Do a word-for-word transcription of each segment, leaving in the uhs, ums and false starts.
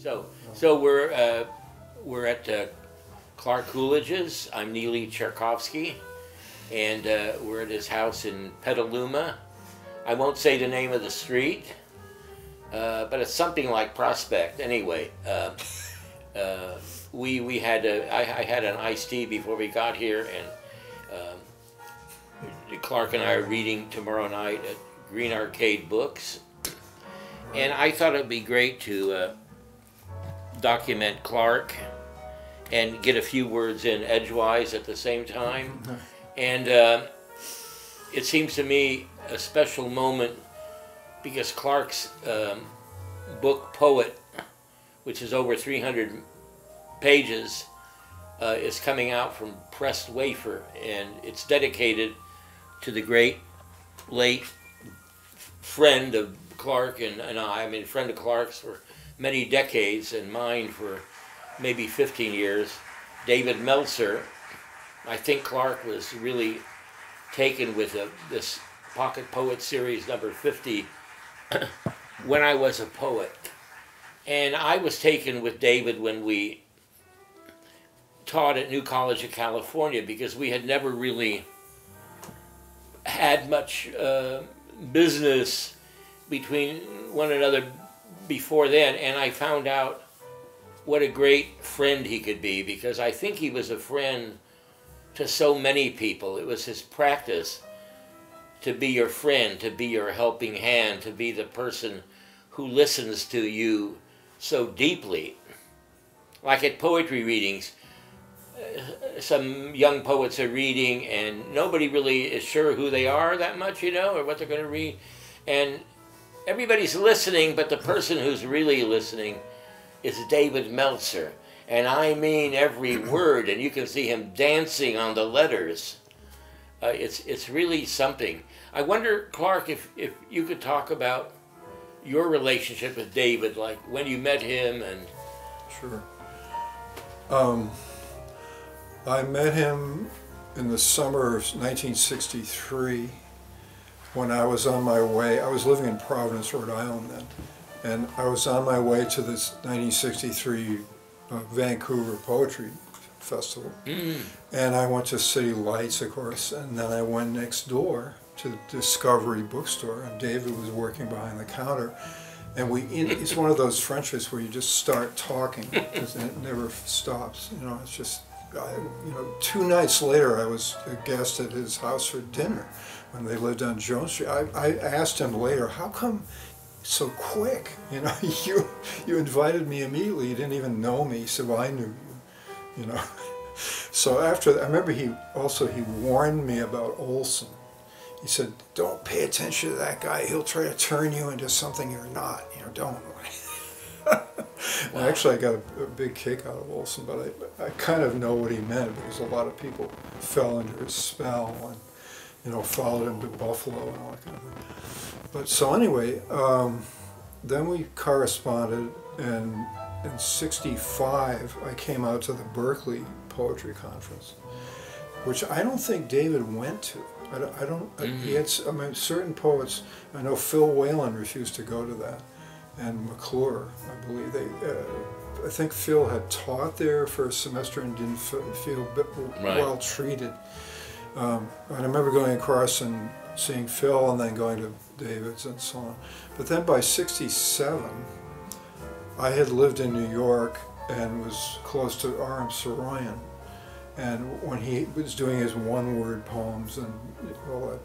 So, so we're uh, we're at uh, Clark Coolidge's. I'm Neely Cherkovsky, and uh, we're at his house in Petaluma. I won't say the name of the street, uh, but it's something like Prospect. Anyway, uh, uh, we we had a, I, I had an iced tea before we got here, and um, Clark and I are reading tomorrow night at Green Arcade Books, and I thought it'd be great to. Uh, document Clark and get a few words in edgewise at the same time. And uh, it seems to me a special moment because Clark's um, book Poet, which is over three hundred pages, uh, is coming out from Pressed Wafer, and it's dedicated to the great late friend of Clark and, and I, I mean friend of Clark's for many decades and mine for maybe fifteen years, David Meltzer. I think Clark was really taken with a, this Pocket Poet Series number fifty, When I Was a Poet. And I was taken with David when we taught at New College of California because we had never really had much uh, business between one another before then, and I found out what a great friend he could be, because I think he was a friend to so many people. It was his practice to be your friend, to be your helping hand, to be the person who listens to you so deeply. Like at poetry readings, some young poets are reading and nobody really is sure who they are that much, you know, or what they're going to read, and everybody's listening, but the person who's really listening is David Meltzer. And I mean every word, and you can see him dancing on the letters. Uh, it's, it's really something. I wonder, Clark, if, if you could talk about your relationship with David, like when you met him and... Sure. Um, I met him in the summer of nineteen sixty-three. When I was on my way, I was living in Providence, Rhode Island then, and I was on my way to this nineteen sixty-three uh, Vancouver Poetry Festival, mm. and I went to City Lights, of course, and then I went next door to the Discovery Bookstore, and David was working behind the counter, and we, in, it's one of those Frenchies where you just start talking, and it never stops, you know, it's just, I, you know, two nights later I was a guest at his house for dinner. When they lived on Jones Street, I, I asked him later, how come so quick? You know, you you invited me immediately. You didn't even know me. He said, well, I knew you. You know. So after that, I remember he also he warned me about Olson. He said, don't pay attention to that guy. He'll try to turn you into something you're not. You know, don't. Well, actually, I got a, a big kick out of Olson, but I I kind of know what he meant because a lot of people fell under his spell and, you know, followed him to Buffalo and all that kind of thing. But so anyway, um, then we corresponded, and in sixty-five I came out to the Berkeley Poetry Conference, which I don't think David went to. I don't, I don't mm-hmm. he had, I mean, certain poets, I know Phil Whalen refused to go to that, and McClure, I believe. They, uh, I think Phil had taught there for a semester and didn't feel right. well treated. Um, I remember going across and seeing Phil and then going to David's and so on. But then by sixty-seven, I had lived in New York and was close to R M Saroyan. And when he was doing his one-word poems and all that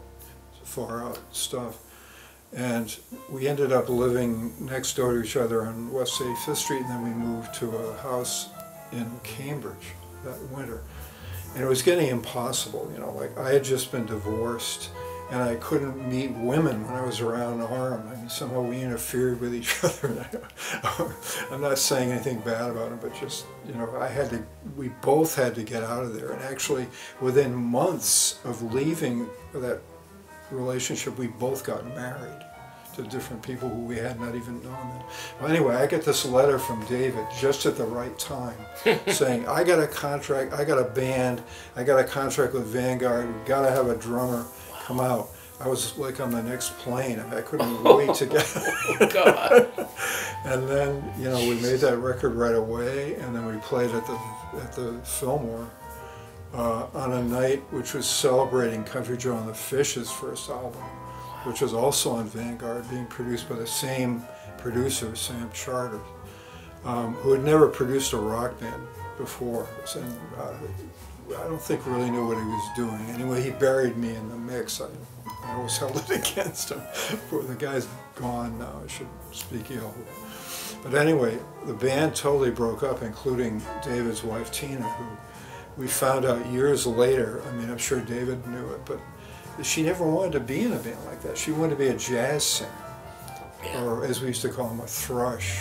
far-out stuff, and we ended up living next door to each other on West eighty-fifth Street, and then we moved to a house in Cambridge that winter. And it was getting impossible, you know, like I had just been divorced and I couldn't meet women when I was around Arm. I mean, somehow we interfered with each other. I'm not saying anything bad about him, but just, you know, I had to, we both had to get out of there. And actually, within months of leaving that relationship, we both got married to different people who we had not even known then. Well, anyway, I get this letter from David just at the right time saying, I got a contract, I got a band, I got a contract with Vanguard, we gotta have a drummer, come out. I was like on the next plane. I couldn't wait to get it. God. And then, you know, we made that record right away, and then we played at the at the Fillmore uh, on a night which was celebrating Country Joe and the Fish's first album, which was also on Vanguard, being produced by the same producer, Sam Charter, um, who had never produced a rock band before. And, uh, I don't think really knew what he was doing. Anyway, he buried me in the mix. I, I always held it against him. Poor, the guy's gone now. I should speak ill. But anyway, the band totally broke up, including David's wife, Tina, who we found out years later. I mean, I'm sure David knew it, but she never wanted to be in a band like that. She wanted to be a jazz singer, yeah. Or as we used to call them, a thrush.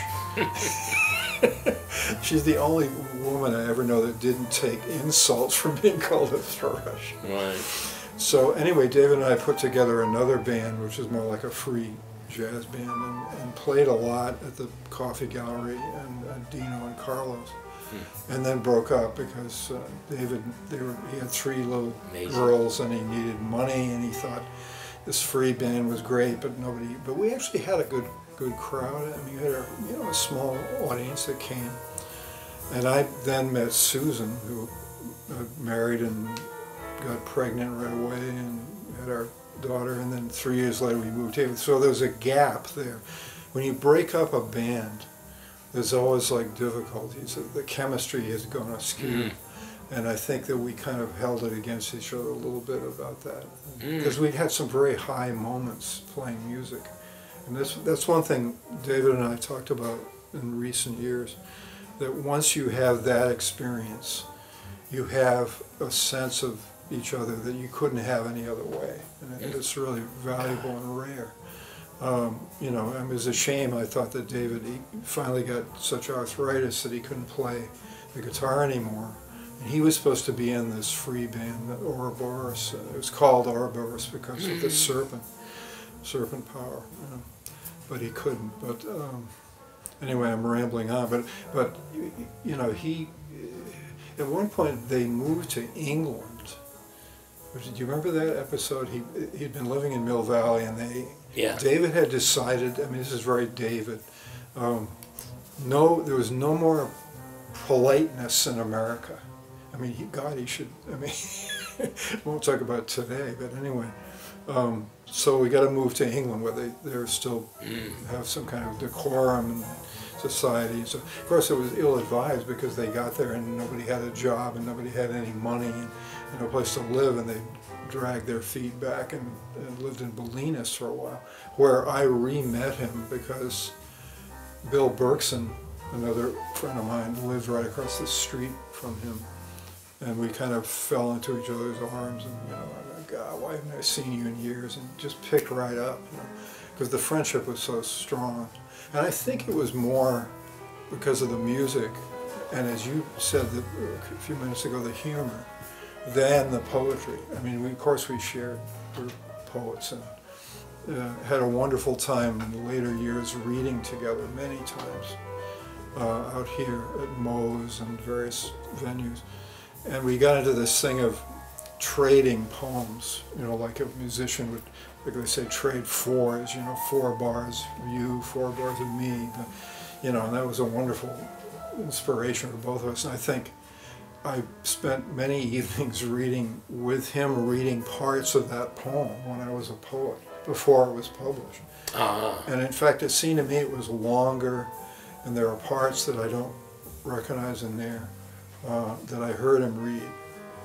She's the only woman I ever know that didn't take insults from being called a thrush. Right. So anyway, David and I put together another band, which is more like a free jazz band, and, and played a lot at the Coffee Gallery and uh, Dino and Carlos, hmm. and then broke up because uh, David, they were, he had three little Amazing. girls, and he needed money, and he thought this free band was great, but nobody. But we actually had a good. good crowd. I mean, you had a, you know, a small audience that came. And I then met Susan, who married and got pregnant right away and had our daughter, and then three years later we moved here. So there was a gap there. When you break up a band, there's always like difficulties. The chemistry has gone askew. Mm. And I think that we kind of held it against each other a little bit about that. Because mm. we had some very high moments playing music. And that's, that's one thing David and I talked about in recent years, that once you have that experience, you have a sense of each other that you couldn't have any other way. And I think it's really valuable and rare. Um, you know, it was a shame, I thought, that David, he finally got such arthritis that he couldn't play the guitar anymore. And he was supposed to be in this free band, Ouroboros. It was called Ouroboros because of the serpent, serpent power. You know. But he couldn't. But um, anyway, I'm rambling on. But but you know, he at one point they moved to England. Do you remember that episode? He he'd been living in Mill Valley, and they yeah. David had decided. I mean, this is very David. Um, no, there was no more politeness in America. I mean, he, God, he should. I mean, we won't talk about today. But anyway. Um, so we got to move to England, where they they're still have some kind of decorum in society. So of course it was ill-advised, because they got there and nobody had a job and nobody had any money and, and no place to live, and they dragged their feet back and, and lived in Bolinas for a while, where I re-met him because Bill Berkson, another friend of mine, lived right across the street from him, and we kind of fell into each other's arms, and you know. God, why haven't I seen you in years? And just picked right up, you know, because the friendship was so strong. And I think it was more because of the music, and as you said the, a few minutes ago, the humor, than the poetry. I mean, we, of course we shared, we were poets, and uh, had a wonderful time in the later years reading together many times uh, out here at Moe's and various venues. And we got into this thing of trading poems, you know, like a musician would, like they say, trade fours, you know, four bars of you, four bars of me, but, you know, and that was a wonderful inspiration for both of us. And I think I spent many evenings reading with him, reading parts of that poem when I was a poet, before it was published. Uh-huh. And in fact, it seemed to me it was longer, and there are parts that I don't recognize in there uh, that I heard him read.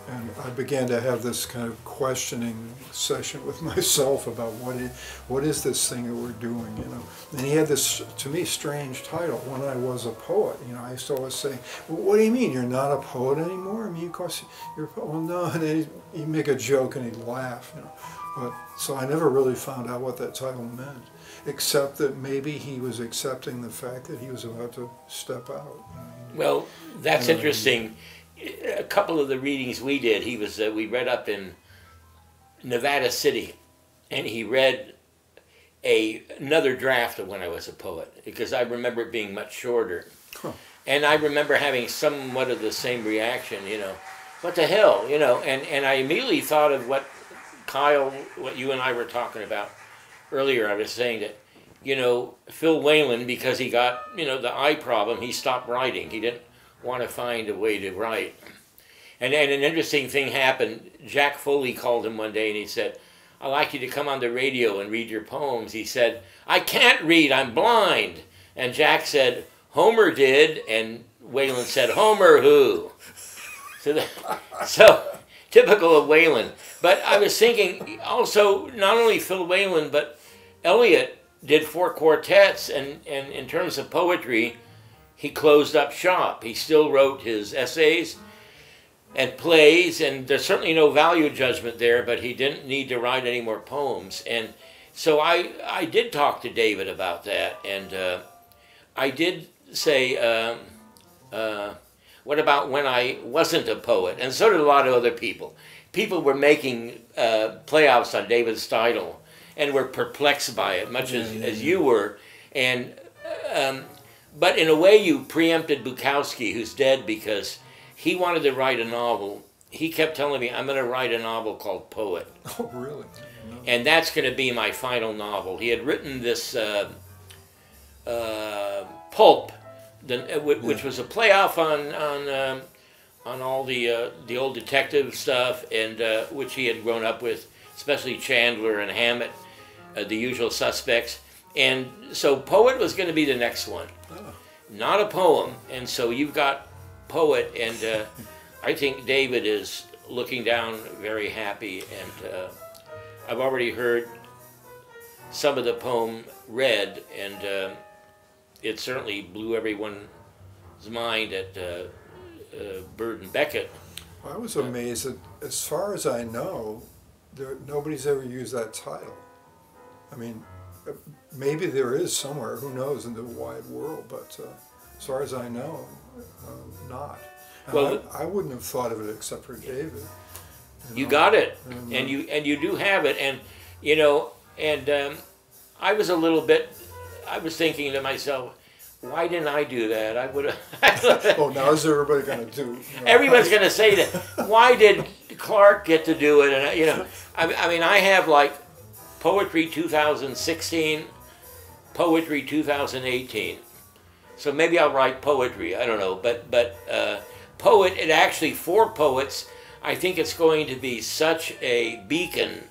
And I began to have this kind of questioning session with myself about what is, what is this thing that we're doing, you know. And he had this, to me, strange title, When I Was a Poet. You know, I used to always say, well, what do you mean, you're not a poet anymore? I mean, of course, you're a poet. Well, no, and then he'd make a joke and he'd laugh, you know. But, so I never really found out what that title meant, except that maybe he was accepting the fact that he was about to step out. Well, that's and, interesting. A couple of the readings we did, he was uh, we read up in Nevada City, and he read a another draft of When I Was a Poet, because I remember it being much shorter, huh. and I remember having somewhat of the same reaction, you know, what the hell, you know, and and I immediately thought of what Kyle, what you and I were talking about earlier, I was saying that, you know, Phil Whalen, because he got, you know, the eye problem, he stopped writing. He didn't want to find a way to write. And then an interesting thing happened. Jack Foley called him one day and he said, I'd like you to come on the radio and read your poems. He said, I can't read, I'm blind. And Jack said, Homer did, and Whalen said, Homer who? So, that, so typical of Whalen. But I was thinking also, not only Phil Whalen, but Eliot did four quartets, and, and in terms of poetry, he closed up shop. He still wrote his essays and plays, and there's certainly no value judgment there, but he didn't need to write any more poems. And so I, I did talk to David about that, and uh, I did say, uh, uh, what about when I wasn't a poet? And so did a lot of other people. People were making uh, playoffs on David Steidl, and were perplexed by it, much as, mm-hmm. as you were. And, um, but in a way, you preempted Bukowski, who's dead, because he wanted to write a novel. He kept telling me, I'm going to write a novel called Poet. Oh, really? No. And that's going to be my final novel. He had written this uh, uh, Pulp, the, uh, which yeah. was a playoff on, on, um, on all the, uh, the old detective stuff, and uh, which he had grown up with, especially Chandler and Hammett, uh, The Usual Suspects. And so Poet was going to be the next one. Oh. Not a poem. And so you've got Poet, and uh, I think David is looking down very happy, and uh, I've already heard some of the poem read, and uh, it certainly blew everyone's mind at uh, uh, Bird and Beckett. Well, I was amazed that, as far as I know, There, nobody's ever used that title. I mean, maybe there is somewhere, who knows, in the wide world, but uh, as far as I know, uh, not. And well, I, I wouldn't have thought of it except for David. You, you know? Got it, and, and you and you do have it, and you know, and um, I was a little bit, I was thinking to myself, why didn't I do that? I would have. Oh, now is everybody going to do? You know, everyone's going to say that. Why did Clark get to do it? And you know, I, I mean, I have like poetry two thousand sixteen, poetry two thousand eighteen. So maybe I'll write poetry. I don't know, but but uh, poet. It actually for poets. I think it's going to be such a beacon.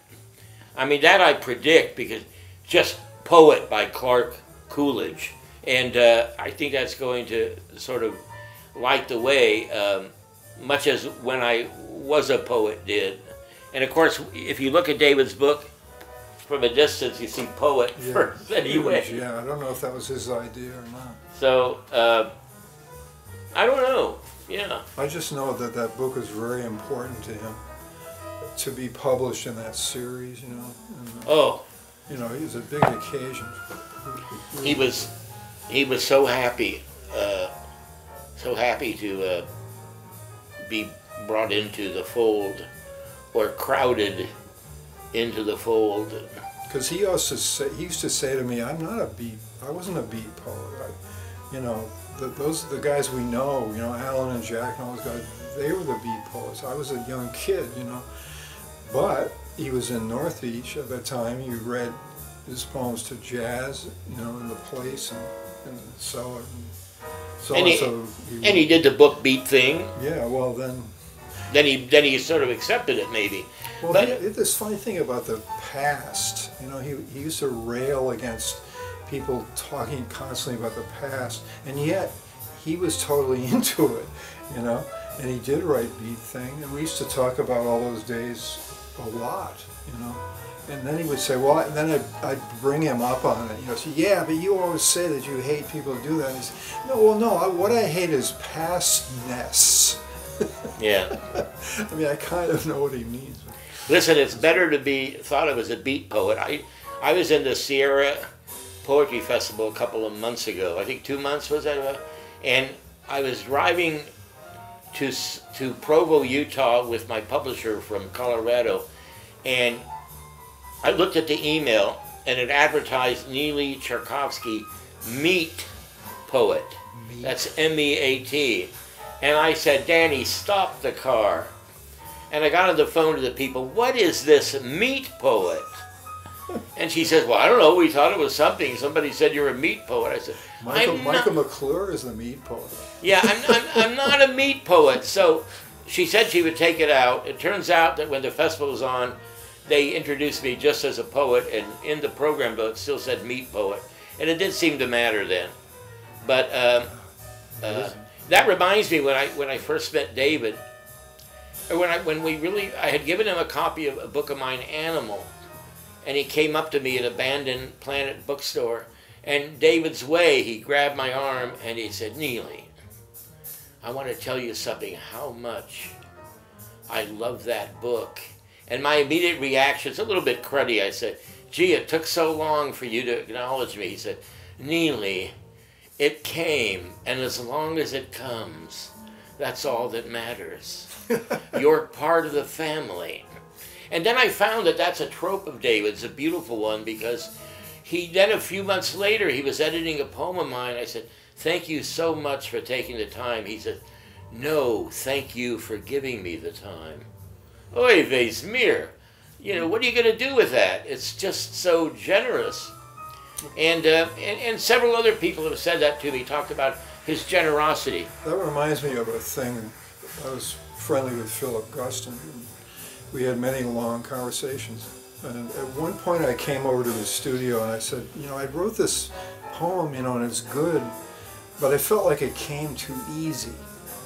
I mean, that I predict, because just Poet by Clark Coolidge. And uh, I think that's going to sort of light the way, um, much as When I Was a Poet did. And of course, if you look at David's book from a distance, you see Poet yeah, first anyway. Huge, yeah, I don't know if that was his idea or not. So, uh, I don't know, yeah. I just know that that book is very important to him, to be published in that series, you know. And, oh. You know, it was a big occasion. He was... He was so happy, uh, so happy to uh, be brought into the fold, or crowded into the fold. Because he used to say, he used to say to me, "I'm not a beat. I wasn't a beat poet. I, you know, the, those the guys we know. You know, Alan and Jack and all those guys. They were the beat poets. I was a young kid. You know, but he was in Northeast at the time. He read his poems to jazz. You know, in the place and." And so, and so, and he, so he, and he did the book beat thing. Yeah, well then, then he then he sort of accepted it maybe. Well, but, he, this funny thing about the past, you know, he he used to rail against people talking constantly about the past, and yet he was totally into it, you know. And he did write beat thing, and we used to talk about all those days a lot, you know. And then he would say, well, and then I'd, I'd bring him up on it. You know, say, yeah, but you always say that you hate people who do that. And he said, no, well, no, I, what I hate is pastness. Yeah. I mean, I kind of know what he means. Listen, it's better to be thought of as a beat poet. I, I was in the Sierra Poetry Festival a couple of months ago. I think two months was that about? And I was driving to, to Provo, Utah with my publisher from Colorado, and I looked at the email, and it advertised Neely Cherkovsky Meat Poet. Meat. That's M E A T. And I said, Danny, stop the car. And I got on the phone to the people, what is this meat poet? And she says, well, I don't know, we thought it was something. Somebody said you're a meat poet. I said, Michael, I'm Michael not... McClure is a meat poet. Yeah, I'm, I'm, I'm not a meat poet. So she said she would take it out. It turns out that when the festival was on, they introduced me just as a poet, and in the program book still said meat poet. And it didn't seem to matter then. But um, uh, that reminds me when I, when I first met David, When I, when we really, I had given him a copy of a book of mine, Animal, and he came up to me at an abandoned Planet bookstore, and David's way, he grabbed my arm and he said, Neely, I want to tell you something, how much I love that book. And my immediate reaction, it's a little bit cruddy, I said, gee, it took so long for you to acknowledge me. He said, Neely, it came, and as long as it comes, that's all that matters. You're part of the family. And then I found that that's a trope of David's, a beautiful one, because he then a few months later, he was editing a poem of mine. I said, thank you so much for taking the time. He said, no, thank you for giving me the time. Oy vey's mir. You know, what are you going to do with that? It's just so generous. And, uh, and, and several other people have said that to me, talked about his generosity. That reminds me of a thing. I was friendly with Philip Guston. We had many long conversations. And at one point I came over to his studio and I said, you know, I wrote this poem, you know, and it's good, but I felt like it came too easy.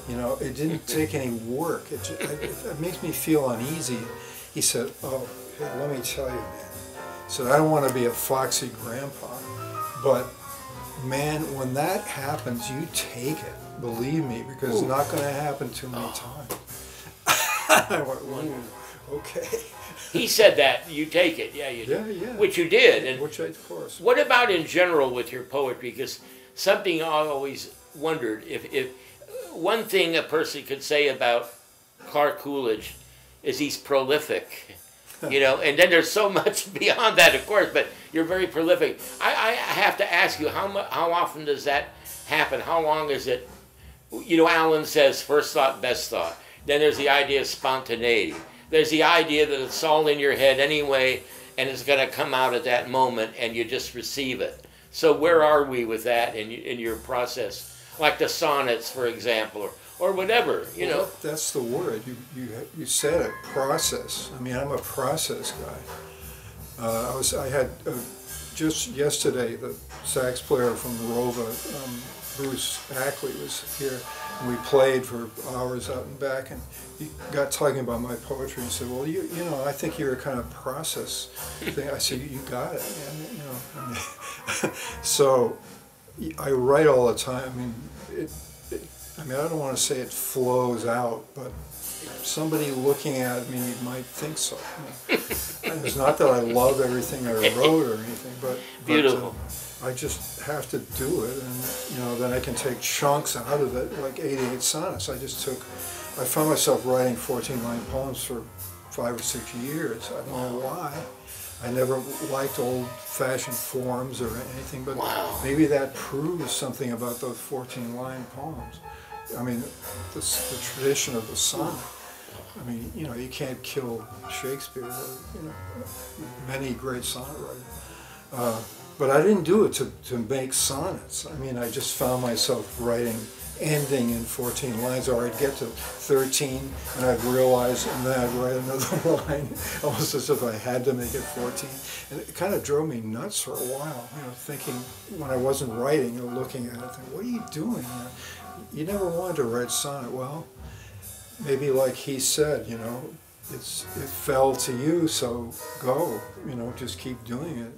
You know, it didn't take any work. It, just, it, it makes me feel uneasy. He said, oh, hey, let me tell you, man. So I don't want to be a foxy grandpa, but man, when that happens, you take it, believe me, because it's not going to happen too many oh. times. I went, well, okay. He said that, you take it, yeah, you yeah, did. Yeah. Which you did. And which I, of course. What about in general with your poetry? Because something I always wondered, if, if one thing a person could say about Clark Coolidge is he's prolific. You know, and then there's so much beyond that, of course, but you're very prolific. I, I have to ask you, how, how often does that happen? How long is it? You know, Alan says, first thought, best thought. Then there's the idea of spontaneity. There's the idea that it's all in your head anyway, and it's going to come out at that moment, and you just receive it. So where are we with that in, in your process? Like the sonnets, for example, or or whatever, you well, know. That's the word. You, you, you said it, process. I mean, I'm a process guy. Uh, I, was, I had, uh, just yesterday, the sax player from Rova, um, Bruce Ackley, was here, and we played for hours out and back, and he got talking about my poetry and said, well, you, you know, I think you're a kind of process thing. I said, you got it, man. You know, I mean, so I write all the time. I mean, it, it I mean, I don't want to say it flows out, but somebody looking at me might think so. I mean, and it's not that I love everything I wrote or anything, but, Beautiful. but uh, I just have to do it, and you know, then I can take chunks out of it, like eighty-eight sonnets. I just took, I found myself writing fourteen-line poems for five or six years. I don't know why. I never liked old-fashioned forms or anything, but wow. maybe that proves something about those fourteen-line poems. I mean, this, the tradition of the sonnet. I mean, you know, you can't kill Shakespeare, or, you know, many great sonnet writers. Uh, but I didn't do it to, to make sonnets. I mean, I just found myself writing, ending in fourteen lines, or I'd get to thirteen, and I'd realize, and then I'd write another line, almost as if I had to make it fourteen. And it kind of drove me nuts for a while, you know, thinking, when I wasn't writing and looking at it, thinking, what are you doing? You know, you never wanted to write sonnet. Well, maybe like he said, you know, it's it fell to you, so go. You know, just keep doing it.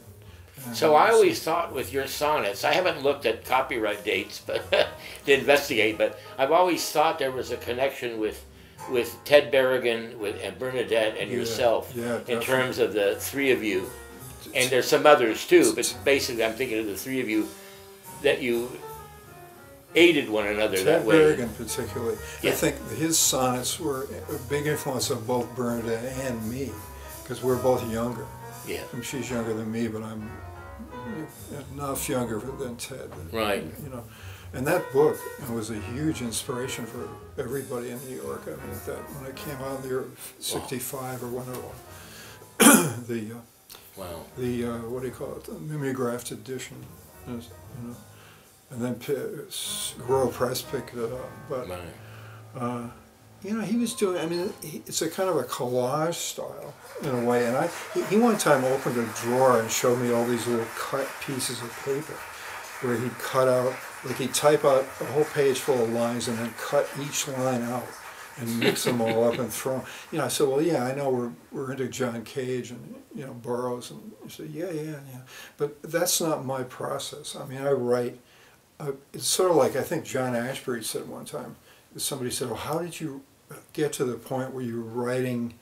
And so I always thought with your sonnets, I haven't looked at copyright dates, but to investigate. But I've always thought there was a connection with with Ted Berrigan, with and Bernadette, and yeah, yourself yeah, in terms of the three of you. And there's some others too, but basically, I'm thinking of the three of you that you. aided one another Ted that way. Berrigan particularly. Yeah. I think his sonnets were a big influence on both Bernadette and me, because we're both younger. Yeah. I mean, she's younger than me, but I'm enough younger than Ted. Right. You know, And that book was a huge inspiration for everybody in New York. I mean, that when it came out in the year sixty-five wow. or whenever, the uh, wow, the uh, what do you call it, the mimeographed edition, you know, and then Royal Press picked it up. But nice. uh, you know, he was doing. I mean, he, it's a kind of a collage style in a way. And I, he, he one time opened a drawer and showed me all these little cut pieces of paper, where he'd cut out, like he'd type out a whole page full of lines and then cut each line out and mix them all up and throw them. You know, I said, well, yeah, I know we're, we're into John Cage and, you know, Burroughs, and he said, yeah, yeah, yeah. But that's not my process. I mean, I write, I, it's sort of like I think John Ashbery said one time, somebody said, well, how did you get to the point where you were writing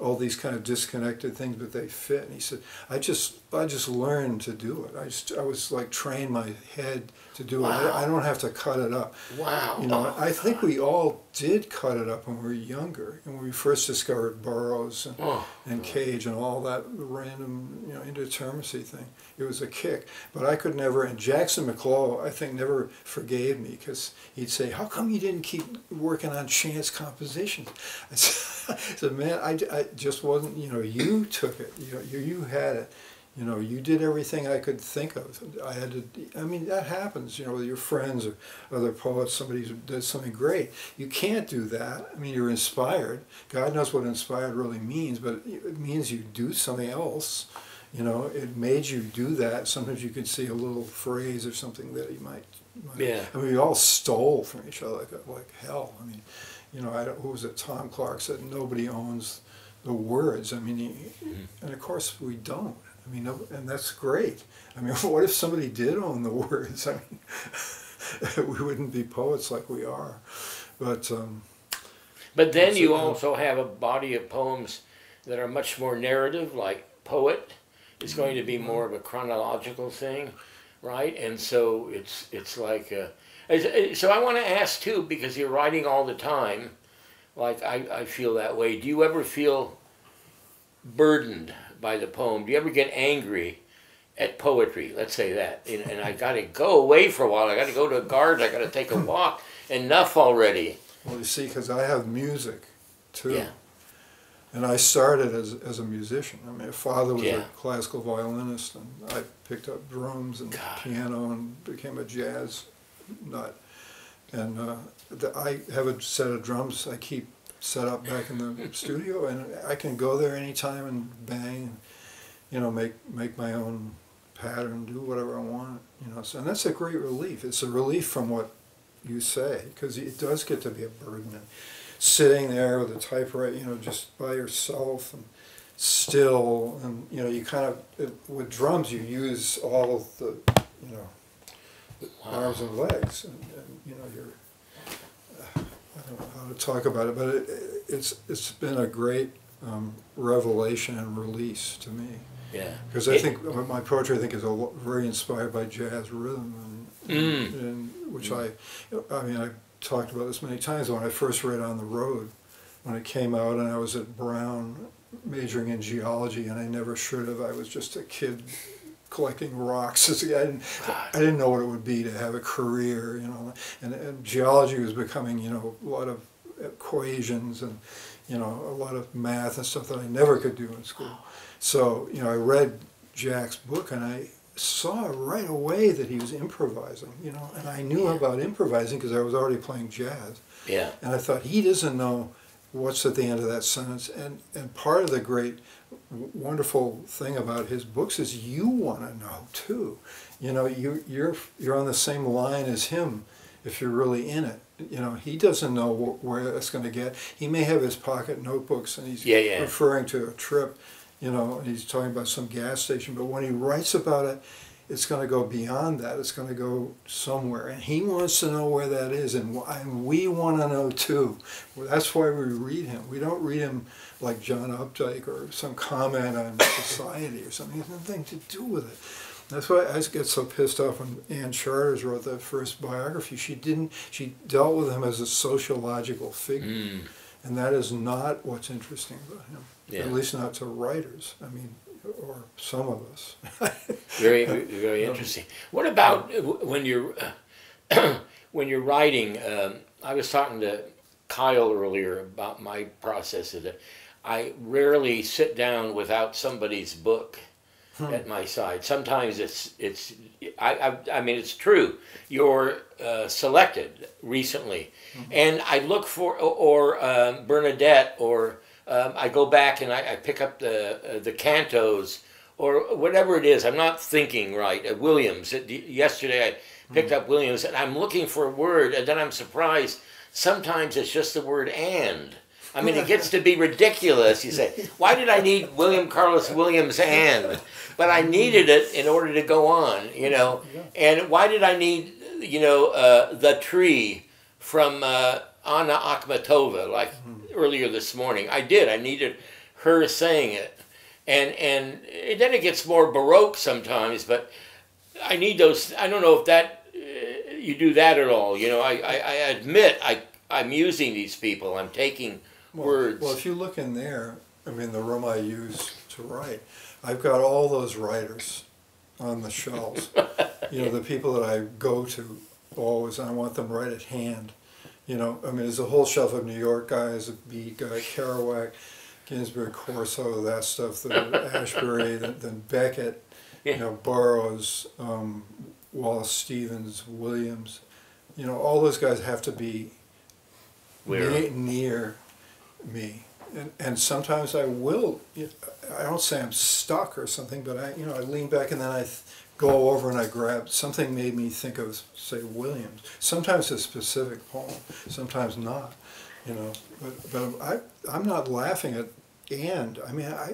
all these kind of disconnected things, but they fit? And he said, I just I just learned to do it. I just I was like trained my head to do wow. it. I, I don't have to cut it up. Wow. You know, I think we all did cut it up when we were younger, and when we first discovered Burroughs and, oh. and Cage and all that random, you know, indeterminacy thing. It was a kick. But I could never, and Jackson McLaw, I think, never forgave me, because he'd say, how come you didn't keep working on chance compositions? I said, I said man, I, I just wasn't, you know, you took it, you know, you, you had it. You know, you did everything I could think of. I had to, I mean, that happens, you know, with your friends or other poets, somebody does something great. You can't do that. I mean, you're inspired. God knows what inspired really means, but it means you do something else. You know, it made you do that. Sometimes you can see a little phrase or something that you might, might yeah. I mean, we all stole from each other like, like hell. I mean, you know, I don't, who was it, Tom Clark said, nobody owns the words. I mean, he, mm-hmm. and of course we don't. I mean, and that's great. I mean, what if somebody did own the words? I mean, we wouldn't be poets like we are. But um, but then you also have a body of poems that are much more narrative, like Poet. It's going to be more of a chronological thing, right? And so it's it's like a, so I want to ask too, because you're writing all the time. Like I, I feel that way. Do you ever feel burdened by the poem? Do you ever get angry at poetry? Let's say that. And, and I got to go away for a while. I got to go to a garden. I got to take a walk. Enough already. Well, you see, because I have music too. Yeah. And I started as, as a musician. I mean, my father was yeah. a classical violinist, and I picked up drums and God. piano and became a jazz nut. And uh, the, I have a set of drums I keep set up back in the studio, and I can go there anytime and bang, and, you know, make make my own pattern, do whatever I want, you know. So, and that's a great relief. It's a relief from what you say, because it does get to be a burden. And sitting there with a typewriter, you know, just by yourself and still, and you know, you kind of it, with drums you use all of the, you know, the arms and legs, and, and you know you're. I don't know how to talk about it, but it, it's it's been a great um, revelation and release to me. Yeah. Because I it, think my poetry, I think, is a, very inspired by jazz rhythm, and, mm. and, and which mm. I, I mean, I talked about this many times. When I first read On the Road, when it came out, and I was at Brown, majoring in geology, and I never should have. I was just a kid collecting rocks. I didn't, I didn't know what it would be to have a career, you know, and, and geology was becoming, you know, a lot of equations and, you know, a lot of math and stuff that I never could do in school. So, you know, I read Jack's book, and I saw right away that he was improvising, you know, and I knew yeah. about improvising because I was already playing jazz. Yeah. And I thought, he doesn't know what's at the end of that sentence. And, and part of the great wonderful thing about his books is you want to know too. You know, you you're you're on the same line as him if you're really in it. You know, he doesn't know wh where it's going to get. He may have his pocket notebooks and he's yeah, yeah. referring to a trip, you know, and he's talking about some gas station, but when he writes about it, it's going to go beyond that. It's going to go somewhere, and he wants to know where that is, and, and we want to know too. Well, that's why we read him. We don't read him like John Updike or some comment on society or something. It has nothing to do with it. That's why I get so pissed off when Ann Charters wrote that first biography. She didn't. She dealt with him as a sociological figure, mm. and that is not what's interesting about him. Yeah. At least not to writers. I mean. Or some of us. Very, very interesting. What about when you're when you're writing, um, I was talking to Kyle earlier about my process of it. I rarely sit down without somebody's book hmm. at my side. Sometimes it's, it's I, I, I mean, it's true. You're uh, selected recently. Mm-hmm. And I look for, or, or um, Bernadette, or um, I go back and I, I pick up the, uh, the cantos, or whatever it is. I'm not thinking right. Uh, Williams, it, yesterday I picked mm-hmm. up Williams, and I'm looking for a word, and then I'm surprised. Sometimes it's just the word and. I mean, it gets to be ridiculous. You say, why did I need William Carlos Williams and? But I needed it in order to go on, you know. And why did I need, you know, uh, the tree from uh, Anna Akhmatova, like mm-hmm. earlier this morning? I did. I needed her saying it. And, and it, then it gets more Baroque sometimes, but I need those. I don't know if that, uh, you do that at all. You know, I, I, I admit I, I'm using these people. I'm taking... Well, words. Well, if you look in there, I mean, the room I use to write, I've got all those writers on the shelves. You know, the people that I go to always, I want them right at hand. You know, I mean, there's a whole shelf of New York guys, a Beat guy, Kerouac, Ginsberg, Corso, that stuff, the Ashbery, then, then Beckett, yeah. you know, Burroughs, um, Wallace Stevens, Williams. You know, all those guys have to be near, near me, and, and sometimes I will, I don't say I'm stuck or something, but I, you know, I lean back and then I th go over and I grab, something made me think of, say, Williams. Sometimes a specific poem, sometimes not, you know, but, but I, I'm not laughing at and, I mean, I,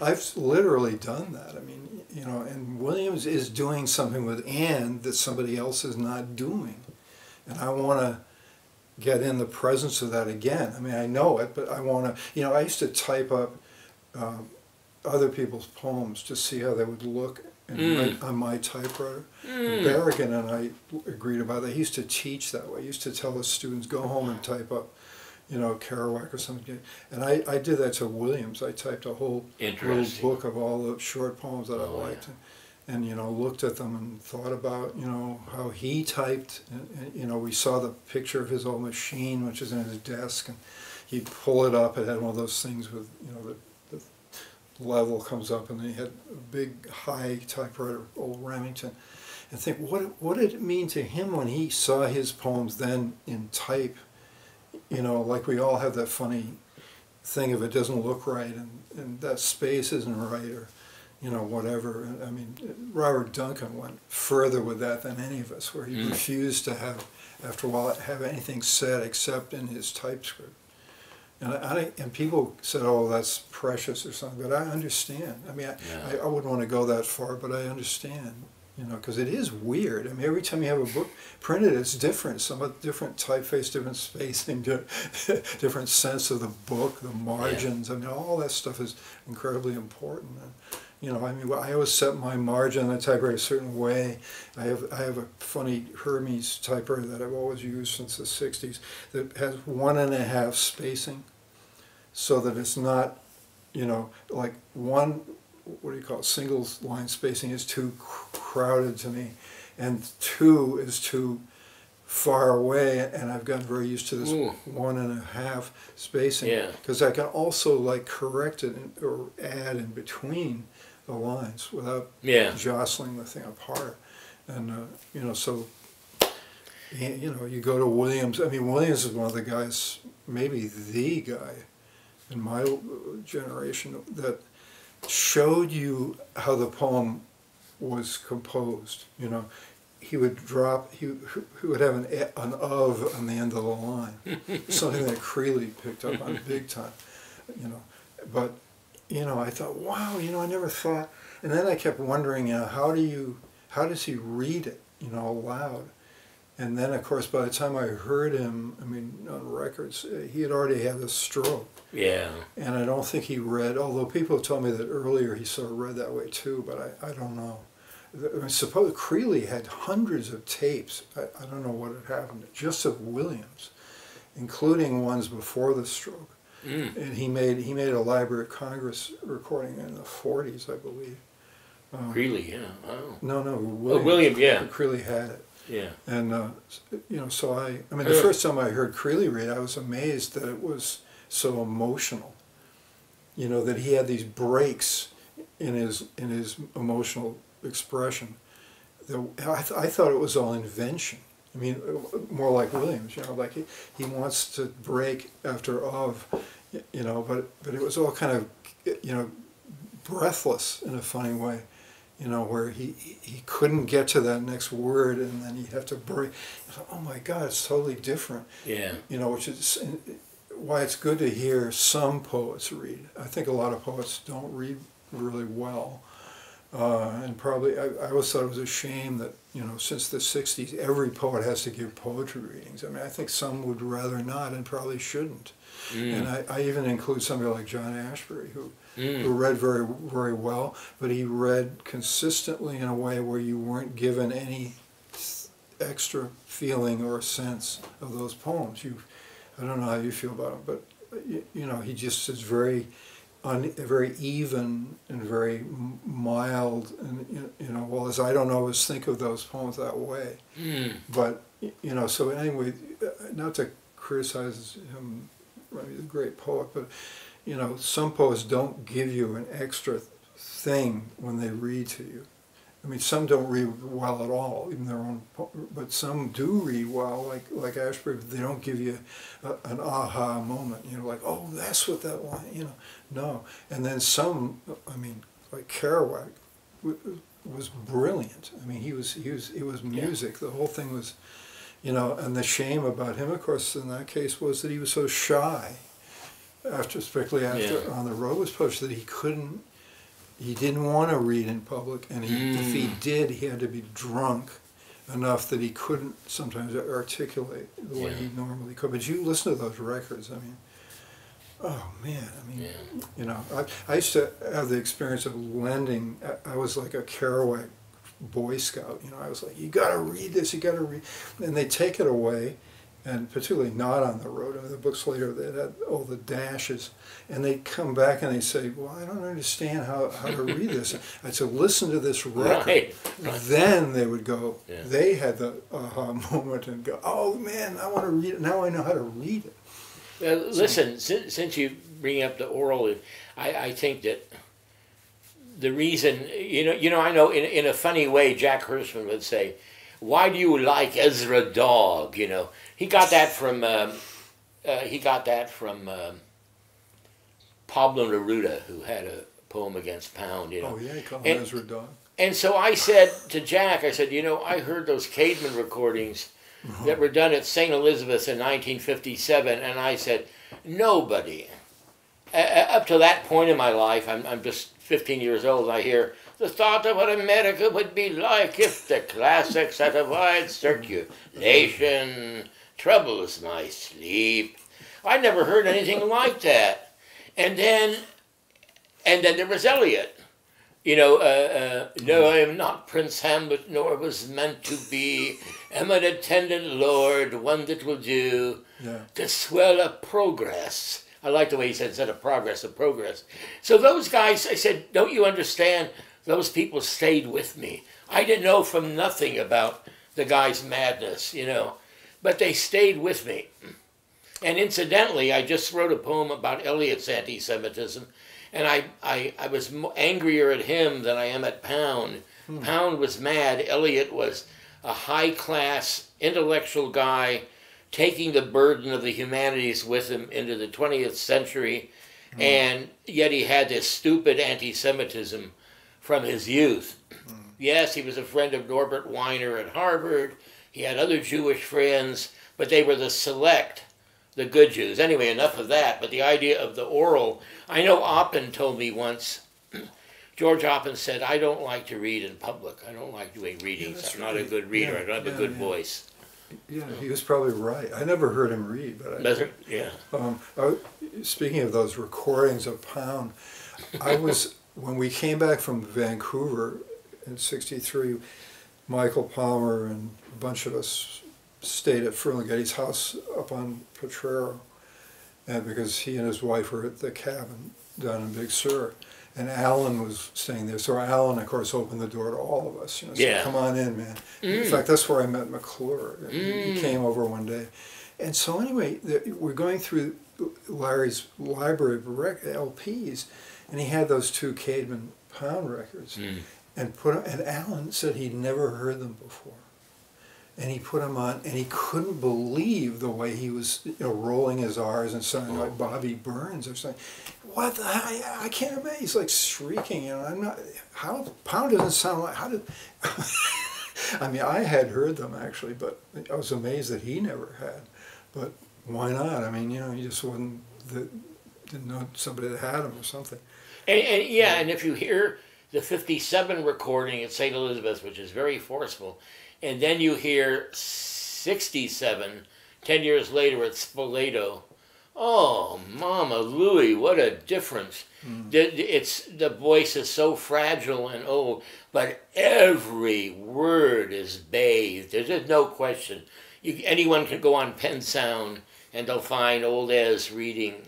I've literally done that, I mean, you know, and Williams is doing something with and that somebody else is not doing, and I want to get in the presence of that again. I mean, I know it, but I want to, you know, I used to type up um, other people's poems to see how they would look and mm. on my typewriter. Mm. Berrigan and I agreed about that. He used to teach that way. He used to tell his students, go home and type up, you know, Kerouac or something. And I, I did that to Williams. I typed a whole little book of all the short poems that oh, I liked. Yeah. And, you know, looked at them and thought about, you know, how he typed. And, and, you know, we saw the picture of his old machine, which is in his desk, and he'd pull it up. It had one of those things with, you know, the, the level comes up, and then he had a big, high typewriter, old Remington. And think, what, what did it mean to him when he saw his poems then in type? You know, like we all have that funny thing if it doesn't look right, and, and that space isn't right, or... you know, whatever. I mean, Robert Duncan went further with that than any of us, where he mm. refused to have, after a while, have anything said except in his typescript. And I, and people said, oh, that's precious or something, but I understand. I mean, I, yeah. I, I wouldn't want to go that far, but I understand, you know, because it is weird. I mean, every time you have a book printed, it's different. Some different typeface, different spacing, different sense of the book, the margins. Yeah. I mean, all that stuff is incredibly important. And, you know, I mean, I always set my margin on the typewriter a certain way. I have I have a funny Hermes typewriter that I've always used since the sixties that has one and a half spacing, so that it's not, you know, like one, what do you call it, single line spacing is too crowded to me, and two is too far away, and I've gotten very used to this Ooh. one and a half spacing, because yeah. I can also like correct it in, or add in between the lines without yeah. jostling the thing apart. And, uh, you know, so, you know, you go to Williams. I mean, Williams is one of the guys, maybe the guy in my generation that showed you how the poem was composed, you know. He would drop, he, he would have an, an of on the end of the line, something that Creeley picked up on big time, you know. But, you know, I thought, wow, you know, I never thought, and then I kept wondering, you know, how do you, how does he read it, you know, aloud? And then, of course, by the time I heard him, I mean, on records, he had already had a stroke. Yeah. And I don't think he read, although people told me that earlier he sort of read that way too, but I, I don't know. I suppose Creeley had hundreds of tapes, I, I don't know what had happened, just of Williams, including ones before the stroke. Mm. And he made he made a Library of Congress recording in the forties, I believe. Um, Creeley, yeah, wow. No, no, William, oh, William yeah. Creeley had it. Yeah. And, uh, you know, so I, I mean, the first time I heard Creeley read, I was amazed that it was so emotional, you know, that he had these breaks in his, in his emotional expression. That I, th I thought it was all invention. I mean, more like Williams, you know, like he, he wants to break after of, you know, but, but it was all kind of, you know, breathless in a funny way, you know, where he, he couldn't get to that next word and then he'd have to break. Like, oh my God, it's totally different. Yeah. You know, which is why it's good to hear some poets read. I think a lot of poets don't read really well. Uh, and probably, I, I always thought it was a shame that, you know, since the sixties, every poet has to give poetry readings. I mean, I think some would rather not and probably shouldn't. Mm. And I, I even include somebody like John Ashbery, who, mm. who read very, very well, but he read consistently in a way where you weren't given any extra feeling or sense of those poems. You, I don't know how you feel about them, but, you, you know, he just is very... Un, very even and very mild, and you know, well, as I don't always think of those poems that way, mm. but you know, so anyway, not to criticize him, I mean, he's a great poet, but you know, some poets don't give you an extra thing when they read to you. I mean, some don't read well at all, even their own, but some do read well, like like Ashbery, but they don't give you a, an aha moment, you know, like, oh, that's what that line, you know, no. And then some, I mean, like Kerouac was brilliant. I mean, he was, he was, it was music. Yeah. The whole thing was, you know, and the shame about him, of course, in that case was that he was so shy, after, particularly after yeah. On the Road was published, that he couldn't, he didn't want to read in public, and he, mm. if he did, he had to be drunk enough that he couldn't sometimes articulate the way yeah. he normally could. But you listen to those records, I mean, oh man, I mean, yeah. you know, I, I used to have the experience of lending, I, I was like a Kerouac Boy Scout, you know, I was like, you gotta read this, you gotta read, and they take it away, and particularly Not on the Road, I mean, the books later, they had all the dashes, and they come back and they say, well, I don't understand how, how to read this. I said, listen to this record. Right. Then they would go, yeah. they had the aha moment and go, oh man, I want to read it, now I know how to read it. Well, so, listen, since, since you bring up the oral, I, I think that the reason, you know, you know, I know in, in a funny way, Jack Hirschman would say, why do you like Ezra Dog? You know, he got that from um, uh, he got that from um, Pablo Neruda, who had a poem against Pound. You know, oh yeah, he called him Ezra Dog. And so I said to Jack, I said, you know, I heard those Cademan recordings uh-huh. that were done at Saint Elizabeth's in nineteen fifty-seven, and I said, nobody, uh, up to that point in my life, I'm I'm just fifteen years old. I hear. The thought of what America would be like if the classics had a wide circulation troubles my sleep. I never heard anything like that. And then, and then there was Eliot. You know, uh, uh, no, I am not Prince Hamlet, nor was meant to be. Am an attendant lord, one that will do yeah. to swell a progress. I like the way he said, instead of progress, a progress. So those guys, I said, don't you understand? Those people stayed with me. I didn't know from nothing about the guy's madness, you know, but they stayed with me. And incidentally, I just wrote a poem about Eliot's anti-Semitism, and I, I, I was angrier at him than I am at Pound. Hmm. Pound was mad. Eliot was a high-class, intellectual guy taking the burden of the humanities with him into the twentieth century, hmm. and yet he had this stupid anti-Semitism from his youth. Yes, he was a friend of Norbert Wiener at Harvard. He had other Jewish friends, but they were the select, the good Jews. Anyway, enough of that, but the idea of the oral, I know Oppen told me once, George Oppen said, I don't like to read in public. I don't like doing readings. Yeah, I'm not really, a good reader. Yeah, I don't have yeah, a good yeah. voice. Yeah, he was probably right. I never heard him read, but I... That's, yeah. Um, I, speaking of those recordings of Pound, I was... When we came back from Vancouver in sixty-three, Michael Palmer and a bunch of us stayed at Ferlinghetti's house up on Potrero, and because he and his wife were at the cabin down in Big Sur. And Alan was staying there, so Alan, of course, opened the door to all of us. You know, so yeah. Come on in, man. Mm. In fact, that's where I met McClure. Mm. He came over one day, and so anyway, the, we're going through Larry's library of rec L Ps, and he had those two Cademan Pound records, mm. and put and Alan said he'd never heard them before, and he put them on, and he couldn't believe the way he was, you know, rolling his R's and sounding oh. like Bobby Burns or something. What the hell? I can't imagine. He's like shrieking, you know, I'm not, how, Pound doesn't sound like, how did, I mean, I had heard them actually, but I was amazed that he never had. But why not? I mean, you know, he just wasn't, the, didn't know somebody that had them or something. And, and yeah, yeah, and if you hear the fifty-seven recording at Saint Elizabeth, which is very forceful, and then you hear sixty-seven, ten years later at Spoleto, oh, Mama Louie, what a difference. Mm. It's, the voice is so fragile and old, but every word is bathed. There's just no question. You, anyone can go on Penn Sound and they'll find old Ez reading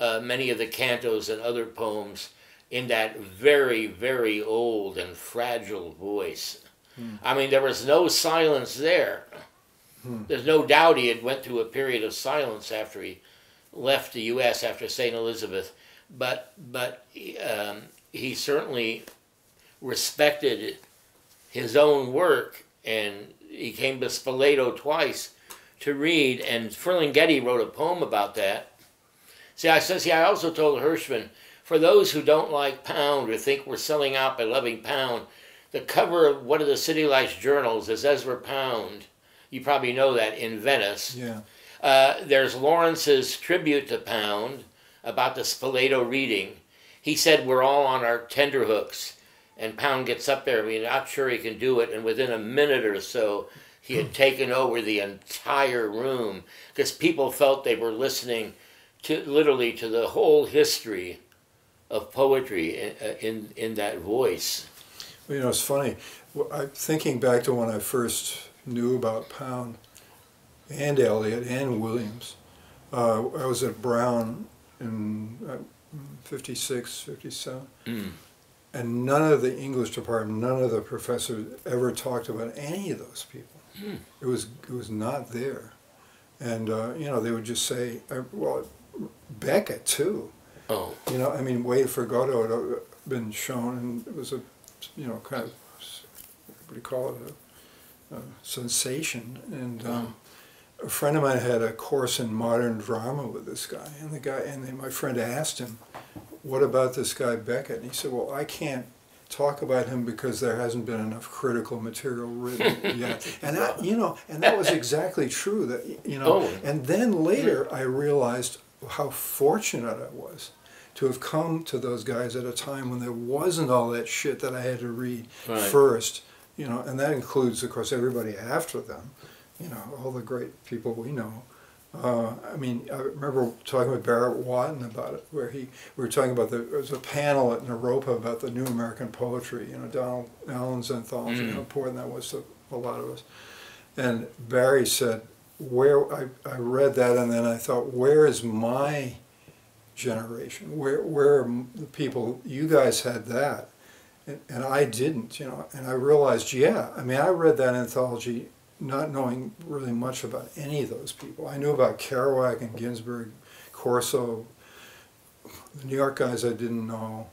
uh, many of the cantos and other poems in that very, very old and fragile voice. Mm. I mean, there was no silence there. Mm. There's no doubt he had went through a period of silence after he left the U S after Saint Elizabeth, but but um, he certainly respected his own work, and he came to Spoleto twice to read, and Ferlinghetti wrote a poem about that. See, I says, yeah, I also told Hirschman, for those who don't like Pound or think we're selling out by loving Pound, the cover of one of the City Lights journals is Ezra Pound, you probably know that, in Venice. Yeah. Uh, there's Lawrence's tribute to Pound about the Spoleto reading. He said, we're all on our tenterhooks, and Pound gets up there, I mean, not sure he can do it, and within a minute or so, he had taken over the entire room, because people felt they were listening to, literally, to the whole history of poetry in, in, in that voice. Well, you know, it's funny, I'm thinking back to when I first knew about Pound, and Eliot, and Williams. Uh, I was at Brown in uh, fifty-six, fifty-seven, mm. and none of the English department, none of the professors ever talked about any of those people. Mm. It was it was not there. And, uh, you know, they would just say, uh, well, Beckett, too. Oh. You know, I mean, Way for Godot had been shown, and it was a, you know, kind of, what do you call it, a, a sensation. And Um, a friend of mine had a course in modern drama with this guy, and the guy, and then my friend asked him, "What about this guy Beckett?" And he said, "Well, I can't talk about him because there hasn't been enough critical material written yet." And I, you know, and that was exactly true. That you know, oh. and then later I realized how fortunate I was to have come to those guys at a time when there wasn't all that shit that I had to read right. first. You know, and that includes, of course, everybody after them. You know, all the great people we know. Uh, I mean, I remember talking with Barrett Watton about it, where he, we were talking about, the, there was a panel at Naropa about the new American poetry, you know, Donald Allen's anthology, mm. how important that was to a lot of us. And Barry said, where, I, I read that and then I thought, where is my generation? Where, where are the people, you guys had that, and, and I didn't, you know, and I realized, yeah, I mean, I read that anthology not knowing really much about any of those people. I knew about Kerouac and Ginsberg, Corso, the New York guys I didn't know,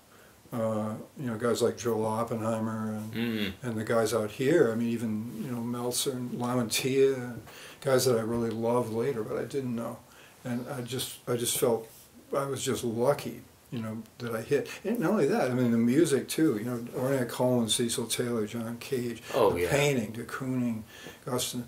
uh, you know, guys like Joel Oppenheimer and, mm-hmm. and the guys out here. I mean, even, you know, Meltzer and Lamantia, guys that I really loved later, but I didn't know. And I just, I just felt, I was just lucky, you know, that I hit. And not only that, I mean, the music, too. You know, Ornette Coleman, Cecil Taylor, John Cage, oh, the yeah. painting, de Kooning, Guston.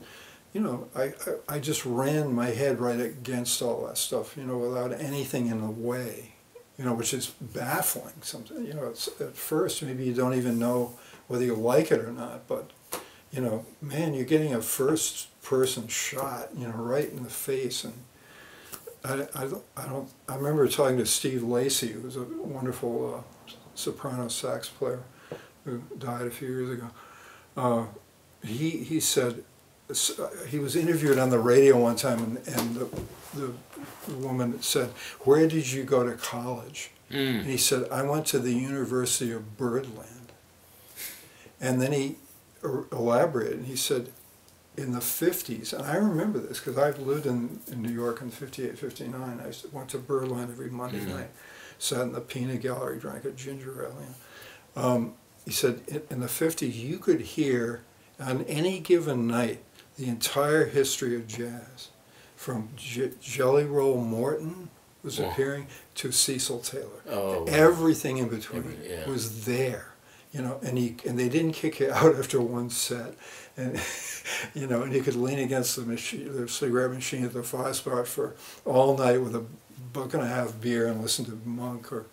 You know, I, I, I just ran my head right against all that stuff, you know, without anything in the way, you know, which is baffling. Something, you know, it's, at first, maybe you don't even know whether you like it or not, but, you know, man, you're getting a first-person shot, you know, right in the face, and I, I, I don't. I remember talking to Steve Lacy, who was a wonderful uh, soprano sax player who died a few years ago. Uh, he he said, he was interviewed on the radio one time, and, and the, the, the woman said, "Where did you go to college?" Mm. And he said, "I went to the University of Birdland." And then he elaborated, and he said, in the fifties, and I remember this because I've lived in, in New York in fifty-eight, fifty-nine, I went to Birdland every Monday mm-hmm. night, sat in the peanut gallery, drank a ginger ale. You know. um, he said, in, in the fifties, you could hear on any given night the entire history of jazz, from J Jelly Roll Morton was Whoa. appearing to Cecil Taylor. Oh, everything wow. in between Every, yeah. was there. You know, and he and they didn't kick you out after one set, and you know, and he could lean against the machine, the cigarette machine at the Five Spot for all night with a buck and a half beer and listen to Monk or,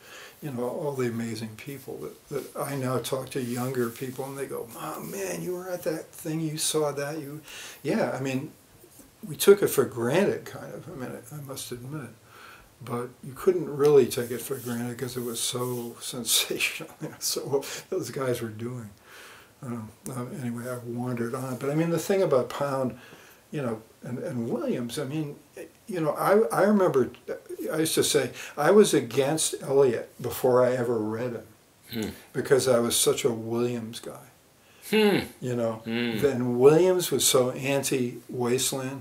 you know, all the amazing people that that I now talk to younger people, and they go, "Oh man, you were at that thing, you saw that, you, yeah." I mean, we took it for granted, kind of. I mean, I, I must admit. But you couldn't really take it for granted because it was so sensational, you know, so what those guys were doing. Um, anyway, I wandered on. But I mean, the thing about Pound, you know, and, and Williams, I mean, you know, I, I remember, I used to say, I was against Eliot before I ever read him hmm. because I was such a Williams guy, hmm. you know. Hmm. Then Williams was so anti-Wasteland,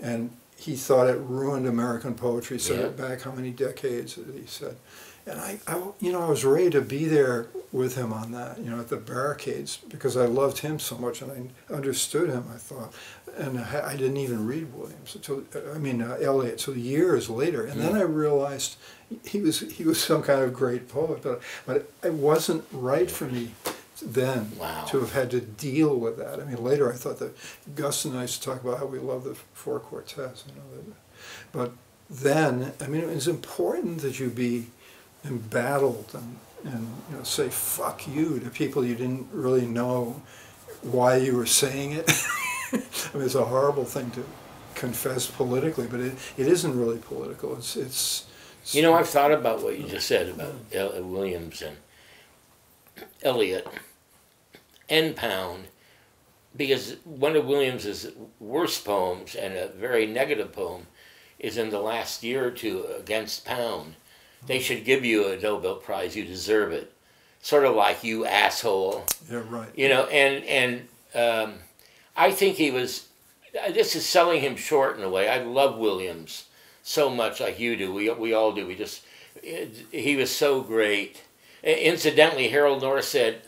and he thought it ruined American poetry, set yeah. it back how many decades, he said. And I, I, you know, I was ready to be there with him on that, you know, at the barricades, because I loved him so much and I understood him, I thought. And I, I didn't even read Williams until, I mean, uh, Eliot, until years later. And yeah. then I realized he was, he was some kind of great poet, but, but it wasn't right for me then wow. to have had to deal with that. I mean, later I thought that Gus and I used to talk about how we love the four quartets. You know, but then, I mean, it's important that you be embattled and, and you know, say fuck you to people you didn't really know why you were saying it. I mean, it's a horrible thing to confess politically, but it, it isn't really political. It's, it's, it's You know, I've thought about what you just said about yeah. Williams and Eliot and Pound, because one of Williams's worst poems and a very negative poem is in the last year or two against Pound. They should give you a Nobel Prize, you deserve it. Sort of like, you asshole. Yeah, right. You know, and, and um, I think he was, this is selling him short in a way. I love Williams so much, like you do. We, we all do. We just, it, he was so great. Incidentally, Harold Norris said,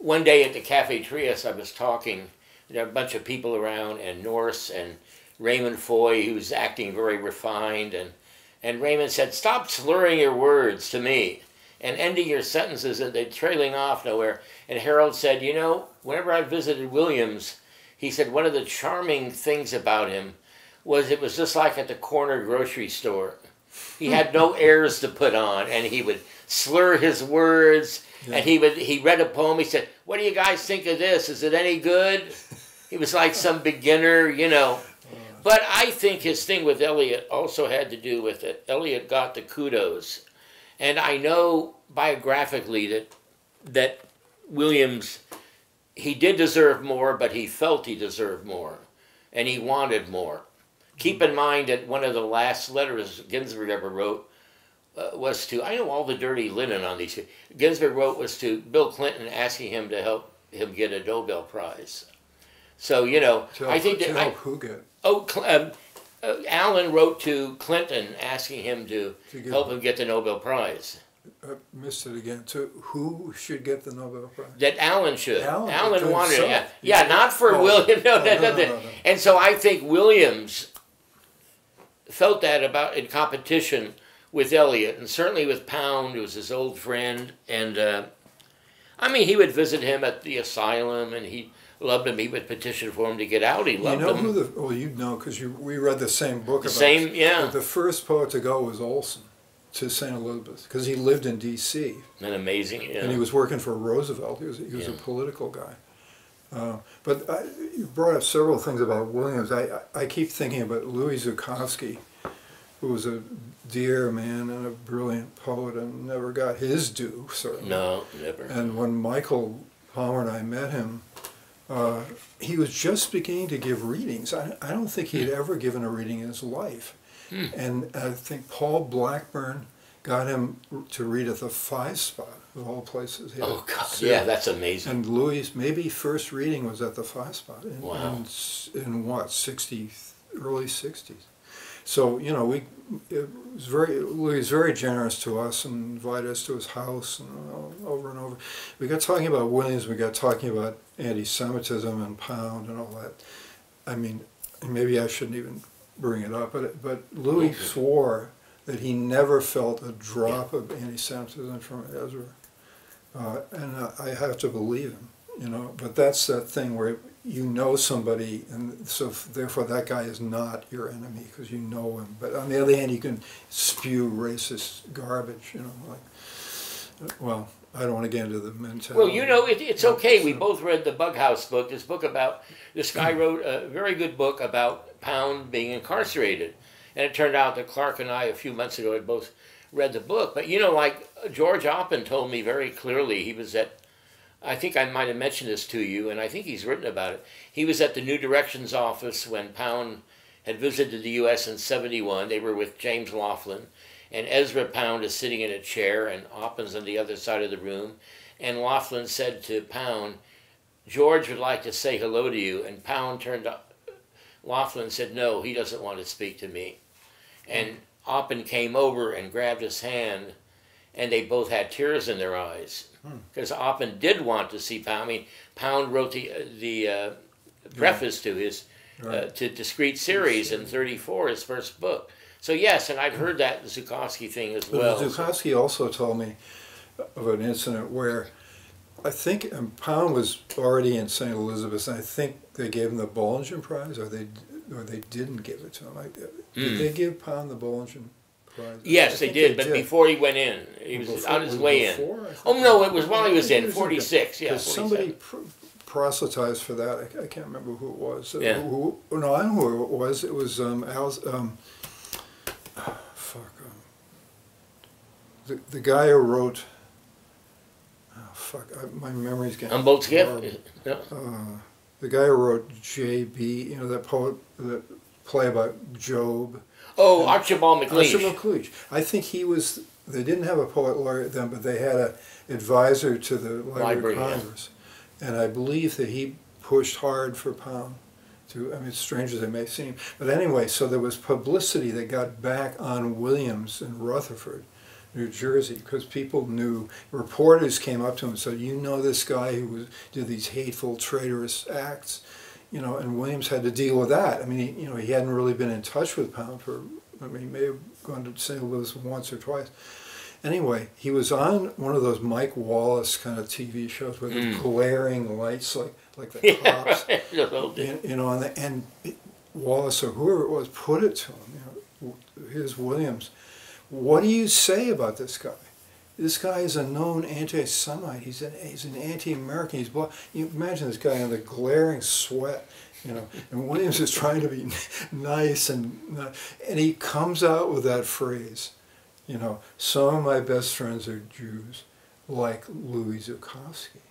one day at the Cafe Trias, I was talking, there were a bunch of people around, and Norris and Raymond Foy, who was acting very refined, and, and Raymond said, "Stop slurring your words to me and ending your sentences, and they're trailing off nowhere." And Harold said, "You know, whenever I visited Williams," he said, "one of the charming things about him was it was just like at the corner grocery store. He had no airs to put on, and he would slur his words, yeah. and he would he read a poem, he said, 'What do you guys think of this? Is it any good?' He was like some beginner, you know. But I think his thing with Eliot also had to do with it. Eliot got the kudos. And I know biographically that that Williams, he did deserve more, but he felt he deserved more, and he wanted more. Keep in mind that one of the last letters Ginsberg ever wrote uh, was to, I know all the dirty linen on these, Ginsberg wrote was to Bill Clinton asking him to help him get a Nobel Prize. So, you know, so I think that... I, who get? Oh, um, uh, Allen wrote to Clinton asking him to, to get, help him get the Nobel Prize. I missed it again. To who should get the Nobel Prize? That Allen should. Allen, Allen wanted it. Yeah, yeah, not for oh, William. No, oh, no, no, no, no, no. And so I think Williams... felt that about in competition with Eliot, and certainly with Pound, who was his old friend. And uh, I mean, he would visit him at the asylum, and he loved him. He would petition for him to get out. He loved him. You know him. Who the? Well, you know, because we read the same book. The about same, yeah. But the first poet to go was Olson to Saint Elizabeth, because he lived in D C An amazing. Yeah. And he was working for Roosevelt. He was he was yeah. a political guy. Uh, but I, you brought up several things about Williams. I, I, I keep thinking about Louis Zukofsky, who was a dear man and a brilliant poet and never got his due, certainly. No, never. And when Michael Palmer and I met him, Uh, he was just beginning to give readings. I, I don't think he had ever given a reading in his life. Hmm. And I think Paul Blackburn got him to read at the Five Spot, of all places. He oh, God, Sue. Yeah, that's amazing. And Louis, maybe first reading was at the Five Spot in, wow. in, in what, sixty, early sixties. So, you know, we, it was very, Louis was very generous to us and invited us to his house and all, over and over. We got talking about Williams, we got talking about anti-Semitism and Pound and all that. I mean, maybe I shouldn't even bring it up, but, but Louis mm-hmm. swore that he never felt a drop yeah. of anti-Semitism from Ezra. Uh, and uh, I have to believe him, you know, but that's that thing where it, you know somebody, and so therefore that guy is not your enemy because you know him. But on the other hand, you can spew racist garbage, you know, like, well, I don't want to get into the mentality. Well, you know, it, it's okay. We both read the Bughouse book, this book about, this guy wrote a very good book about Pound being incarcerated. And it turned out that Clark and I, a few months ago, had both read the book. But, you know, like George Oppen told me very clearly, he was at, I think I might have mentioned this to you, and I think he's written about it. He was at the New Directions office when Pound had visited the U S in seventy-one. They were with James Laughlin, and Ezra Pound is sitting in a chair, and Oppen's on the other side of the room. And Laughlin said to Pound, "George would like to say hello to you." And Pound turned to Laughlin, said, "No, he doesn't want to speak to me." And Oppen came over and grabbed his hand, and they both had tears in their eyes. Because Oppen did want to see Pound. I mean, Pound wrote the the uh, preface yeah. to his right. uh, to Discrete Series in thirty-four, his first book. So yes, and I've heard that Zukoski thing as but well. Zukoski also told me of an incident where I think and Pound was already in Saint Elizabeth's, and I think they gave him the Bollingen Prize, or they or they didn't give it to him. Like, did mm. they give Pound the Bollingen? Yes, they did, they but did. before he went in, he was before, on his was way before, in. Oh no, it was while he was in forty-six. Yeah, somebody pr proselytized for that. I, I can't remember who it was. Yeah. Uh, who, no, I don't know who it was. It was um, Al's, um oh, fuck, um, the the guy who wrote. Oh fuck, I, my memory's getting. Humboldt's Gift. Uh, the guy who wrote J B, you know, that poet, that play about Job. Oh, and Archibald MacLeish. Archibald MacLeish. I think he was, they didn't have a poet laureate then, but they had an advisor to the Library, Library of Congress. Yeah. And I believe that he pushed hard for Pound to, I mean, strange as it may seem. But anyway, so there was publicity that got back on Williams in Rutherford, New Jersey, because people knew, reporters came up to him and said, "You know this guy who was, did these hateful, traitorous acts?" You know, and Williams had to deal with that. I mean, he, you know, he hadn't really been in touch with Pound for, I mean, he may have gone to Saint Louis once or twice. Anyway, he was on one of those Mike Wallace kind of T V shows with mm. the glaring lights like, like the yeah, cops. Right. You, you know, and, the, and Wallace or whoever it was put it to him, you know, here's Williams. "What do you say about this guy? This guy is a known anti-Semite. He's an he's an anti-American. He's black." You imagine this guy in the glaring sweat, you know. And Williams is trying to be nice, and not, and he comes out with that phrase, you know. "Some of my best friends are Jews, like Louis Zukoski."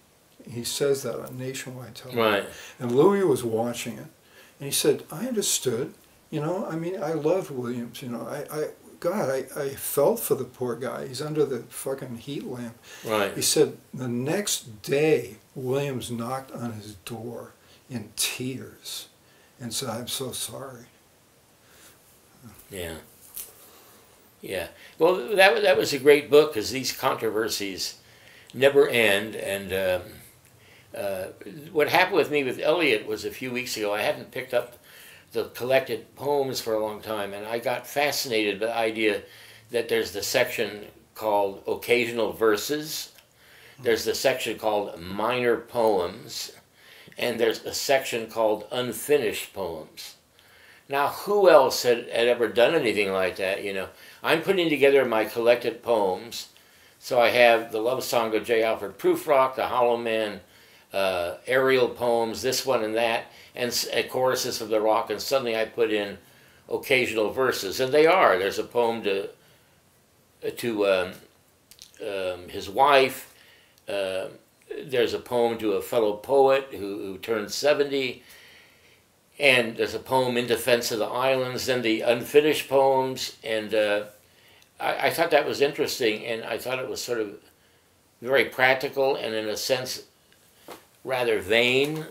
He says that on nationwide television. Right. And Louis was watching it, and he said, "I understood. You know, I mean, I loved Williams. You know, I." I God, I, I felt for the poor guy. He's under the fucking heat lamp." Right. He said the next day, Williams knocked on his door in tears and said, "I'm so sorry." Yeah. Yeah. Well, that, that was a great book because these controversies never end. And um, uh, what happened with me with Eliot was a few weeks ago, I hadn't picked up the collected poems for a long time, and I got fascinated by the idea that there's the section called Occasional Verses, there's the section called Minor Poems, and there's a section called Unfinished Poems. Now, who else had, had ever done anything like that, you know? I'm putting together my collected poems, so I have the Love Song of J. Alfred Prufrock, the Hollow Man, uh, aerial poems, this one and that, and a choruses of the rock, and suddenly I put in occasional verses, and they are. There's a poem to to um, um, his wife, uh, there's a poem to a fellow poet who, who turned seventy, and there's a poem in defense of the islands, then the unfinished poems, and uh, I, I thought that was interesting, and I thought it was sort of very practical and in a sense rather vain.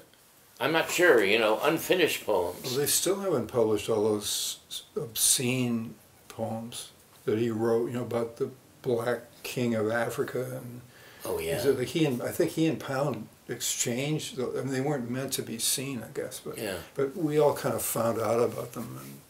I'm not sure, you know, unfinished poems. Well, they still haven't published all those obscene poems that he wrote, you know, about the black king of Africa. And oh, yeah. So like he and, I think he and Pound exchanged, I mean, they weren't meant to be seen, I guess, but, yeah. but we all kind of found out about them and,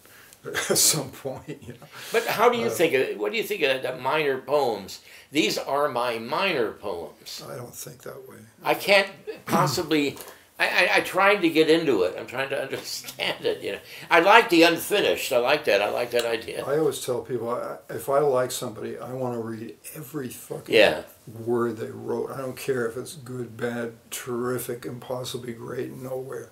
at some point, you know. But how do you uh, think of, what do you think of that minor poems? These are my minor poems. I don't think that way. I can't possibly... I, I, I tried to get into it. I'm trying to understand it. You know, I like the unfinished. I like that. I like that idea. I always tell people, I, if I like somebody, I want to read every fucking yeah. word they wrote. I don't care if it's good, bad, terrific, impossibly great, nowhere.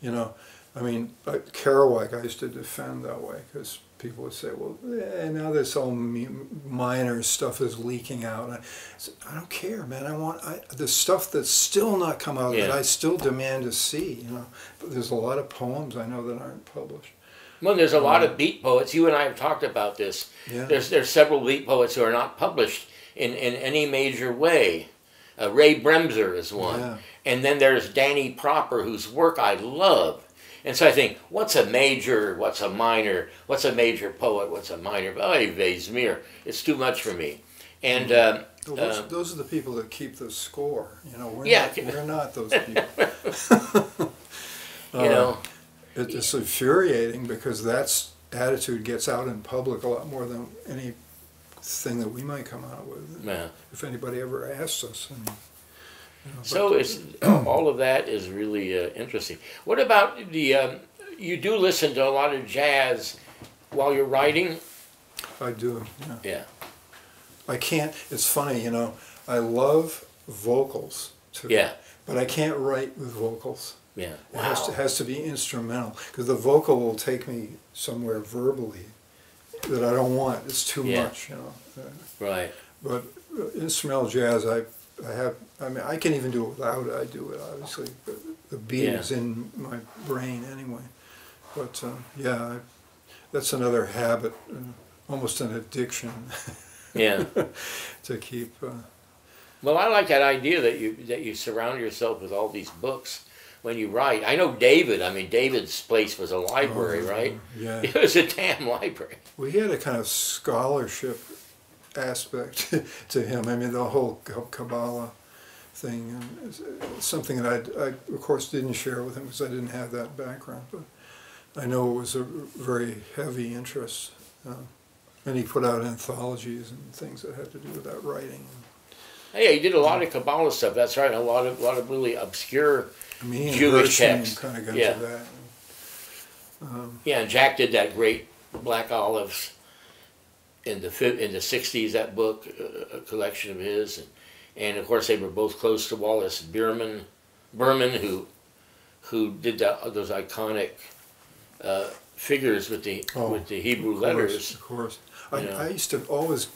You know, I mean, like Kerouac, I used to defend that way because people would say, well, eh, now this all minor stuff is leaking out. And I said, I don't care, man. I want I, the stuff that's still not come out yeah. that I still demand to see, you know. But there's a lot of poems I know that aren't published. Well, there's a um, lot of beat poets. You and I have talked about this. Yeah. There's, there's several beat poets who are not published in, in any major way. Uh, Ray Bremser is one. Yeah. And then there's Danny Proper, whose work I love. And so I think, what's a major, what's a minor, what's a major poet, what's a minor, oh, Vesmir, it's too much for me. And um, well, those, um, those are the people that keep the score, you know, we're, yeah. not, we're not those people. uh, you know, it, It's infuriating because that attitude gets out in public a lot more than anything that we might come out with, yeah. if anybody ever asks us. And, You know, so it's, all of that is really uh, interesting. What about the, um, you do listen to a lot of jazz while you're writing? I do, yeah. yeah. I can't, it's funny, you know, I love vocals too. Yeah. But I can't write with vocals. Yeah. Wow. It has to, has to be instrumental because the vocal will take me somewhere verbally that I don't want. It's too yeah. much, you know. Right. But instrumental jazz, I... I have, I mean, I can even do it without it. I do it, obviously. But the beat yeah. is in my brain anyway. But, uh, yeah, I, that's another habit, uh, almost an addiction. yeah. to keep. Uh, well, I like that idea that you, that you surround yourself with all these books when you write. I know David, I mean, David's place was a library, oh, right? Yeah. It was a damn library. We had a kind of scholarship aspect to him. I mean, the whole Kabbalah thing, and something that I, I, of course, didn't share with him because I didn't have that background, but I know it was a very heavy interest. Uh, and he put out anthologies and things that had to do with that writing. Yeah, he did a lot of Kabbalah stuff, that's right, a lot of, a lot of really obscure I mean, Jewish texts. Kind of got yeah. to that. Um, yeah, and Jack did that great Black Olives in the in the sixties, that book, a collection of his, and, and of course they were both close to Wallace Burman, Burman who who did that, those iconic uh, figures with the oh, with the Hebrew of course, letters. Of course, I, I used to always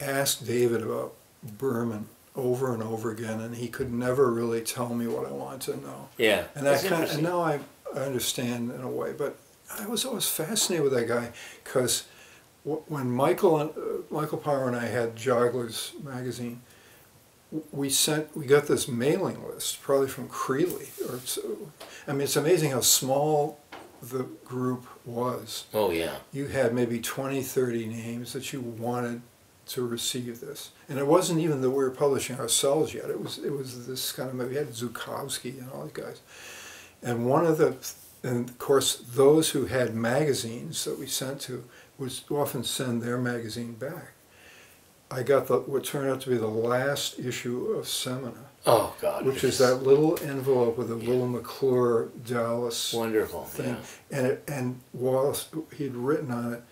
ask David about Burman over and over again, and he could never really tell me what I wanted to know. Yeah, and I kind of, and now I I understand in a way, but I was always fascinated with that guy because when Michael and, uh, Michael Power and I had Jogglers magazine, we sent we got this mailing list probably from Creeley. Or I mean, it's amazing how small the group was. Oh yeah. You had maybe twenty, thirty names that you wanted to receive this, and it wasn't even that we were publishing ourselves yet. It was it was this kind of we had Zukowski and all these guys, and one of the and of course those who had magazines that we sent to would often send their magazine back. I got the, what turned out to be the last issue of Semina. Oh, God. Which is that little envelope with a yeah. little McClure Dallas Wonderful, thing. Yeah. And, it, and Wallace, he'd written on it,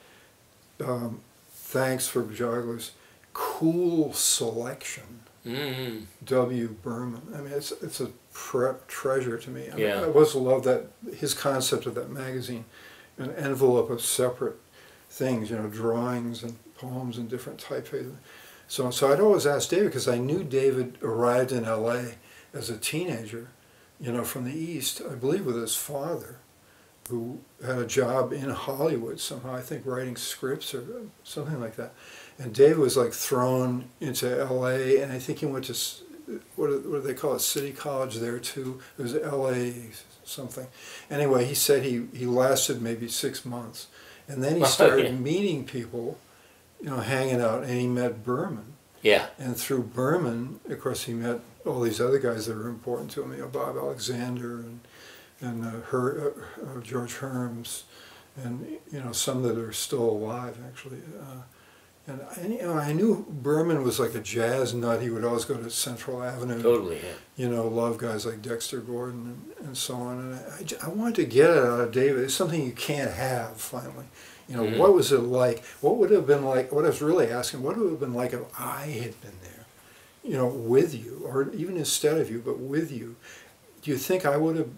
um, thanks for Jogglers, cool selection. Mm-hmm. W. Burman. I mean, it's, it's a prep treasure to me. I, yeah. mean, I always loved that, his concept of that magazine, an envelope of separate things, you know, drawings and poems and different typefaces. So, so I'd always ask David, because I knew David arrived in L A as a teenager, you know, from the East, I believe with his father, who had a job in Hollywood somehow, I think writing scripts or something like that. And David was like thrown into L A, and I think he went to, what do, what do they call it, City College there too. It was L A something. Anyway, he said he, he lasted maybe six months. And then he started okay. meeting people, you know, hanging out, and he met Berman. Yeah. And through Berman, of course, he met all these other guys that were important to him, you know, Bob Alexander and and uh, Her, uh, uh, George Herms, and, you know, some that are still alive, actually. Uh, and I, you know, I knew Berman was like a jazz nut. He would always go to Central Avenue. Totally, yeah. You know, love guys like Dexter Gordon and, and so on. And I, I, I wanted to get it out of David. It's something you can't have, finally. You know, mm-hmm. What was it like? What would it have been like? What I was really asking, what would it have been like if I had been there? You know, with you, or even instead of you, but with you. Do you think I would have...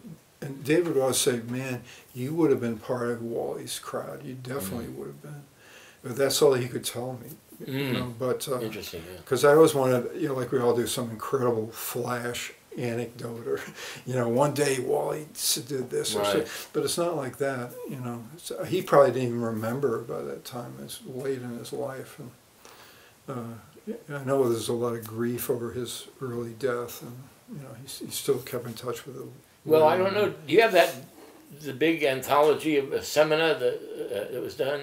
And David would always say, man, you would have been part of Wally's crowd. You definitely mm. would have been. But that's all he could tell me. Mm. You know, but, uh, interesting, yeah. Because I always wanted, you know, like we all do, some incredible flash anecdote or, you know, one day Wally did this right. or so. But it's not like that, you know. So he probably didn't even remember by that time. It's late in his life. And uh, I know there's a lot of grief over his early death. And, you know, he, he still kept in touch with the... Well, I don't know. Do you have that, the big anthology of uh, Semina that, uh, that was done?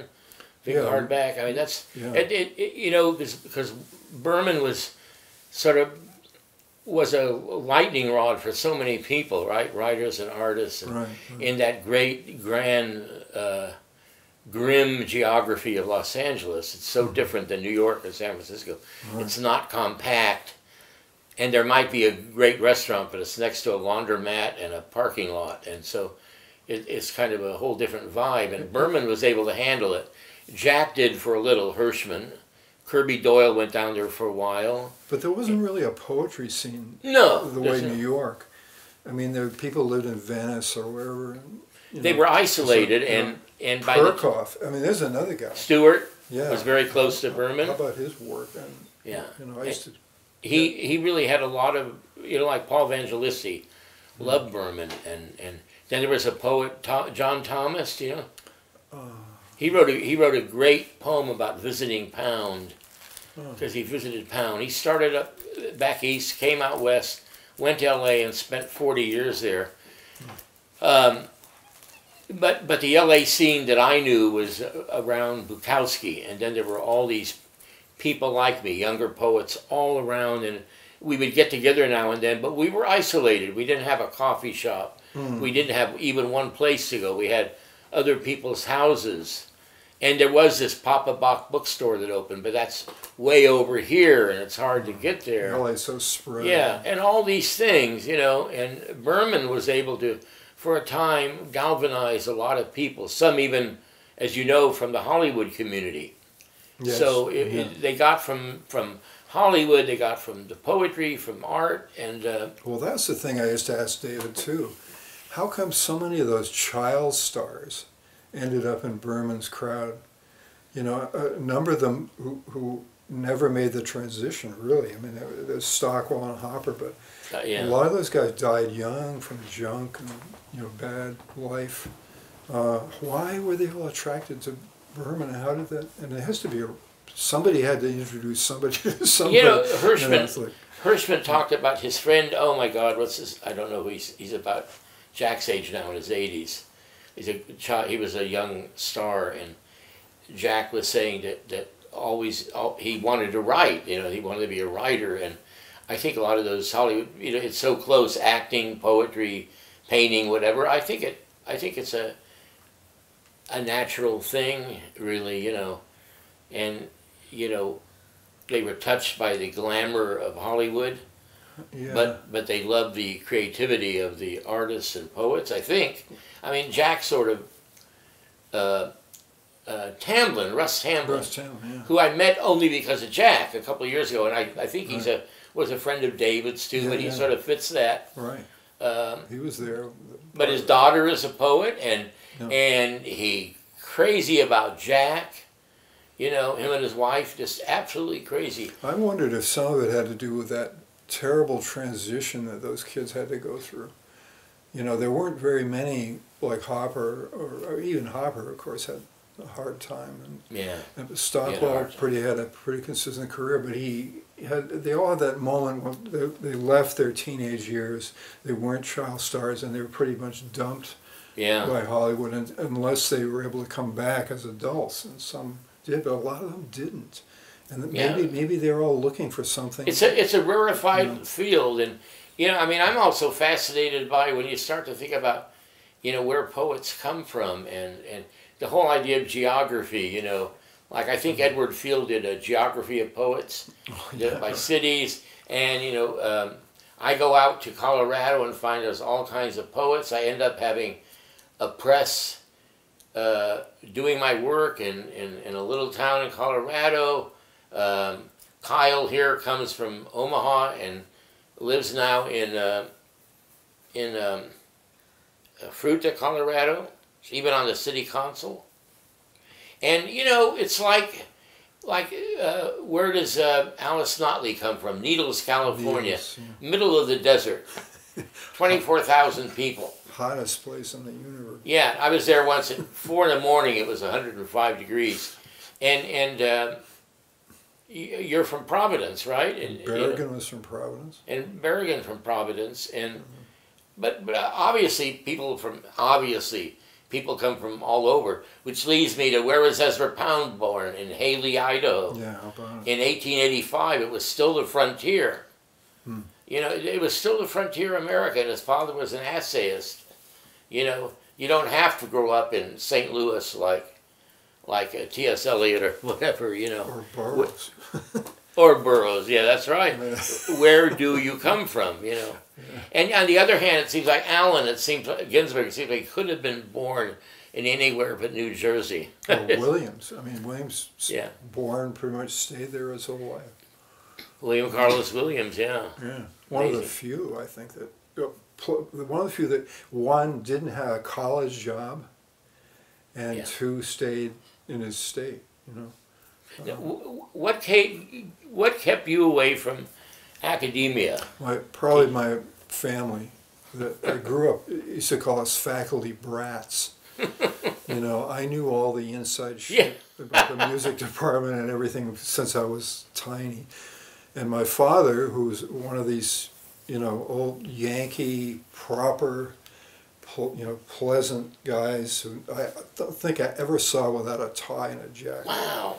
Big yeah. hardback. I mean, that's, yeah. it, it, it, you know, because Berman was sort of, was a lightning rod for so many people, right? Writers and artists. And right, right. In that great, grand, uh, grim geography of Los Angeles. It's so different than New York and San Francisco. Right. It's not compact. And there might be a great restaurant, but it's next to a laundromat and a parking lot. And so it, it's kind of a whole different vibe. And Berman was able to handle it. Jack did for a little, Hirschman. Kirby Doyle went down there for a while. But there wasn't really a poetry scene no, the way New York. I mean, there were people who lived in Venice or wherever. And, you they know, were isolated. So, and, and by Perkoff. The, I mean, there's another guy. Stewart yeah. was very close to Berman. How about his work? And, yeah. You know, I used to... He he really had a lot of, you know, like Paul Evangelisti, loved Berman, and, and then there was a poet, Tom, John Thomas, do you know? Uh, he, wrote a, he wrote a great poem about visiting Pound, because uh, he visited Pound. He started up back east, came out west, went to L A and spent forty years there. Um, but, but the L A scene that I knew was around Bukowski, and then there were all these people like me, younger poets all around, and we would get together now and then, but we were isolated. We didn't have a coffee shop. Mm. We didn't have even one place to go. We had other people's houses. And there was this Papa Bach bookstore that opened, but that's way over here, and it's hard to get there. L A is so spread. Yeah, and all these things, you know, and Berman was able to, for a time, galvanize a lot of people, some even, as you know, from the Hollywood community. Yes. So it, yeah. it, they got from from Hollywood, they got from the poetry, from art, and... Uh, well, that's the thing I used to ask David, too. How come so many of those child stars ended up in Berman's crowd? You know, a number of them who, who never made the transition, really. I mean, there's Stockwell and Hopper, but uh, yeah. a lot of those guys died young from junk and, you know, bad life. Uh, why were they all attracted to... Berman, how did that? And it has to be a, somebody had to introduce somebody to somebody. You know, Hirschman. Like, Hirschman talked about his friend. Oh my God, what's this? I don't know who he's. He's about Jack's age now, in his eighties. He's a child. He was a young star, and Jack was saying that that always all, he wanted to write. You know, he wanted to be a writer, and I think a lot of those Hollywood. You know, it's so close: acting, poetry, painting, whatever. I think it. I think it's a. a natural thing, really, you know, and, you know, they were touched by the glamour of Hollywood, yeah. but but they loved the creativity of the artists and poets, I think. I mean, Jack sort of, uh, uh, Tamblyn, Russ Tamblyn, Russ Tamblyn yeah. who I met only because of Jack a couple of years ago, and I, I think he's right. a was a friend of David's, too, yeah, but he yeah. sort of fits that. Right. Um, he was there. But his daughter is a poet, and... No. And he crazy about Jack, You know, him and his wife, just absolutely crazy. I wondered if some of it had to do with that terrible transition that those kids had to go through. You know, there weren't very many like Hopper, or, or even Hopper, of course, had a hard time. And, yeah. And Stockwell pretty had a pretty consistent career, but he had, they all had that moment when they, they left their teenage years, they weren't child stars, and they were pretty much dumped yeah. by Hollywood, and, unless they were able to come back as adults, and some did, but a lot of them didn't. And yeah. maybe maybe they're all looking for something. It's a, it's a rarefied you know. field, and you know, I mean, I'm also fascinated by when you start to think about, you know, where poets come from, and, and the whole idea of geography, you know. Like, I think Edward Field did a geography of poets oh, yeah. by cities, and, you know, um, I go out to Colorado and find us all kinds of poets. I end up having a press uh, doing my work in, in, in a little town in Colorado. Um, Kyle here comes from Omaha and lives now in uh, in um, Fruta, Colorado. She's been on the city council, and you know it's like like uh, where does uh, Alice Notley come from? Needles, California, Needles, yeah. middle of the desert, twenty-four thousand people. Hottest place in the universe. Yeah, I was there once at four in the morning. It was one hundred and five degrees, and and. Uh, You're from Providence, right? And, and Berrigan you know, was from Providence. And Berrigan from Providence, and mm-hmm. but but obviously people from obviously people come from all over, which leads me to where was Ezra Pound born? In Haley, Idaho. Yeah, in eighteen eighty-five, it was still the frontier. Hmm. You know, it, it was still the frontier America, and his father was an essayist. You know, you don't have to grow up in Saint Louis like. like a T S Eliot or whatever, you know. Or Burroughs. or Burroughs, yeah, that's right. Where do you come from, you know? Yeah. And on the other hand, it seems like Allen, it seems like Ginsberg, it seems like he could have been born in anywhere but New Jersey. Or Williams. I mean, Williams yeah. born, pretty much stayed there his whole life. William Carlos Williams, yeah. Yeah. One Amazing. of the few, I think, that, one of the few that, one, didn't have a college job, and yeah. two, stayed in his state, you know. Um, what came, what kept you away from academia? My, probably my family. That I grew up, used to call us faculty brats. You know, I knew all the inside shit yeah. about the music department and everything since I was tiny. And my father, who was one of these, you know, old Yankee proper, you know, pleasant guys who I don't think I ever saw without a tie and a jacket. Wow.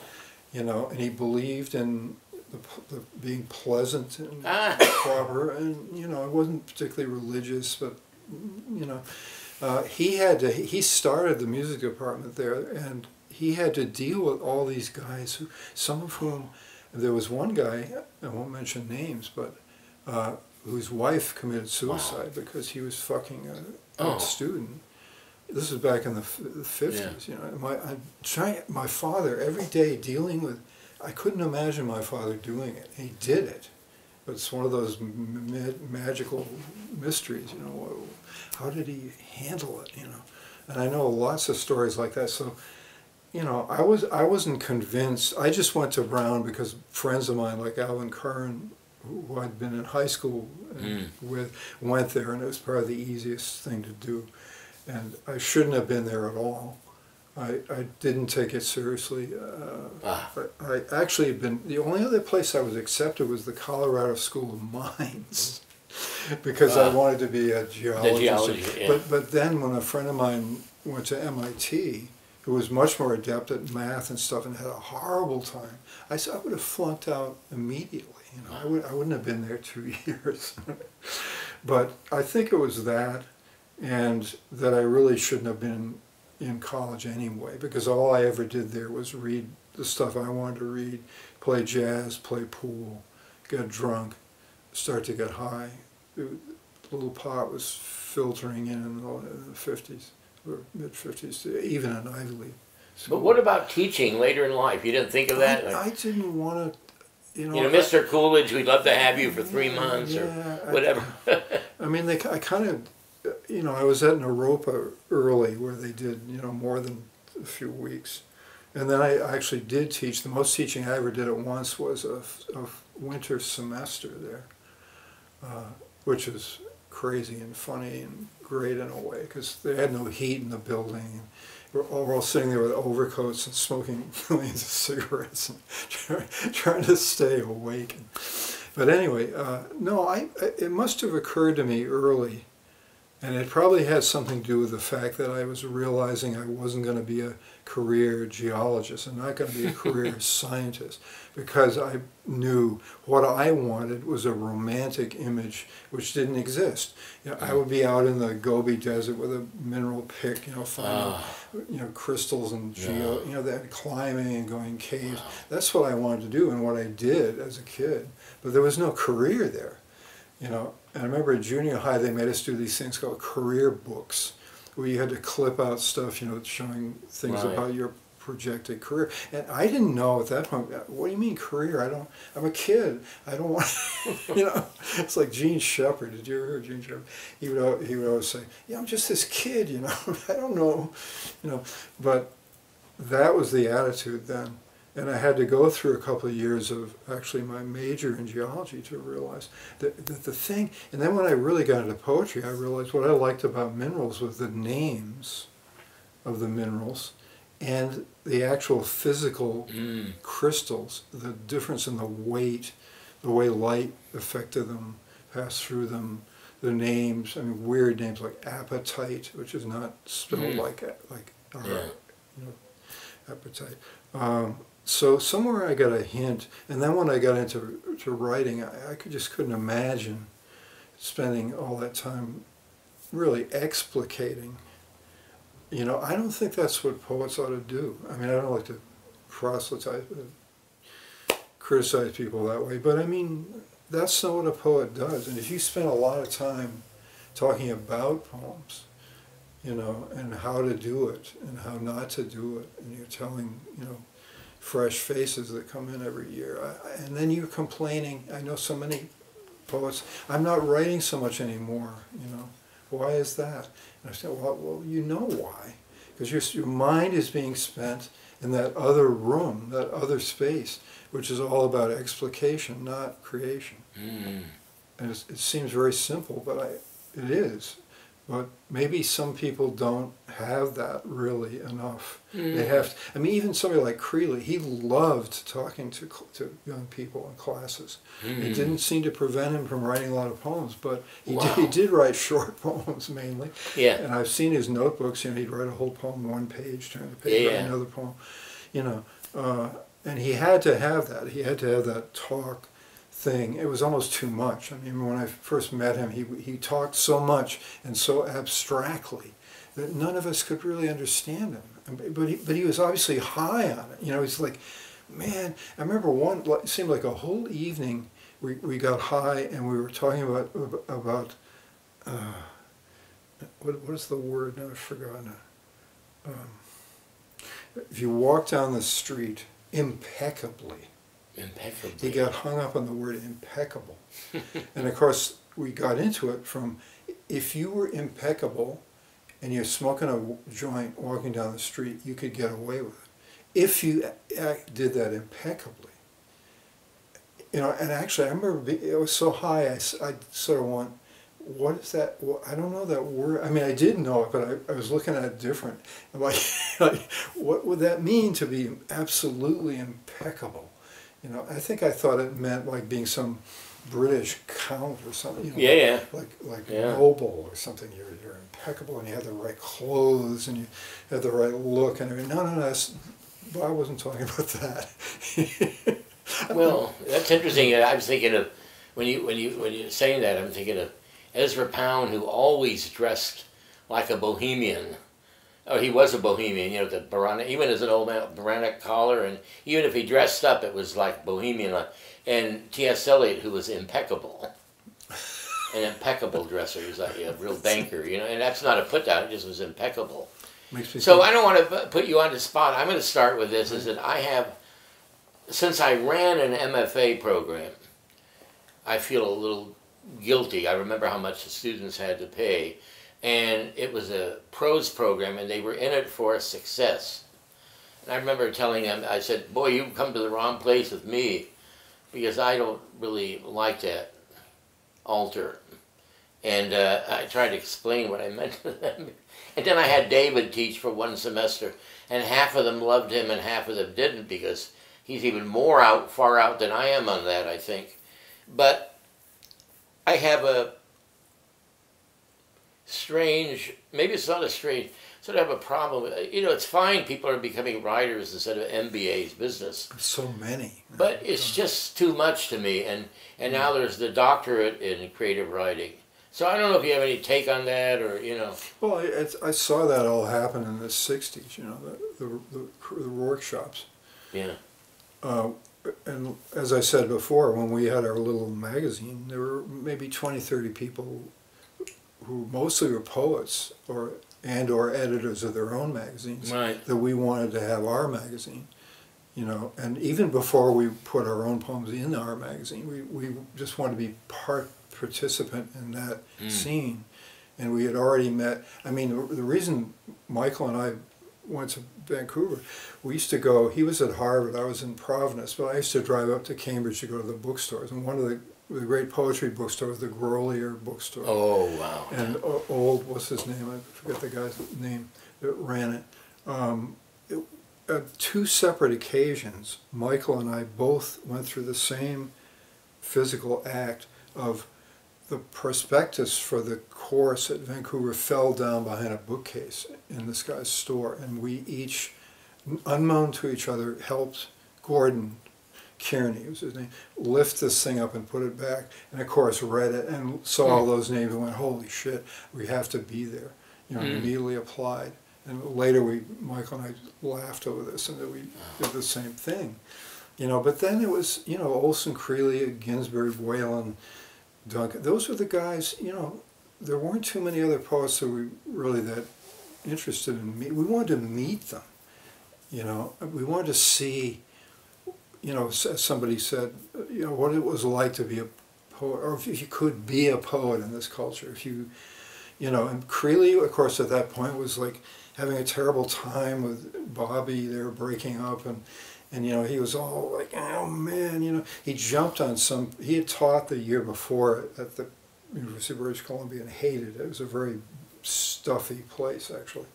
You know, and he believed in the, the being pleasant and ah. proper, and you know, I wasn't particularly religious, but you know, uh, he had to. He started the music department there, and he had to deal with all these guys, who, some of whom, there was one guy, I won't mention names, but uh, whose wife committed suicide wow. because he was fucking a. Oh. student. This is back in the fifties, yeah. you know. My I'm trying, my father every day dealing with. I couldn't imagine my father doing it. He did it, but it's one of those ma magical mysteries, you know. How did he handle it, you know? And I know lots of stories like that. So, you know, I was I wasn't convinced. I just went to Brown because friends of mine like Alvin Curran, who I'd been in high school mm. with, went there, and it was probably the easiest thing to do. And I shouldn't have been there at all. I, I didn't take it seriously. Uh, ah. I, I actually had been, the only other place I was accepted was the Colorado School of Mines, because ah. I wanted to be a geologist. The geology, yeah. but, but then when a friend of mine went to M I T, who was much more adept at math and stuff and had a horrible time, I said I would have flunked out immediately. You know, I, would, I wouldn't have been there two years. But I think it was that, and that I really shouldn't have been in college anyway, because all I ever did there was read the stuff I wanted to read, play jazz, play pool, get drunk, start to get high. It, the little pot was filtering in in the fifties, or mid-fifties, even in Ivy League. So, but what about teaching later in life? You didn't think of that? I, I didn't want to. You know, you know, Mister Coolidge, we'd love to have you for three months yeah, or whatever. I, I mean, they, I kind of, you know, I was at Naropa early where they did, you know, more than a few weeks. And then I actually did teach. The most teaching I ever did at once was a, a winter semester there, uh, which is crazy and funny and great in a way, because they had no heat in the building. We're all, we're all sitting there with overcoats and smoking millions of cigarettes and try, trying to stay awake. But anyway, uh, no, I, it must have occurred to me early, and it probably had something to do with the fact that I was realizing I wasn't going to be a career geologist and not going to be a career scientist, because I knew what I wanted was a romantic image which didn't exist. You know, I would be out in the Gobi Desert with a mineral pick, you know, finding ah. you know, crystals and geo, yeah. you know, that climbing and going caves. Wow. That's what I wanted to do and what I did as a kid. But there was no career there, you know. And I remember at junior high they made us do these things called career books, where you had to clip out stuff, you know, showing things right. about your projected career. And I didn't know at that point, what do you mean career? I don't, I'm a kid. I don't want, you know, it's like Gene Shepard. Did you ever hear Gene Shepard? He would, he would always say, yeah, I'm just this kid, you know, I don't know, you know. But that was the attitude then. And I had to go through a couple of years of actually my major in geology to realize that, that the thing, and then when I really got into poetry, I realized what I liked about minerals was the names of the minerals and the actual physical mm. crystals, the difference in the weight, the way light affected them, passed through them, their names, I mean weird names like apatite, which is not spelled mm. like, like uh, yeah. you know, appetite. Um, So somewhere I got a hint, and then when I got into to writing, I, I could, just couldn't imagine spending all that time really explicating. You know, I don't think that's what poets ought to do. I mean, I don't like to proselytize, uh, criticize people that way, but I mean, that's not what a poet does. And if you spend a lot of time talking about poems, you know, and how to do it, and how not to do it, and you're telling, you know, fresh faces that come in every year. I, and then you're complaining. I know so many poets, I'm not writing so much anymore, you know. Why is that? And I said, well, well you know why. Because your, your mind is being spent in that other room, that other space, which is all about explication, not creation. Mm. And it's, it seems very simple, but I, it is. But maybe some people don't have that really enough. Mm. They have to, I mean, even somebody like Creeley, he loved talking to, to young people in classes. Mm. It didn't seem to prevent him from writing a lot of poems, but he, wow. did, he did write short poems mainly. Yeah. And I've seen his notebooks, you know, he'd write a whole poem, one page, turn the page, yeah. write another poem, you know. Uh, and he had to have that. He had to have that talk thing. It was almost too much. I mean, when I first met him, he, he talked so much and so abstractly that none of us could really understand him. But he, but he was obviously high on it. You know, he's like, man, I remember one, it seemed like a whole evening we, we got high and we were talking about, about uh, what, what is the word? No, I've forgotten. Um, if you walk down the street impeccably, Impeccably. He got hung up on the word impeccable. And of course, we got into it from, if you were impeccable and you're smoking a joint walking down the street, you could get away with it. If you did that impeccably. You know, and actually, I remember being, it was so high, I, I sort of went, what is that? Well, I don't know that word. I mean, I did know it, but I, I was looking at it different. I'm like, like, what would that mean to be absolutely impeccable? You know, I think I thought it meant like being some British count or something. You know, yeah, yeah. Like like yeah. noble or something. You're you're impeccable and you have the right clothes and you have the right look and everything. No, no, no. Bob wasn't talking about that. Well, that's interesting. I was thinking of when you when you when you're saying that, I'm thinking of Ezra Pound, who always dressed like a bohemian. Oh, he was a bohemian, you know, the Barana, even as an old man, Barana collar, and even if he dressed up, it was like bohemian. And T S Eliot, who was impeccable, an impeccable dresser, he was like a real banker, you know, and that's not a put down, it just was impeccable. Makes me so think. I don't want to put you on the spot. I'm going to start with this, mm-hmm. is that I have, since I ran an M F A program, I feel a little guilty. I remember how much the students had to pay. And it was a prose program, and they were in it for success. And I remember telling him, I said, boy, you've come to the wrong place with me, because I don't really like that altar. And uh, I tried to explain what I meant to them. And then I had David teach for one semester, and half of them loved him and half of them didn't, because he's even more out, far out than I am on that, I think. But I have a strange, maybe it's not a strange, sort of have a problem with, you know, it's fine people are becoming writers instead of M B As, business. So many. But it's just too much to me, and, and now there's the doctorate in creative writing. So I don't know if you have any take on that, or, you know. Well, I, I saw that all happen in the sixties, you know, the, the, the, the workshops. Yeah. Uh, and as I said before, when we had our little magazine, there were maybe twenty, thirty people who mostly were poets or and or editors of their own magazines, right, that we wanted to have our magazine. You know, and even before we put our own poems in our magazine, we, we just wanted to be part participant in that mm. scene. And we had already met, I mean, the, the reason Michael and I went to Vancouver, we used to go, he was at Harvard, I was in Providence, but I used to drive up to Cambridge to go to the bookstores. And one of the, the great poetry bookstores, the Grolier bookstore. Oh, wow. And old, what's his name? I forget the guy's name that ran it. Um, it at two separate occasions, Michael and I both went through the same physical act of the prospectus for the course at Vancouver fell down behind a bookcase in this guy's store, and we each, unknown to each other, helped Gordon Kearney, was his name, lift this thing up and put it back, and of course read it and saw all those names and went, holy shit, we have to be there. You know, mm. immediately applied, and later we, Michael and I laughed over this, and we did the same thing. You know, but then it was, you know, Olson, Creeley, Ginsberg, Whalen, Duncan. Those were the guys, you know, there weren't too many other poets that we really that interested in meet. We wanted to meet them, you know. We wanted to see, you know, somebody said, you know, what it was like to be a poet, or if you could be a poet in this culture. If you, you know, and Creeley, of course, at that point was like having a terrible time with Bobby. They were breaking up, and And, you know, he was all like, oh, man, you know. He jumped on some, he had taught the year before at the University of British Columbia and hated it. It was a very stuffy place, actually.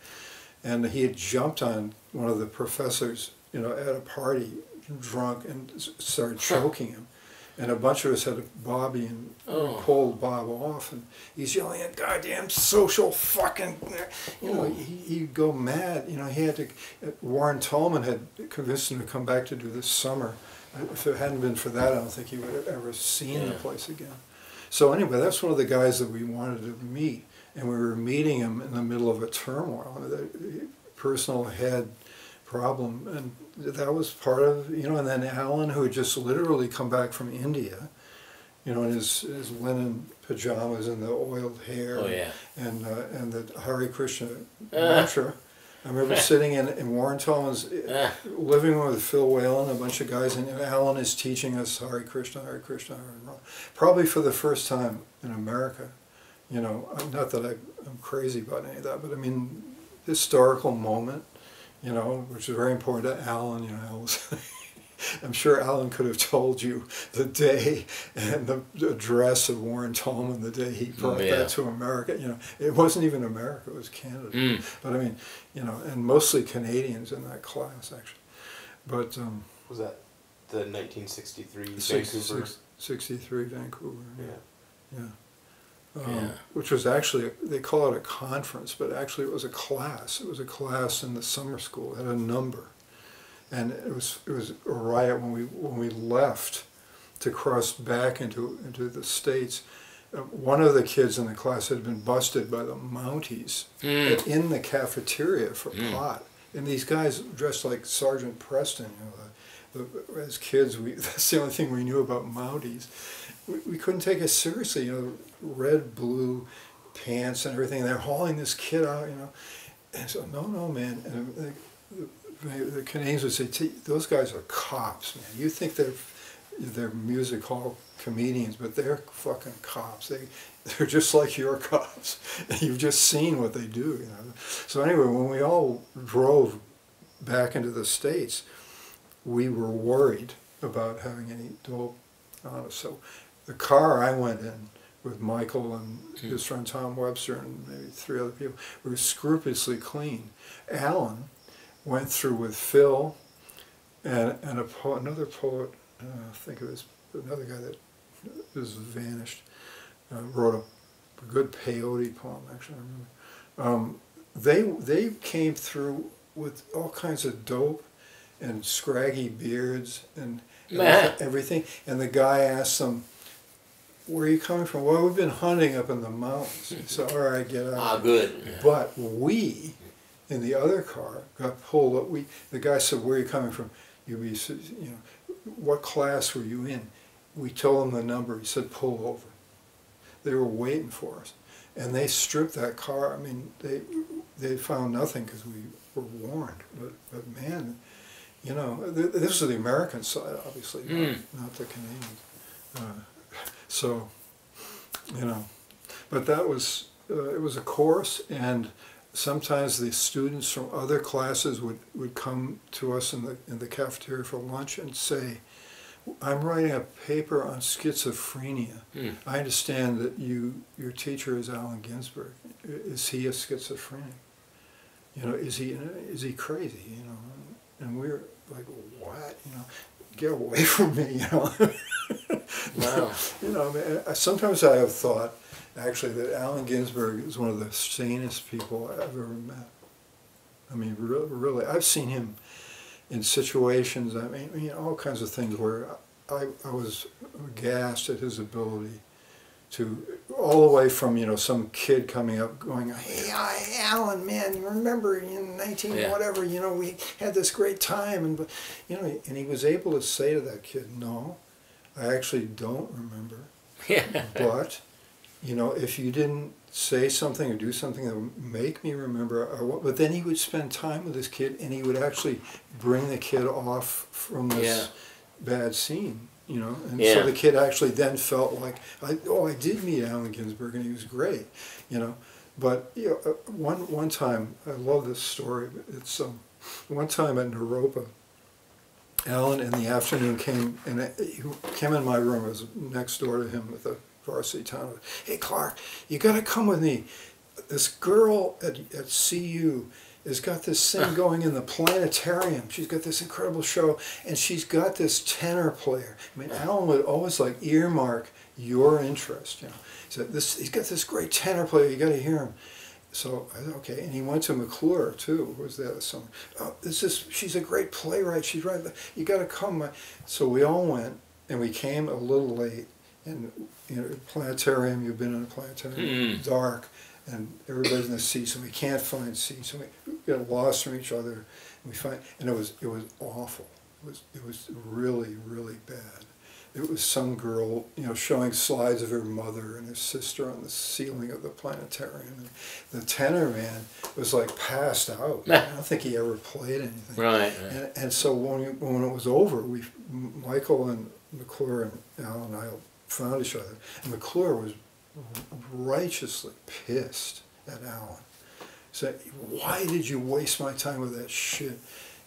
And he had jumped on one of the professors, you know, at a party, drunk, and started choking him. And a bunch of us had Bobby and oh. pulled Bob off, and he's yelling at goddamn social fucking, you know, he, he'd go mad. You know, he had to, Warren Tolman had convinced him to come back to do this summer. If it hadn't been for that, I don't think he would have ever seen yeah. the place again. So anyway, that's one of the guys that we wanted to meet, and we were meeting him in the middle of a turmoil, the personal head problem, and that was part of, you know, and then Alan, who had just literally come back from India, you know, in his, his linen pajamas and the oiled hair, oh, yeah. and uh, and the Hare Krishna mantra. Uh. I remember sitting in, in Warren Tolman's uh. living room with Phil Whalen, a bunch of guys, and Alan is teaching us Hare Krishna, Hare Krishna, Hare Krishna, probably for the first time in America, you know, not that I, I'm crazy about any of that, but I mean, historical moment. You know, which is very important to Alan, you know, I'm sure Alan could have told you the day and the address of Warren Tolman the day he brought oh, yeah. that to America. You know, it wasn't even America, it was Canada. Mm. But I mean, you know, and mostly Canadians in that class, actually. But... Um, was that the nineteen sixty-three Vancouver? sixty-three Vancouver. Yeah. Yeah. Um, yeah. Which was actually, they call it a conference, but actually it was a class. It was a class in the summer school. It had a number, and it was it was a riot when we when we left to cross back into into the States. Uh, one of the kids in the class had been busted by the Mounties mm. in the cafeteria for mm. pot, and these guys dressed like Sergeant Preston. You know, the, as kids, we, that's the only thing we knew about Mounties. We, we couldn't take it seriously, you know, red, blue pants and everything. They're hauling this kid out, you know. And so, no, no, man. And the, the Canadians would say, those guys are cops, man. You think they're, they're music hall comedians, but they're fucking cops. They, they're just like your cops. You've just seen what they do, you know. So anyway, when we all drove back into the States, we were worried about having any dope on us. So the car I went in with Michael and his friend Tom Webster and maybe three other people, we were scrupulously clean. Alan went through with Phil and, and a po another poet, uh, I think it was another guy that has vanished, uh, wrote a good peyote poem, actually, I remember. Um, they, they came through with all kinds of dope and scraggy beards and, and everything. And the guy asked them, "Where are you coming from?" "Well, we've been hunting up in the mountains." So, "All right, get out." Ah, good. Yeah. But we, in the other car, got pulled up. We, the guy said, "Where are you coming from?" You, be, you know, "What class were you in?" We told him the number. He said, "Pull over." They were waiting for us. And they stripped that car. I mean, they they found nothing because we were warned. But, but man, you know, th this is the American side, obviously, mm. not, not the Canadian. Uh, so, you know, but that was, uh, it was a course, and sometimes the students from other classes would, would come to us in the, in the cafeteria for lunch and say, "I'm writing a paper on schizophrenia. Mm. I understand that you, your teacher is Allen Ginsberg. Is he a schizophrenic? You know, is he is he crazy? You know?" And we're like, "What? You know, get away from me!" You know. Wow. You know, I mean, sometimes I have thought, actually, that Allen Ginsberg is one of the sanest people I've ever met. I mean, really, really, I've seen him in situations, I mean, you know, all kinds of things where I, I was aghast at his ability to, all the way from, you know, some kid coming up going, "Hey, Alan, man, you remember in nineteen whatever, you know, we had this great time," and, you know, and he was able to say to that kid, "No, I actually don't remember, yeah. but, you know, if you didn't say something or do something that would make me remember," I, but then he would spend time with this kid, and he would actually bring the kid off from this yeah. bad scene, you know, and yeah. so the kid actually then felt like, I, oh, I did meet Allen Ginsberg, and he was great, you know. But you know, one, one time, I love this story, it's um, one time at Naropa, Alan in the afternoon came, and I, he came in my room, I was next door to him with a Varsity Town. "Hey, Clark, you got to come with me. This girl at, at C U has got this thing going in the planetarium. She's got this incredible show, and she's got this tenor player." I mean, Alan would always like earmark your interest. You know, so this he's got this great tenor player. You got to hear him. So I said, okay, and he went to McClure too. Who was that? Someone. "Oh, this is she's a great playwright. She's right. You got to come." So we all went, and we came a little late. And you know, planetarium, you've been in a planetarium, mm. dark, and everybody's in the seats, and we can't find seats, and we get lost from each other, and we find, and it was it was awful. It was it was really really bad. It was some girl, you know, showing slides of her mother and her sister on the ceiling of the planetarium. And the tenor man was like passed out. I don't think he ever played anything. Right. right. And, and so when we, when it was over, we Michael and McClure and Alan and I found each other, and McClure was righteously pissed at Alan. He said, "Why did you waste my time with that shit?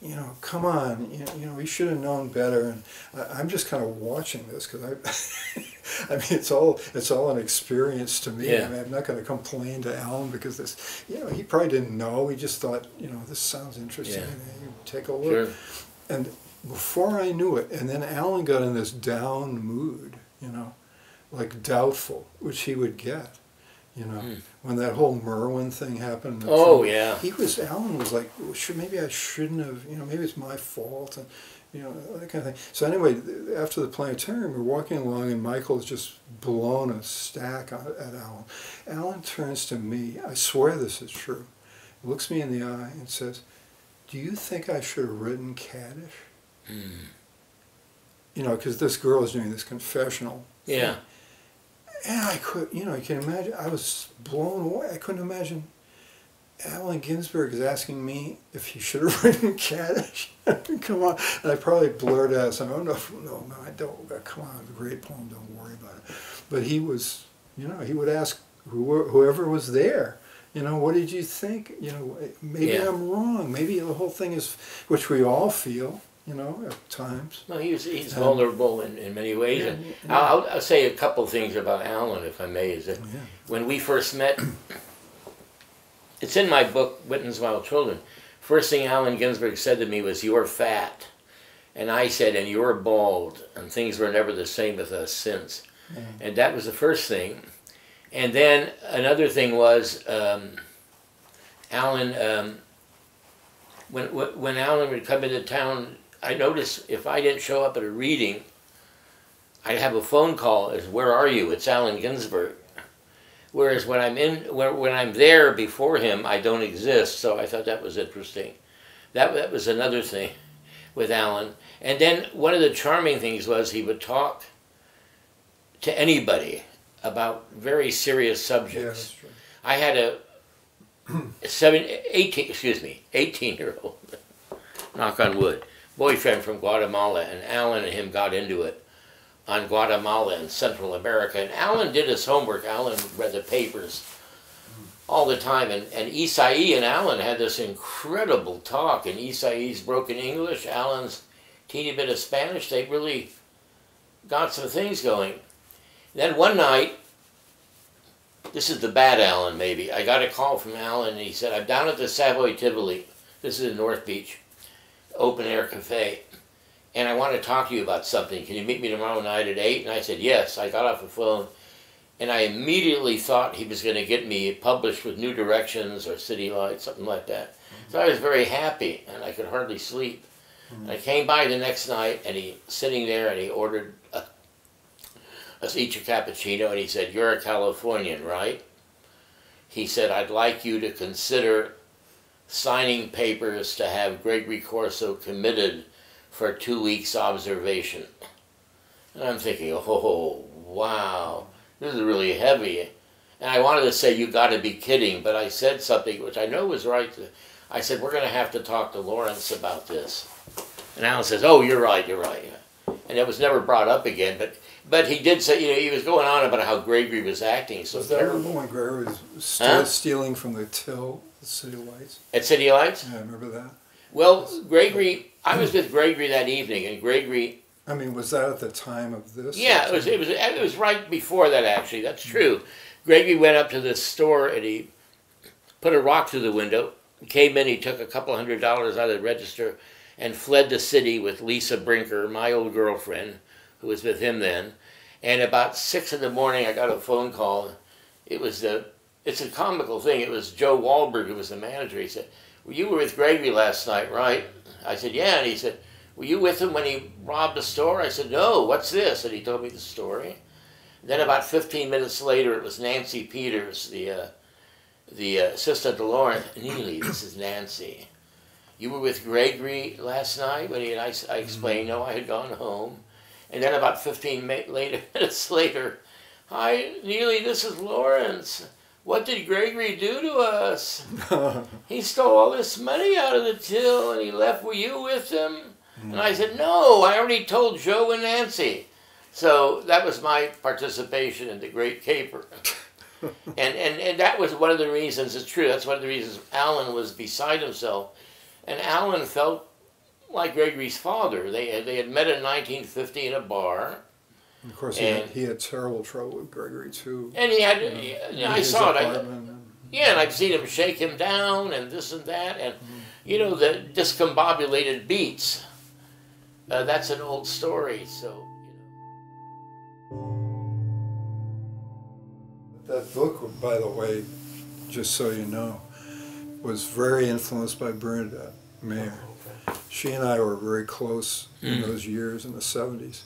You know, come on, you, you know, you should have known better." And I, I'm just kind of watching this because I, I mean, it's all it's all an experience to me. Yeah. I mean, I'm not going to complain to Alan because this, you know, he probably didn't know. He just thought, you know, this sounds interesting. Yeah. And you take a look. Sure. And before I knew it, and then Alan got in this down mood. You know, like doubtful, which he would get, you know, mm. when that whole Merwin thing happened. Oh, Trump, yeah. He was, Alan was like, well, should, maybe I shouldn't have, you know, maybe it's my fault, and, you know, that kind of thing. So anyway, after the planetarium, we're walking along, and Michael's just blown a stack on, at Alan. Alan turns to me, I swear this is true, looks me in the eye and says, "Do you think I should have written Kaddish?" Mm. You know, because this girl is doing this confessional. Yeah. Thing. And I could, you know, you can imagine, I was blown away. I couldn't imagine Allen Ginsberg is asking me if he should have written Kaddish. Come on. And I probably blurted out something. Oh, no, no, no, I don't. Come on, the great poem, don't worry about it. But he was, you know, he would ask whoever was there, You know, what did you think? You know, maybe yeah. I'm wrong. Maybe the whole thing is, which we all feel, you know, at times. No, he's, he's um, vulnerable in, in many ways. Yeah, and yeah. I'll, I'll say a couple things about Alan, if I may, is that yeah. when we first met, it's in my book, Witten's Wild Children, first thing Allen Ginsberg said to me was, "You're fat." And I said, "And you're bald." And things were never the same with us since. Mm. And that was the first thing. And then another thing was, um, Alan, um, when, when Alan would come into town, I noticed if I didn't show up at a reading, I'd have a phone call as, "Where are you? It's Allen Ginsberg." Whereas when I'm, in, when I'm there before him, I don't exist. So I thought that was interesting. That, that was another thing with Alan. And then one of the charming things was he would talk to anybody about very serious subjects. Yeah, I had a seven, eighteen, excuse me, eighteen-year-old, knock on wood, boyfriend from Guatemala, and Alan and him got into it on Guatemala and Central America. And Alan did his homework. Alan read the papers all the time. And, and Isai and Alan had this incredible talk. And Isai's broken English, Alan's teeny bit of Spanish. They really got some things going. Then one night, this is the bad Alan maybe, I got a call from Alan and he said, "I'm down at the Savoy Tivoli," this is in North Beach, open air cafe, "and I want to talk to you about something. Can you meet me tomorrow night at eight? And I said, "Yes." I got off the phone and I immediately thought he was going to get me published with New Directions or City Lights, something like that. Mm-hmm. So I was very happy and I could hardly sleep. Mm-hmm. And I came by the next night and he sitting there and he ordered a us each a cappuccino, and he said, "You're a Californian, right?" He said, "I'd like you to consider signing papers to have Gregory Corso committed for two weeks observation." And I'm thinking, oh, wow, this is really heavy. And I wanted to say, "You got to be kidding," but I said something, which I know was right. I said, "We're going to have to talk to Lawrence about this." And Alan says, "Oh, you're right, you're right." And it was never brought up again, but But he did say, you know, he was going on about how Gregory was acting. So was that terrible. When Gregory was st huh? stealing from the till at City Lights? At City Lights? Yeah, I remember that. Well, was, Gregory, I was with Gregory that evening, and Gregory... I mean, was that at the time of this? Yeah, it was, it, was, it was right before that, actually. That's true. Gregory went up to this store, and he put a rock through the window, came in, he took a couple hundred dollars out of the register, and fled the city with Lisa Brinker, my old girlfriend, who was with him then. And about six in the morning, I got a phone call. It was the, it's a comical thing. It was Joe Wahlberg, who was the manager. He said, "Well, you were with Gregory last night, right?" I said, "Yeah." And he said, "Were you with him when he robbed the store?" I said, "No, what's this?" And he told me the story. And then about fifteen minutes later, it was Nancy Peters, the, uh, the uh, assistant to Lawrence Neely. "This is Nancy. You were with Gregory last night?" When he and I, I explained, "No, I had gone home." And then about fifteen minutes later, "Hi, Neely, this is Lawrence. What did Gregory do to us? He stole all this money out of the till and he left. Were you with him?" Mm. And I said, "No, I already told Joe and Nancy." So that was my participation in the Great Caper. and, and, and that was one of the reasons, it's true, that's one of the reasons Alan was beside himself. And Alan felt like Gregory's father. They, they had met in nineteen fifty in a bar. Of course, he, and, had, he had terrible trouble with Gregory, too. And he had, you know, he, I saw it. I, and, yeah, and I've seen him shake him down and this and that. And, mm-hmm. you know, the discombobulated beats. Uh, that's an old story, so. You know. That book, by the way, just so you know, was very influenced by Bernadette Mayer. She and I were very close in mm-hmm. those years in the seventies.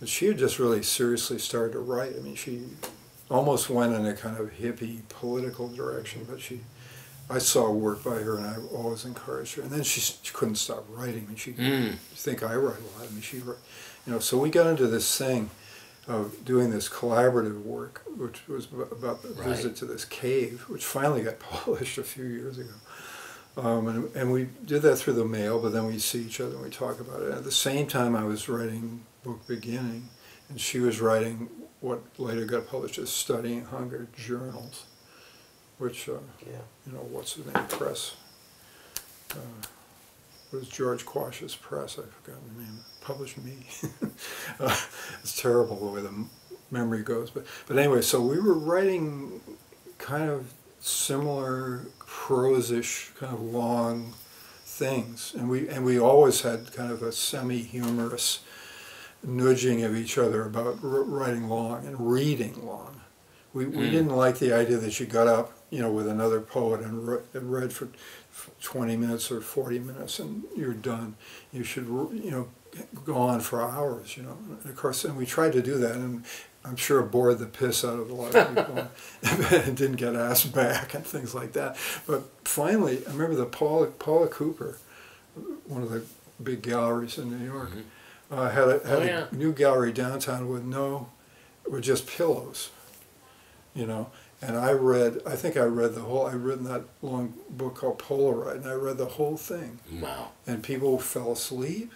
And she had just really seriously started to write. I mean, she almost went in a kind of hippie political direction, but she, I saw work by her and I always encouraged her. And then she, she couldn't stop writing. I mean, she mm. think I write a lot. I mean, she, you know, so we got into this thing of doing this collaborative work, which was about the right. visit to this cave, which finally got published a few years ago. Um, and, and we did that through the mail, but then we see each other and we talk about it. And at the same time, I was writing Book Beginning, and she was writing what later got published as Studying Hunger Journals, which, uh, yeah. you know, what's the name, press, uh, it was George Quash's press, I've forgotten the name, published me. uh, it's terrible the way the memory goes, but, but anyway, so we were writing kind of similar prose-ish, kind of long things, and we, and we always had kind of a semi-humorous nudging of each other about r writing long and reading long. We, we mm. didn't like the idea that you got up, you know, with another poet and, re and read for twenty minutes or forty minutes and you're done. You should, you know, go on for hours, you know. And of course, and we tried to do that, and I'm sure bored the piss out of a lot of people and didn't get asked back and things like that. But finally, I remember the Paula, Paula Cooper, one of the big galleries in New York, mm-hmm. uh, had, a, had oh, yeah. a new gallery downtown with no, with just pillows, you know. And I read, I think I read the whole, I'd written that long book called Polaroid, and I read the whole thing. Wow. And people fell asleep.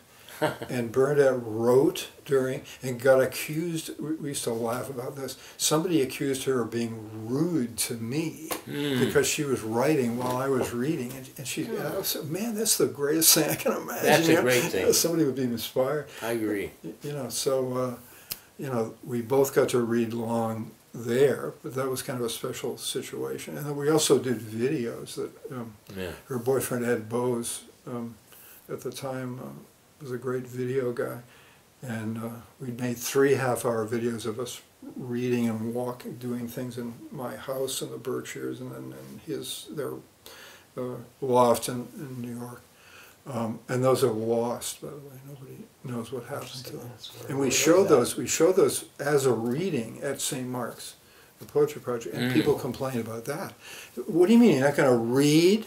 And Bernadette wrote during, and got accused, we used to laugh about this, somebody accused her of being rude to me mm. because she was writing while I was reading. And, and she, yeah. and I said, man, that's the greatest thing I can imagine. That's a great thing. Somebody would be inspired. I agree. You know, so, uh, you know, we both got to read long there, but that was kind of a special situation. And then we also did videos that um, yeah. her boyfriend, Ed Bowes, um, at the time, um, was a great video guy, and uh, we made three half-hour videos of us reading and walking, doing things in my house in the Berkshires, and then in his their uh, loft in, in New York. Um, and those are lost, by the way. Nobody knows what happened to them. And we showed those. We showed those as a reading at Saint Mark's, the Poetry Project, and mm. people complained about that. What do you mean you're not going to read?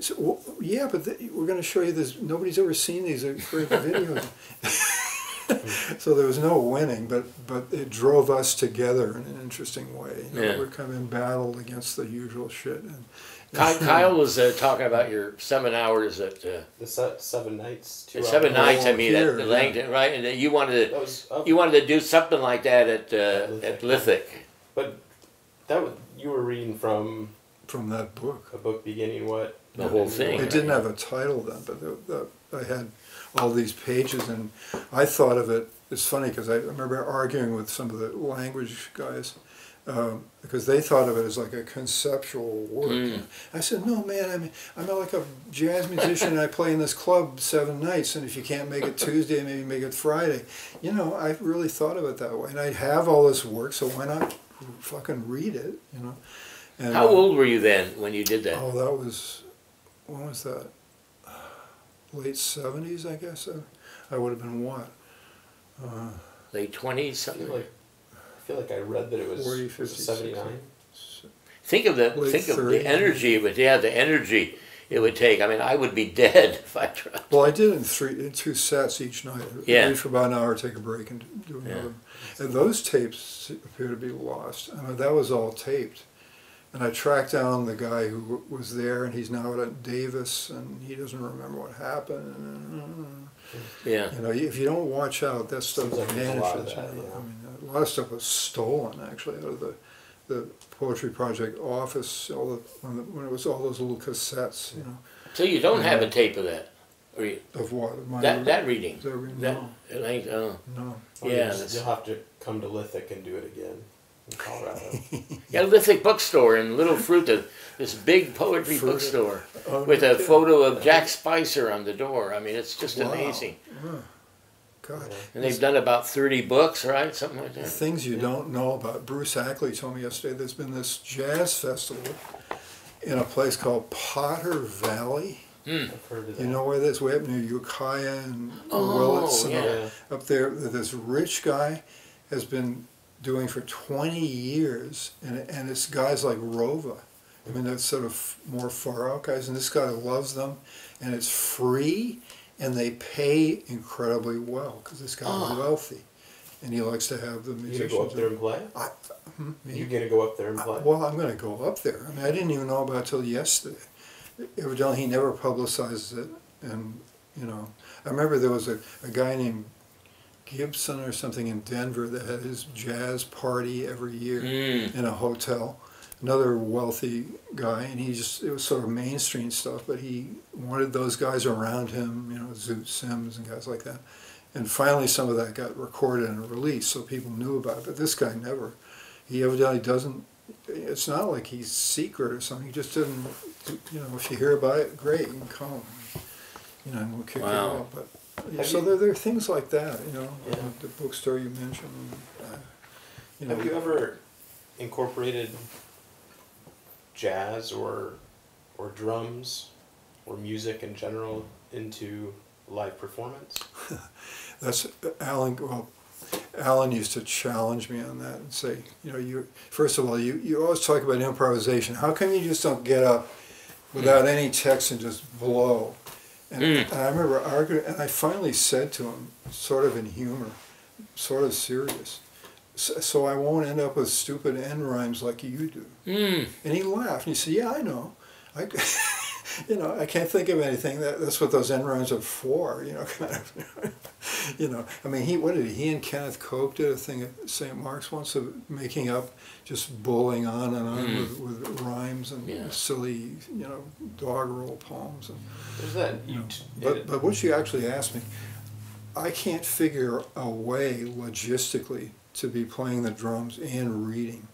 So, well, yeah, but the, we're going to show you this. Nobody's ever seen these great videos. So there was no winning, but but it drove us together in an interesting way. You know, yeah. We're kind of embattled against the usual shit. And, Kyle, Kyle was uh, talking about your seven hours at uh, the se seven nights, two seven hours. nights. I mean, here, at Langdon, yeah. right? And uh, you wanted to was, uh, you wanted to do something like that at uh, Lithic. at Lithic. But that was, you were reading from from that book, a book beginning what. The whole thing. It didn't have a title then, but the, the, I had all these pages, and I thought of it. It's funny because I remember arguing with some of the language guys um, because they thought of it as like a conceptual work. Mm. I said, "No, man. I mean, I'm like a jazz musician, and I play in this club seven nights. And if you can't make it Tuesday, maybe make it Friday. You know, I really thought of it that way. And I have all this work, so why not fucking read it? You know." And, how old were you then when you did that? Oh, that was. When was that? Late seventies, I guess. I would have been what? Uh, Late twenties, something. I feel, like, I feel like I read that it was forty, fifty, seventy-nine. Think of the Late think thirty, of the energy it would. Yeah, the energy it would take. I mean, I would be dead if I tried. Well, I did in three, in two sets each night. Yeah. Read for about an hour, take a break, and do another. Yeah. And those tapes appear to be lost. I mean, that was all taped. And I tracked down the guy who was there, and he's now at Davis, and he doesn't remember what happened. Yeah. You know, if you don't watch out, that stuff like vanishes. A lot of that, you know? Yeah. I mean, a lot of stuff was stolen, actually, out of the, the Poetry Project office, all the, when it was all those little cassettes, you know. So you don't have a tape of that? Or you, of what? Of my that, that reading? That reading? That, no. It ain't, uh, no. Well, yeah. You'll, you'll have to come to Lithic and do it again. Colorado. Yeah, Lithic bookstore in Little Fruta, this big poetry Fruta. bookstore oh, with a photo of Jack Spicer on the door. I mean, it's just wow. amazing. Oh, God. And they've done about thirty books, right? Something like that. Things you yeah. don't know about. Bruce Ackley told me yesterday there's been this jazz festival in a place called Potter Valley. Mm. I've heard of that. You know where this? Way up near Ukiah and oh, Willits. And yeah. Up there, this rich guy has been doing for twenty years, and, and it's guys like Rova. I mean, that's sort of more far out guys, and this guy loves them, and it's free, and they pay incredibly well, because this guy's oh. wealthy, and he likes to have the musicians. You gonna go up there and play? I, hmm, you gonna go up there and play? I, well, I'm gonna go up there. I mean, I didn't even know about it till yesterday. Evidently, he never publicizes it, and, you know, I remember there was a, a guy named Gibson or something in Denver that had his jazz party every year mm. in a hotel, another wealthy guy, and he just, it was sort of mainstream stuff, but he wanted those guys around him, you know, Zoot Sims and guys like that. And finally some of that got recorded and released, so people knew about it, but this guy never. He evidently doesn't, it's not like he's secret or something, he just didn't, you know, if you hear about it, great, you can call him. You know, and we'll kick wow. it out, but... Yeah, so there, there are things like that, you know, yeah. the bookstore you mentioned. Uh, you know. Have you ever incorporated jazz or or drums or music in general into live performance? That's Alan. Well, Alan used to challenge me on that and say, you know, you first of all, you you always talk about improvisation. How come you just don't get up without mm. any text and just blow? And, mm. and I remember arguing, and I finally said to him, sort of in humor, sort of serious, so, so I won't end up with stupid end rhymes like you do. Mm. And he laughed, and he said, yeah, I know. I, you know, I can't think of anything. That, that's what those end rhymes are for, you know, kind of, you know. I mean, he, what did he, he and Kenneth Cope did a thing at Saint Mark's once of making up, just bowling on and on mm. with, with rhymes and yeah. silly, you know, doggerel poems. And, There's that. You know, but, but what you actually asked me, I can't figure a way logistically to be playing the drums and reading.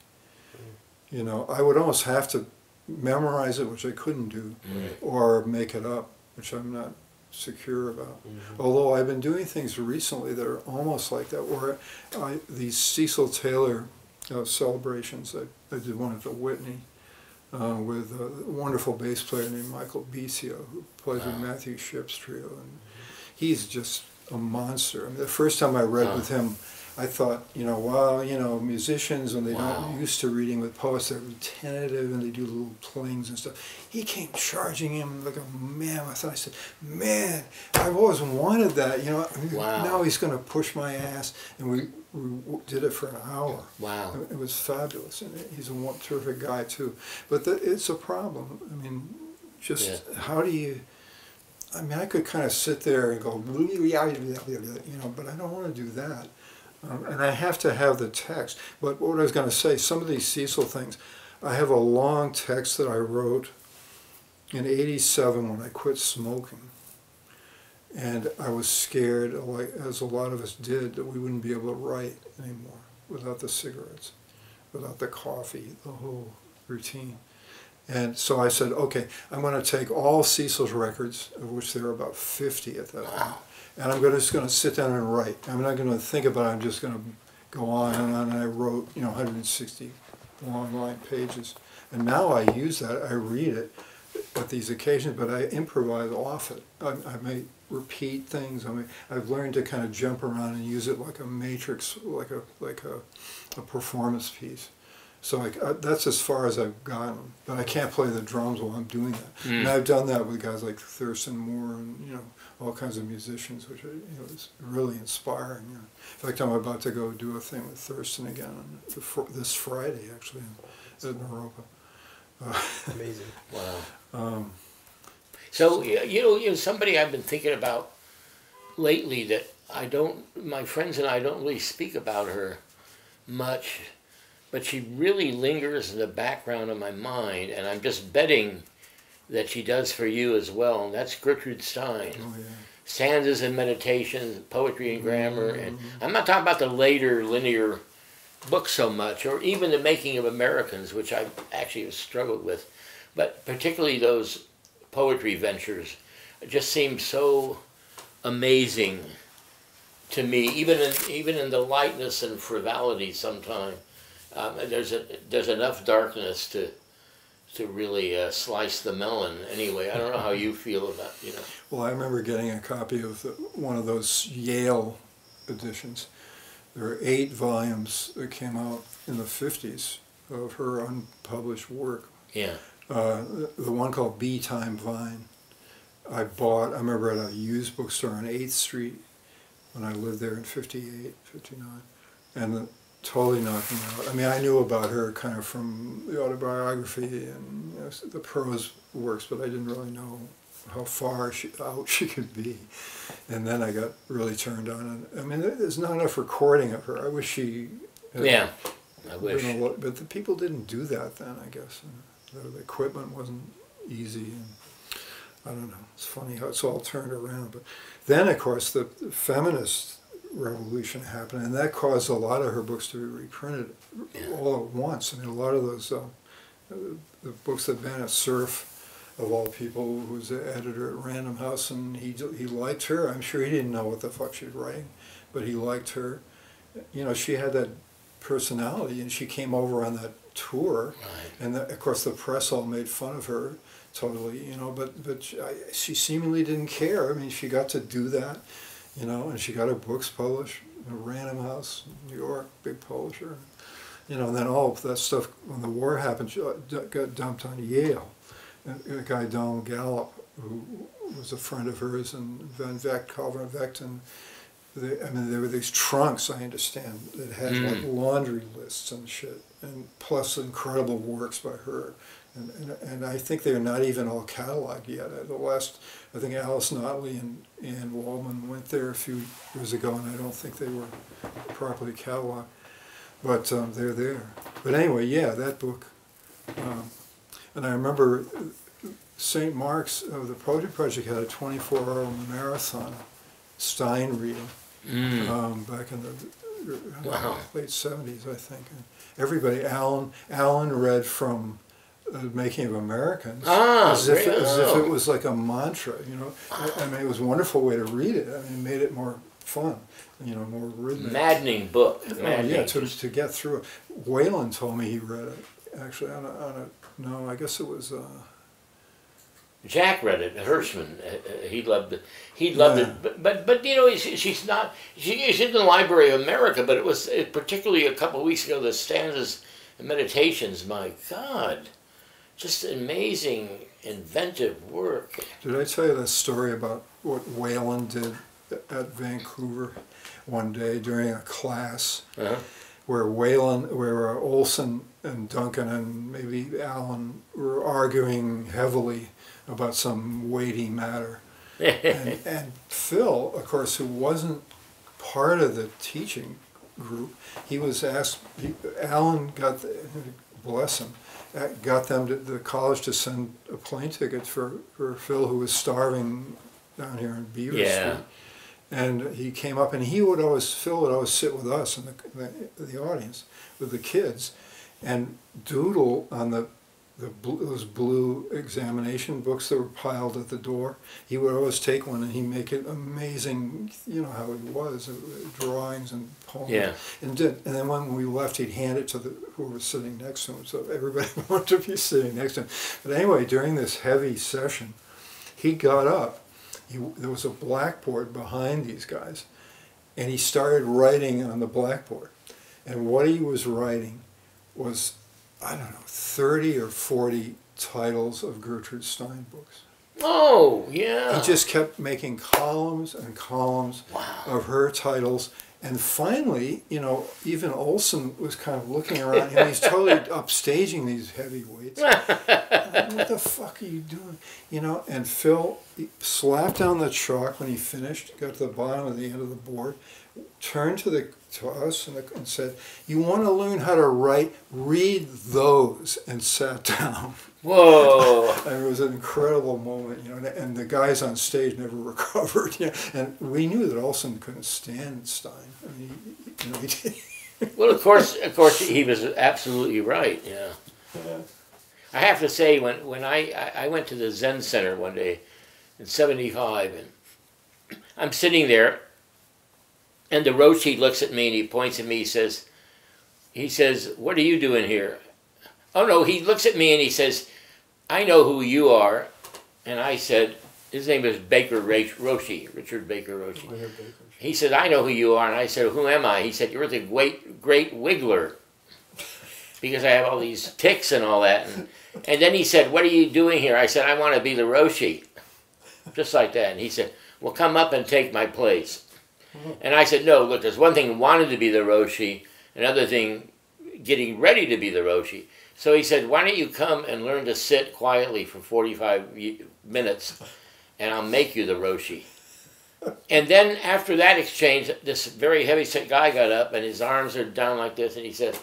You know, I would almost have to memorize it, which I couldn't do, right. or make it up, which I'm not secure about. Mm-hmm. Although I've been doing things recently that are almost like that, where I, these Cecil Taylor uh, celebrations, I, I did one at the Whitney uh, with a wonderful bass player named Michael Bisio, who plays wow. with Matthew Shipp's trio, and he's just a monster. I mean, the first time I read wow. with him, I thought, you know, wow, you know, musicians, when they wow. don't used to reading with poets, they're tentative and they do little plings and stuff. He came charging him like a mammoth, and I said, man, I've always wanted that, you know. Wow. Now he's going to push my ass, and we, we did it for an hour. Wow. It was fabulous, and he's a terrific guy, too. But the, it's a problem. I mean, just yeah. how do you... I mean, I could kind of sit there and go, you know, but I don't want to do that. Um, and I have to have the text. But what I was going to say, some of these Cecil things, I have a long text that I wrote in eighty-seven when I quit smoking. And I was scared, like, as a lot of us did, that we wouldn't be able to write anymore without the cigarettes, without the coffee, the whole routine. And so I said, okay, I'm going to take all Cecil's records, of which there were about fifty at that time. Wow. And I'm gonna, just going to sit down and write. I'm not going to think about it. I'm just going to go on and on. And I wrote, you know, one hundred sixty long-line pages. And now I use that. I read it at these occasions, but I improvise off it. I, I may repeat things. I may, I've learned to kind of jump around and use it like a matrix, like a like a, a performance piece. So I, I, that's as far as I've gotten. But I can't play the drums while I'm doing that. Mm. And I've done that with guys like Thurston Moore and, you know, all kinds of musicians, which are, you know, is really inspiring. You know. In fact, I'm about to go do a thing with Thurston again on the fr this Friday, actually, in, at Naropa. Uh, Amazing! Wow. Um, so you know, you know, somebody I've been thinking about lately that I don't, my friends and I don't really speak about her much, but she really lingers in the background of my mind, and I'm just betting that she does for you as well, and that's Gertrude Stein. Oh, yeah. Stanzas and Meditations, Poetry and Grammar, mm-hmm. and I'm not talking about the later linear books so much, or even The Making of Americans, which I actually have struggled with, but particularly those poetry ventures just seem so amazing to me, even in, even in the lightness and frivolity sometimes. Um, there's, a, there's enough darkness to to really uh, slice the melon. Anyway, I don't know how you feel about, you know. Well, I remember getting a copy of the, one of those Yale editions. There are eight volumes that came out in the fifties of her unpublished work. Yeah. Uh, the one called Bee Time Vine, I bought, I remember at a used bookstore on eighth street when I lived there in fifty-eight, fifty-nine. And the, totally knocked me out. I mean, I knew about her kind of from the autobiography and, you know, the prose works, but I didn't really know how far she, out she could be. And then I got really turned on. And, I mean, there's not enough recording of her. I wish she had, yeah. I wish. Lot, but the people didn't do that then, I guess. And the equipment wasn't easy. And I don't know. It's funny how it's all turned around. But then, of course, the feminist revolution happened, and that caused a lot of her books to be reprinted yeah. all at once. I mean, a lot of those uh, the books that Vanna Cerf, of all people, who was the editor at Random House, and he he liked her. I'm sure he didn't know what the fuck she was writing, but he liked her. You know, she had that personality, and she came over on that tour, right. and the, of course the press all made fun of her totally. You know, but but she, I, she seemingly didn't care. I mean, she got to do that. You know, and she got her books published, Random House, New York, big publisher. You know, and then all of that stuff, when the war happened, she got dumped on Yale. And a guy, Donald Gallup, who was a friend of hers, and Van Vecht, Calvin Vecht, and they, I mean, there were these trunks, I understand, that had mm. like laundry lists and shit, and plus incredible works by her. And, and, and I think they're not even all cataloged yet. The last, I think Alice Notley and Ann Waldman went there a few years ago, and I don't think they were properly cataloged. But um, they're there. But anyway, yeah, that book. Um, and I remember Saint Mark's of the Poetry Project had a twenty-four hour marathon, Stein reading, mm. um, back in the wow. late seventies, I think. And everybody, Alan, Alan read from The Making of Americans, ah, as, if, really? as if it was like a mantra, you know. Wow. I mean, it was a wonderful way to read it. I mean, it made it more fun, you know, more rhythmic. Maddening book. Oh, Maddening. Yeah, to, to get through it. Whalen told me he read it, actually, on a, on a no, I guess it was... Uh, Jack read it, Hirschman. Uh, he loved it. He loved yeah. it, but, but but you know, she, she's not, she, she's in the Library of America, but it was it, particularly a couple of weeks ago, the stanzas and meditations, my God. Just amazing, inventive work. Did I tell you that story about what Whalen did at Vancouver one day during a class, uh-huh. where Whalen, where Olson and Duncan and maybe Alan were arguing heavily about some weighty matter, and, and Phil, of course, who wasn't part of the teaching group, he was asked. He, Alan got the, bless him. Got them to the college to send a plane ticket for, for Phil, who was starving down here in Beaver yeah. Street. And he came up, and he would always, Phil would always sit with us in the, the, the audience, with the kids, and doodle on the, the blue, those blue examination books that were piled at the door. He would always take one, and he'd make it amazing, you know how he was, drawings and poems. Yeah. And did. And then when we left, he'd hand it to the, who was sitting next to him, so everybody wanted to be sitting next to him. But anyway, during this heavy session, he got up. He, there was a blackboard behind these guys, and he started writing on the blackboard. And what he was writing was, I don't know, thirty or forty titles of Gertrude Stein books. Oh, yeah. He just kept making columns and columns wow. of her titles. And finally, you know, even Olson was kind of looking around him. He's totally upstaging these heavyweights. What the fuck are you doing? You know, and Phil slapped down the chalk when he finished, got to the bottom of the end of the board, turned to the to us and, the, and said, "You want to learn how to write? Read those," and sat down. Whoa! And it was an incredible moment, you know. And, and the guys on stage never recovered. You know, and we knew that Olson couldn't stand Stein. I mean, you know, he did. Well, of course, of course, he was absolutely right. Yeah. yeah. I have to say, when when I I went to the Zen Center one day in seventy-five, and I'm sitting there. And the Roshi looks at me and he points at me, he says, he says, "What are you doing here?" Oh no, he looks at me and he says, "I know who you are." And I said, his name is Baker Roshi, Richard Baker Roshi. He said, "I know who you are." And I said, "Who am I?" He said, "You're the great, great wiggler." Because I have all these tics and all that. And, and then he said, "What are you doing here?" I said, "I want to be the Roshi." Just like that. And he said, "Well, come up and take my place." And I said, "No, look, there's one thing wanted to be the Roshi, another thing getting ready to be the Roshi." So he said, "Why don't you come and learn to sit quietly for forty-five minutes, and I'll make you the Roshi." And then after that exchange, this very heavy set guy got up, and his arms are down like this, and he said,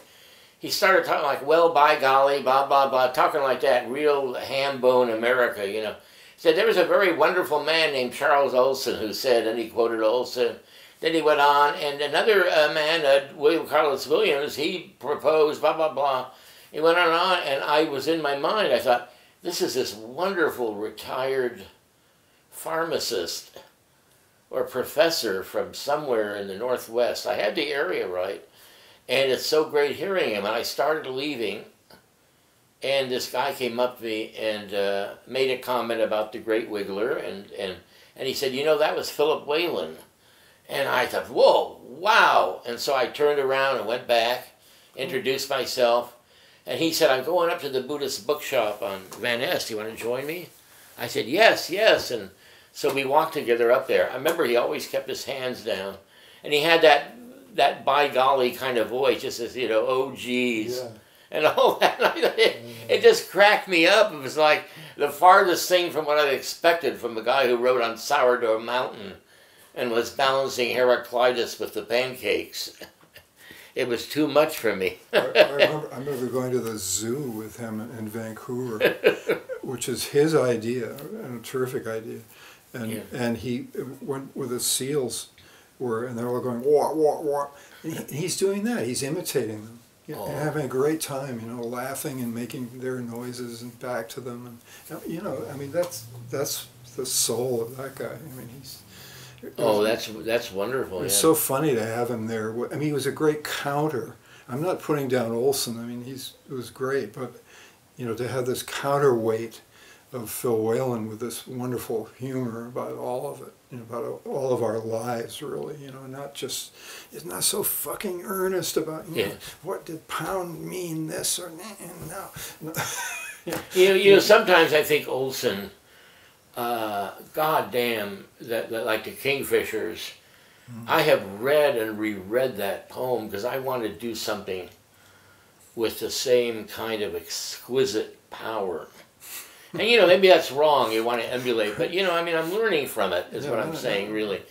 he started talking like, well, by golly, blah, blah, blah, talking like that, real ham-bone America, you know. He said, there was a very wonderful man named Charles Olson who said, and he quoted Olson. Then he went on, and another uh, man, uh, William Carlos Williams, he proposed, blah, blah, blah. He went on and on, and I was in my mind, I thought, this is this wonderful retired pharmacist or professor from somewhere in the Northwest. I had the area right, and it's so great hearing him. And I started leaving, and this guy came up to me and uh, made a comment about the Great Wiggler, and, and, and he said, you know, that was Philip Whalen. And I thought, whoa, wow. And so I turned around and went back, introduced myself, and he said, I'm going up to the Buddhist bookshop on Van Ness. Do you want to join me? I said, yes, yes. And so we walked together up there. I remember he always kept his hands down, and he had that that by golly kind of voice, just as, you know, oh geez, yeah, and all that. It, it just cracked me up. It was like the farthest thing from what I expected from a guy who rode on Sourdough Mountain and was balancing Heraclitus with the pancakes. It was too much for me. I, I, remember, I remember going to the zoo with him in Vancouver, which is his idea, and a terrific idea. And, yeah, and he went with the seals, were, and they're all going, wah, wah, wah. And he, he's doing that. He's imitating them, you know, and having a great time, you know, laughing and making their noises and back to them. And, you know, I mean, that's that's the soul of that guy. I mean, he's... Was, oh, that's that's wonderful. It's yeah. so funny to have him there. I mean, he was a great counter. I'm not putting down Olson. I mean, he's it was great, but you know, to have this counterweight of Phil Whalen with this wonderful humor about all of it, you know, about all of our lives, really. You know, not just it's not so fucking earnest about you yeah. know, what did pound mean this or no. no. yeah. You know, you know, sometimes I think Olson. Uh, God damn, that, that, like the Kingfishers, mm-hmm. I have read and reread that poem because I want to do something with the same kind of exquisite power. And you know, maybe that's wrong, you want to emulate, but you know, I mean, I'm learning from it, is yeah, what I'm saying, really.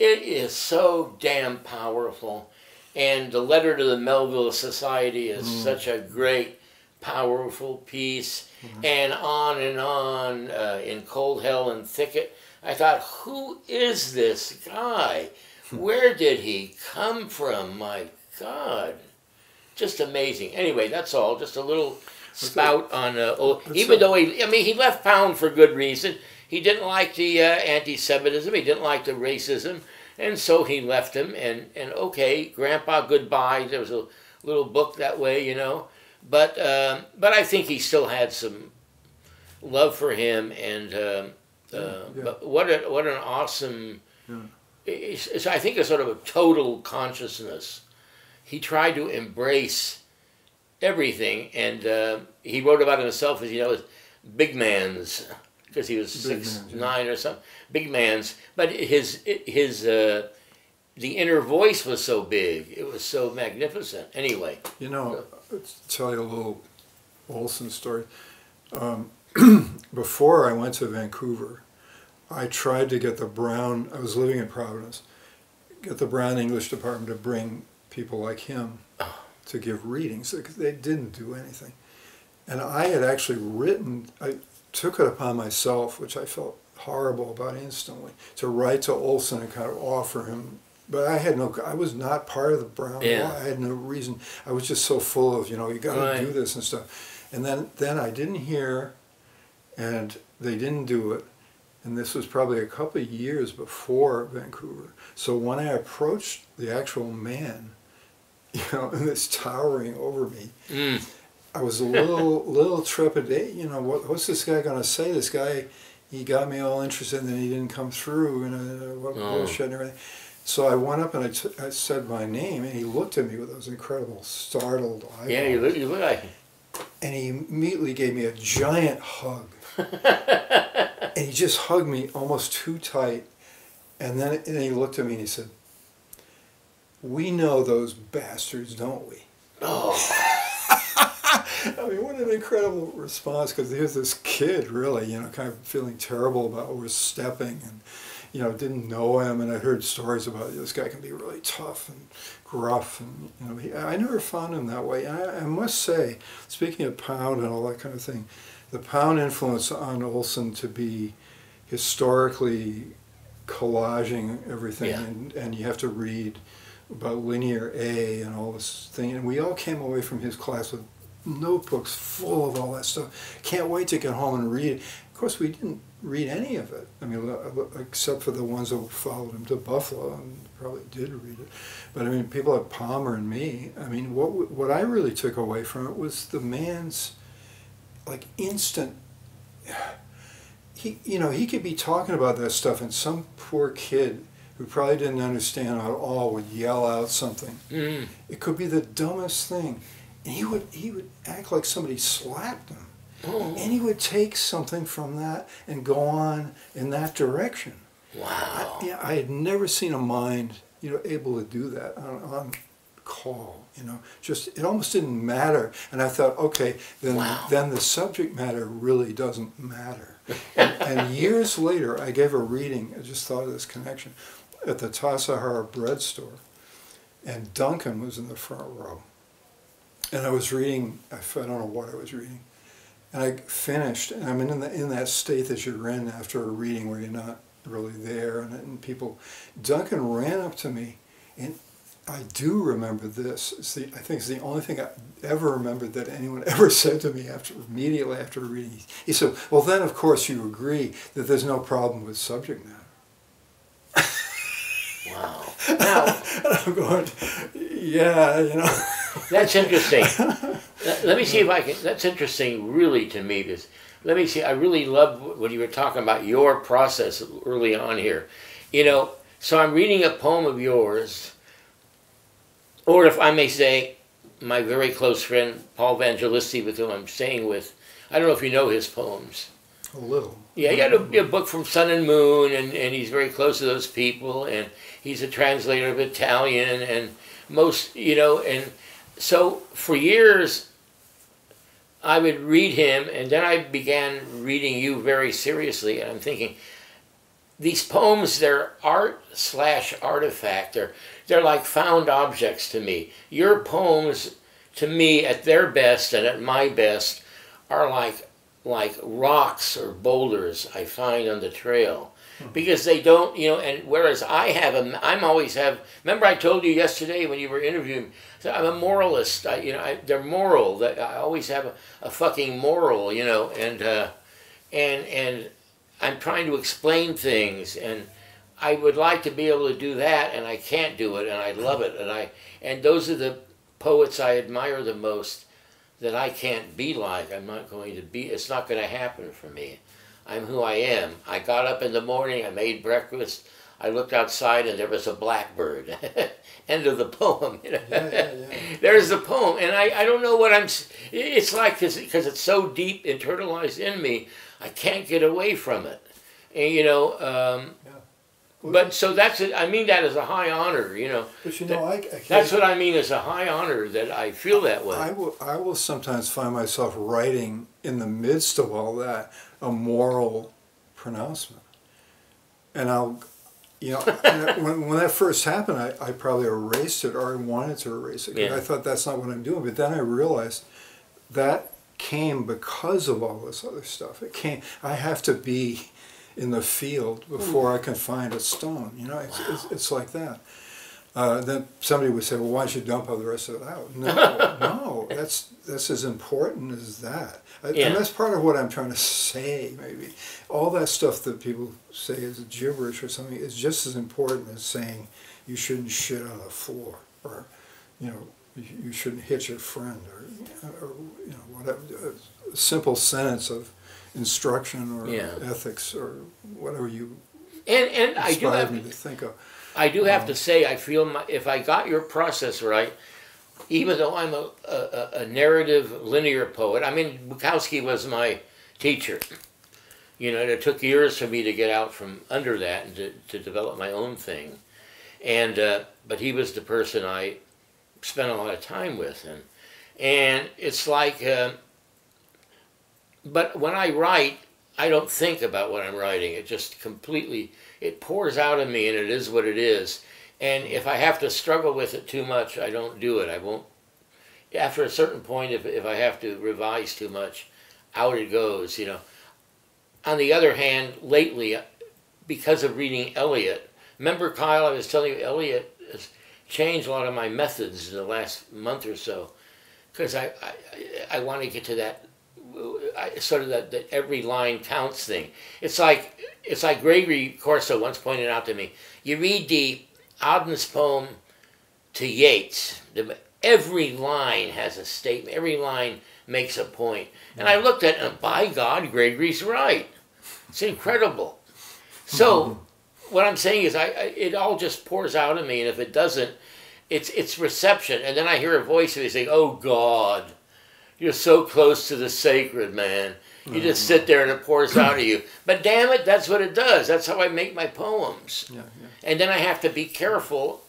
It is so damn powerful, and the letter to the Melville Society is mm. such a great, powerful piece, mm-hmm. and on and on, uh, in Cold Hell and Thicket. I thought, who is this guy? Where did he come from? My God. Just amazing. Anyway, that's all. Just a little spout okay. on... Uh, oh, even though he... I mean, he left Pound for good reason. He didn't like the uh, anti-Semitism. He didn't like the racism. And so he left him. And, and okay, Grandpa, goodbye. There was a little book that way, you know. But um, but I think he still had some love for him, and um, uh, yeah, yeah. But what a, what an awesome! Yeah. It's, it's, I think it's sort of a total consciousness. He tried to embrace everything, and uh, he wrote about himself as you know, as big man's, because he was six man, yeah. nine or something. Big man's, but his his. Uh, The inner voice was so big. It was so magnificent. Anyway. You know, so. Tell you a little Olson story. Um, before I went to Vancouver, I tried to get the Brown, I was living in Providence, get the Brown English department to bring people like him to give readings. They didn't do anything. And I had actually written, I took it upon myself, which I felt horrible about instantly, to write to Olson and kind of offer him. But I had no, I was not part of the Brown yeah. law. I had no reason. I was just so full of, you know, you got to right. do this and stuff. And then, then I didn't hear, and they didn't do it. And this was probably a couple of years before Vancouver. So when I approached the actual man, you know, and it's towering over me, mm. I was a little, little trepidate. You know, what, what's this guy going to say? This guy, he got me all interested, and then he didn't come through, and you know, what oh. bullshit and everything. So I went up and I, t I said my name, and he looked at me with those incredible startled eyes. Yeah, you look, you look like him. And he immediately gave me a giant hug. And he just hugged me almost too tight. And then, and then he looked at me and he said, "We know those bastards, don't we?" Oh. I mean, what an incredible response, because here's this kid, really, you know, kind of feeling terrible about overstepping and you know, didn't know him, and I heard stories about, you know, this guy can be really tough and gruff, and, you know, he, I never found him that way. And I, I must say, speaking of Pound and all that kind of thing, the Pound influence on Olson to be historically collaging everything, yeah. and, and you have to read about Linear A and all this thing, and we all came away from his class with notebooks full of all that stuff. Can't wait to get home and read it. Of course, we didn't read any of it. I mean, except for the ones that followed him to Buffalo, and probably did read it. But I mean, people like Palmer and me, I mean, what what I really took away from it was the man's, like, instant, he, you know, he could be talking about that stuff, and some poor kid who probably didn't understand at all would yell out something. Mm. It could be the dumbest thing. And he would, he would act like somebody slapped him. Oh. And he would take something from that and go on in that direction. Wow. I, yeah, I had never seen a mind, you know, able to do that on, on call, you know. Just, it almost didn't matter. And I thought, okay, then, wow. then the subject matter really doesn't matter. and, and years later, I gave a reading, I just thought of this connection, at the Tassajara bread store, and Duncan was in the front row. And I was reading, I don't know what I was reading, and I finished, and I'm in, the, in that state that you're in after a reading where you're not really there, and, and people, Duncan ran up to me, and I do remember this, it's the, I think it's the only thing I ever remembered that anyone ever said to me after, immediately after a reading. He said, well then of course you agree that there's no problem with subject matter. Wow. Now, and I'm going, yeah, you know. That's interesting. Let me see if I can, that's interesting really to me. This, let me see, I really love what you were talking about, your process early on here. You know, so I'm reading a poem of yours, or if I may say, my very close friend, Paul Evangelisti, with whom I'm staying with, I don't know if you know his poems. A little. Yeah, he got a, a book from Sun and Moon, and, and he's very close to those people, and he's a translator of Italian, and most, you know, and so for years I would read him, and then I began reading you very seriously, and I'm thinking, these poems, they're art slash artifact, they're, they're like found objects to me. Your poems, to me, at their best and at my best, are like like rocks or boulders I find on the trail, because they don't, you know, and whereas I have, a, I'm always have, remember I told you yesterday when you were interviewing, so I'm a moralist, I, you know, I, they're moral, that I always have a, a fucking moral, you know, and, uh, and, and I'm trying to explain things, and I would like to be able to do that, and I can't do it, and I love it, and I, and those are the poets I admire the most, that I can't be like, I'm not going to be, it's not going to happen for me. I'm who I am. I got up in the morning, I made breakfast, I looked outside, and there was a blackbird. End of the poem. You know? Yeah, yeah, yeah. There's the poem, and I, I don't know what I'm, it's like this, because it's so deep internalized in me, I can't get away from it. And, you know, um, yeah. well, but so that's, a, I mean that as a high honor, you know. But you know, that, I, I that's what I mean as a high honor, that I feel that way. I will, I will sometimes find myself writing in the midst of all that, a moral pronouncement, and I'll, you know, when, when that first happened, I, I probably erased it, or I wanted to erase it, because yeah. I thought that's not what I'm doing, but then I realized that came because of all this other stuff. It came, I have to be in the field before mm. I can find a stone, you know, it's, wow. it's, it's like that. Uh, then somebody would say, well, why don't you dump all the rest of it out? No, no, that's, that's as important as that. I, yeah. And that's part of what I'm trying to say, maybe. All that stuff that people say is gibberish or something is just as important as saying you shouldn't shit on the floor, or, you know, you shouldn't hit your friend, or, or you know, whatever. A simple sentence of instruction or yeah. ethics or whatever you and, and I do have me to think of. I do have um, to say, I feel my, if I got your process right, even though I'm a, a, a narrative linear poet, I mean, Bukowski was my teacher, you know, and it took years for me to get out from under that and to, to develop my own thing. And, uh, but he was the person I spent a lot of time with. And, and it's like, uh, but when I write, I don't think about what I'm writing. It just completely, it pours out of me, and it is what it is. And if I have to struggle with it too much, I don't do it. I won't. After a certain point, if, if I have to revise too much, out it goes, you know. On the other hand, lately, because of reading Eliot, remember, Kyle, I was telling you, Eliot has changed a lot of my methods in the last month or so, because I, I, I want to get to that I, sort of that, that every line counts thing. It's like, it's like Gregory Corso once pointed out to me, you read the Aubyn's poem to Yeats, the, every line has a statement, every line makes a point. And I looked at it, and by God, Gregory's right. It's incredible. So what I'm saying is I, I it all just pours out of me, and if it doesn't, it's it's reception. And then I hear a voice and they say, oh God, you're so close to the sacred, man. You just sit there and it pours out of you. But damn it, that's what it does. That's how I make my poems. Yeah, yeah. And then I have to be careful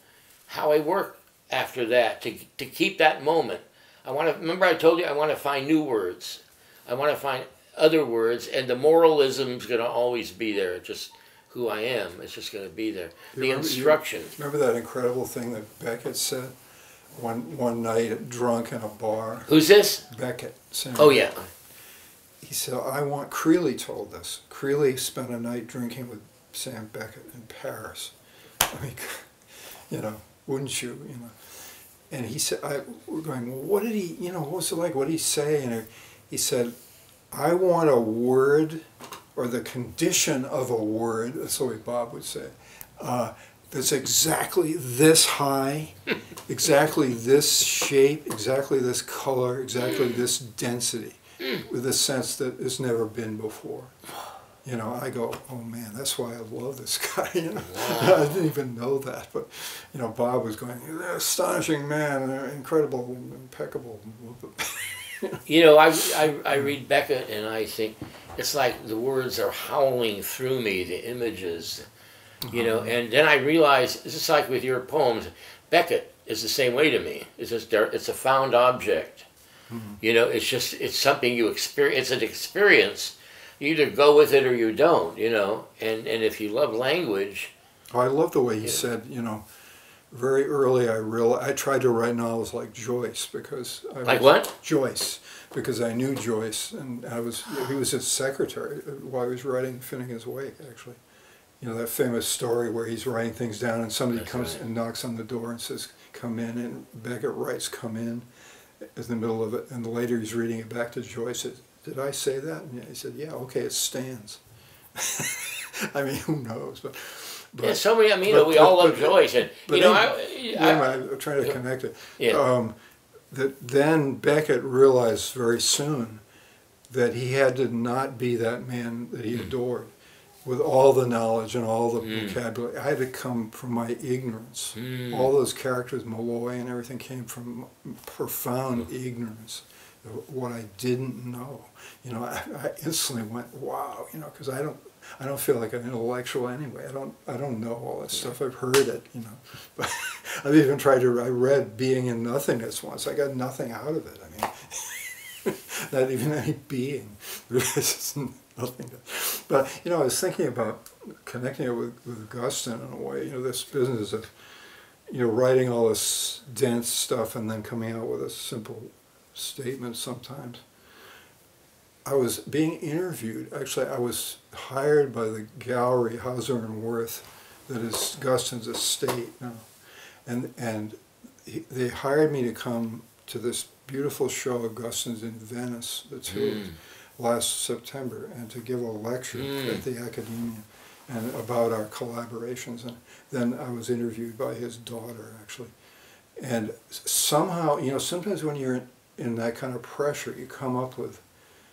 how I work after that to, to keep that moment. I want to, remember I told you I want to find new words. I want to find other words, and the moralism's going to always be there. Just who I am, it's just going to be there. You the remember, instruction. You remember that incredible thing that Beckett said one one night, drunk in a bar? Who's this? Beckett. Samuel. Oh yeah. He said, I want, Creeley told this. Creeley spent a night drinking with Sam Beckett in Paris. I mean, you know, wouldn't you, you know? And he said, I, we're going, well, what did he, you know, what was it like? What did he say? And he said, I want a word, or the condition of a word, that's the way Bob would say, uh, that's exactly this high, exactly this shape, exactly this color, exactly this density, with a sense that it's never been before. You know, I go, oh man, that's why I love this guy, you know. Wow. I didn't even know that, but, you know, Bob was going, astonishing man, incredible, impeccable. You know, I, I, I read Beckett and I think, it's like the words are howling through me, the images, you know, and then I realize, it's just like with your poems, Beckett is the same way to me. It's just, it's a found object. You know, it's just, it's something you experience, it's an experience. You either go with it or you don't, you know, and, and if you love language. Oh, I love the way he said, you know, very early I realized, I tried to write novels like Joyce because I was, like what? Joyce, because I knew Joyce, and I was, he was his secretary while he was writing Finnegan's Wake, actually. You know, that famous story where he's writing things down and somebody That's comes right. and knocks on the door and says, come in, and Beckett writes, come in, in the middle of it, and later he's reading it back to Joyce. Did I say that? And he said, yeah, okay, it stands. I mean, who knows? But, but yeah, so many, I mean, but, you know, we but, all love but, Joyce. And, but you know, then, I, I, I'm trying to connect it. Yeah. Um, that then Beckett realized very soon that he had to not be that man that he mm. adored with all the knowledge and all the mm. vocabulary. I had to come from my ignorance. Mm. All those characters, Malloy and everything, came from profound mm. ignorance. What I didn't know, you know, I, I instantly went, wow, you know, because I don't, I don't feel like an intellectual anyway. I don't, I don't know all this stuff. I've heard it, you know. But I've even tried to. I read Being in Nothingness once. I got nothing out of it. I mean, not even any being. There's nothing. To, but you know, I was thinking about connecting it with, with Augustine in a way. You know, this business of, you know, writing all this dense stuff and then coming out with a simple statements sometimes. I was being interviewed, actually I was hired by the gallery Hauser and Wirth that is Guston's estate now, and and he, they hired me to come to this beautiful show of Guston's in Venice, the two mm. last September, and to give a lecture mm. at the Accademia and about our collaborations, and then I was interviewed by his daughter actually, and somehow, you know, sometimes when you're in in that kind of pressure, you come up with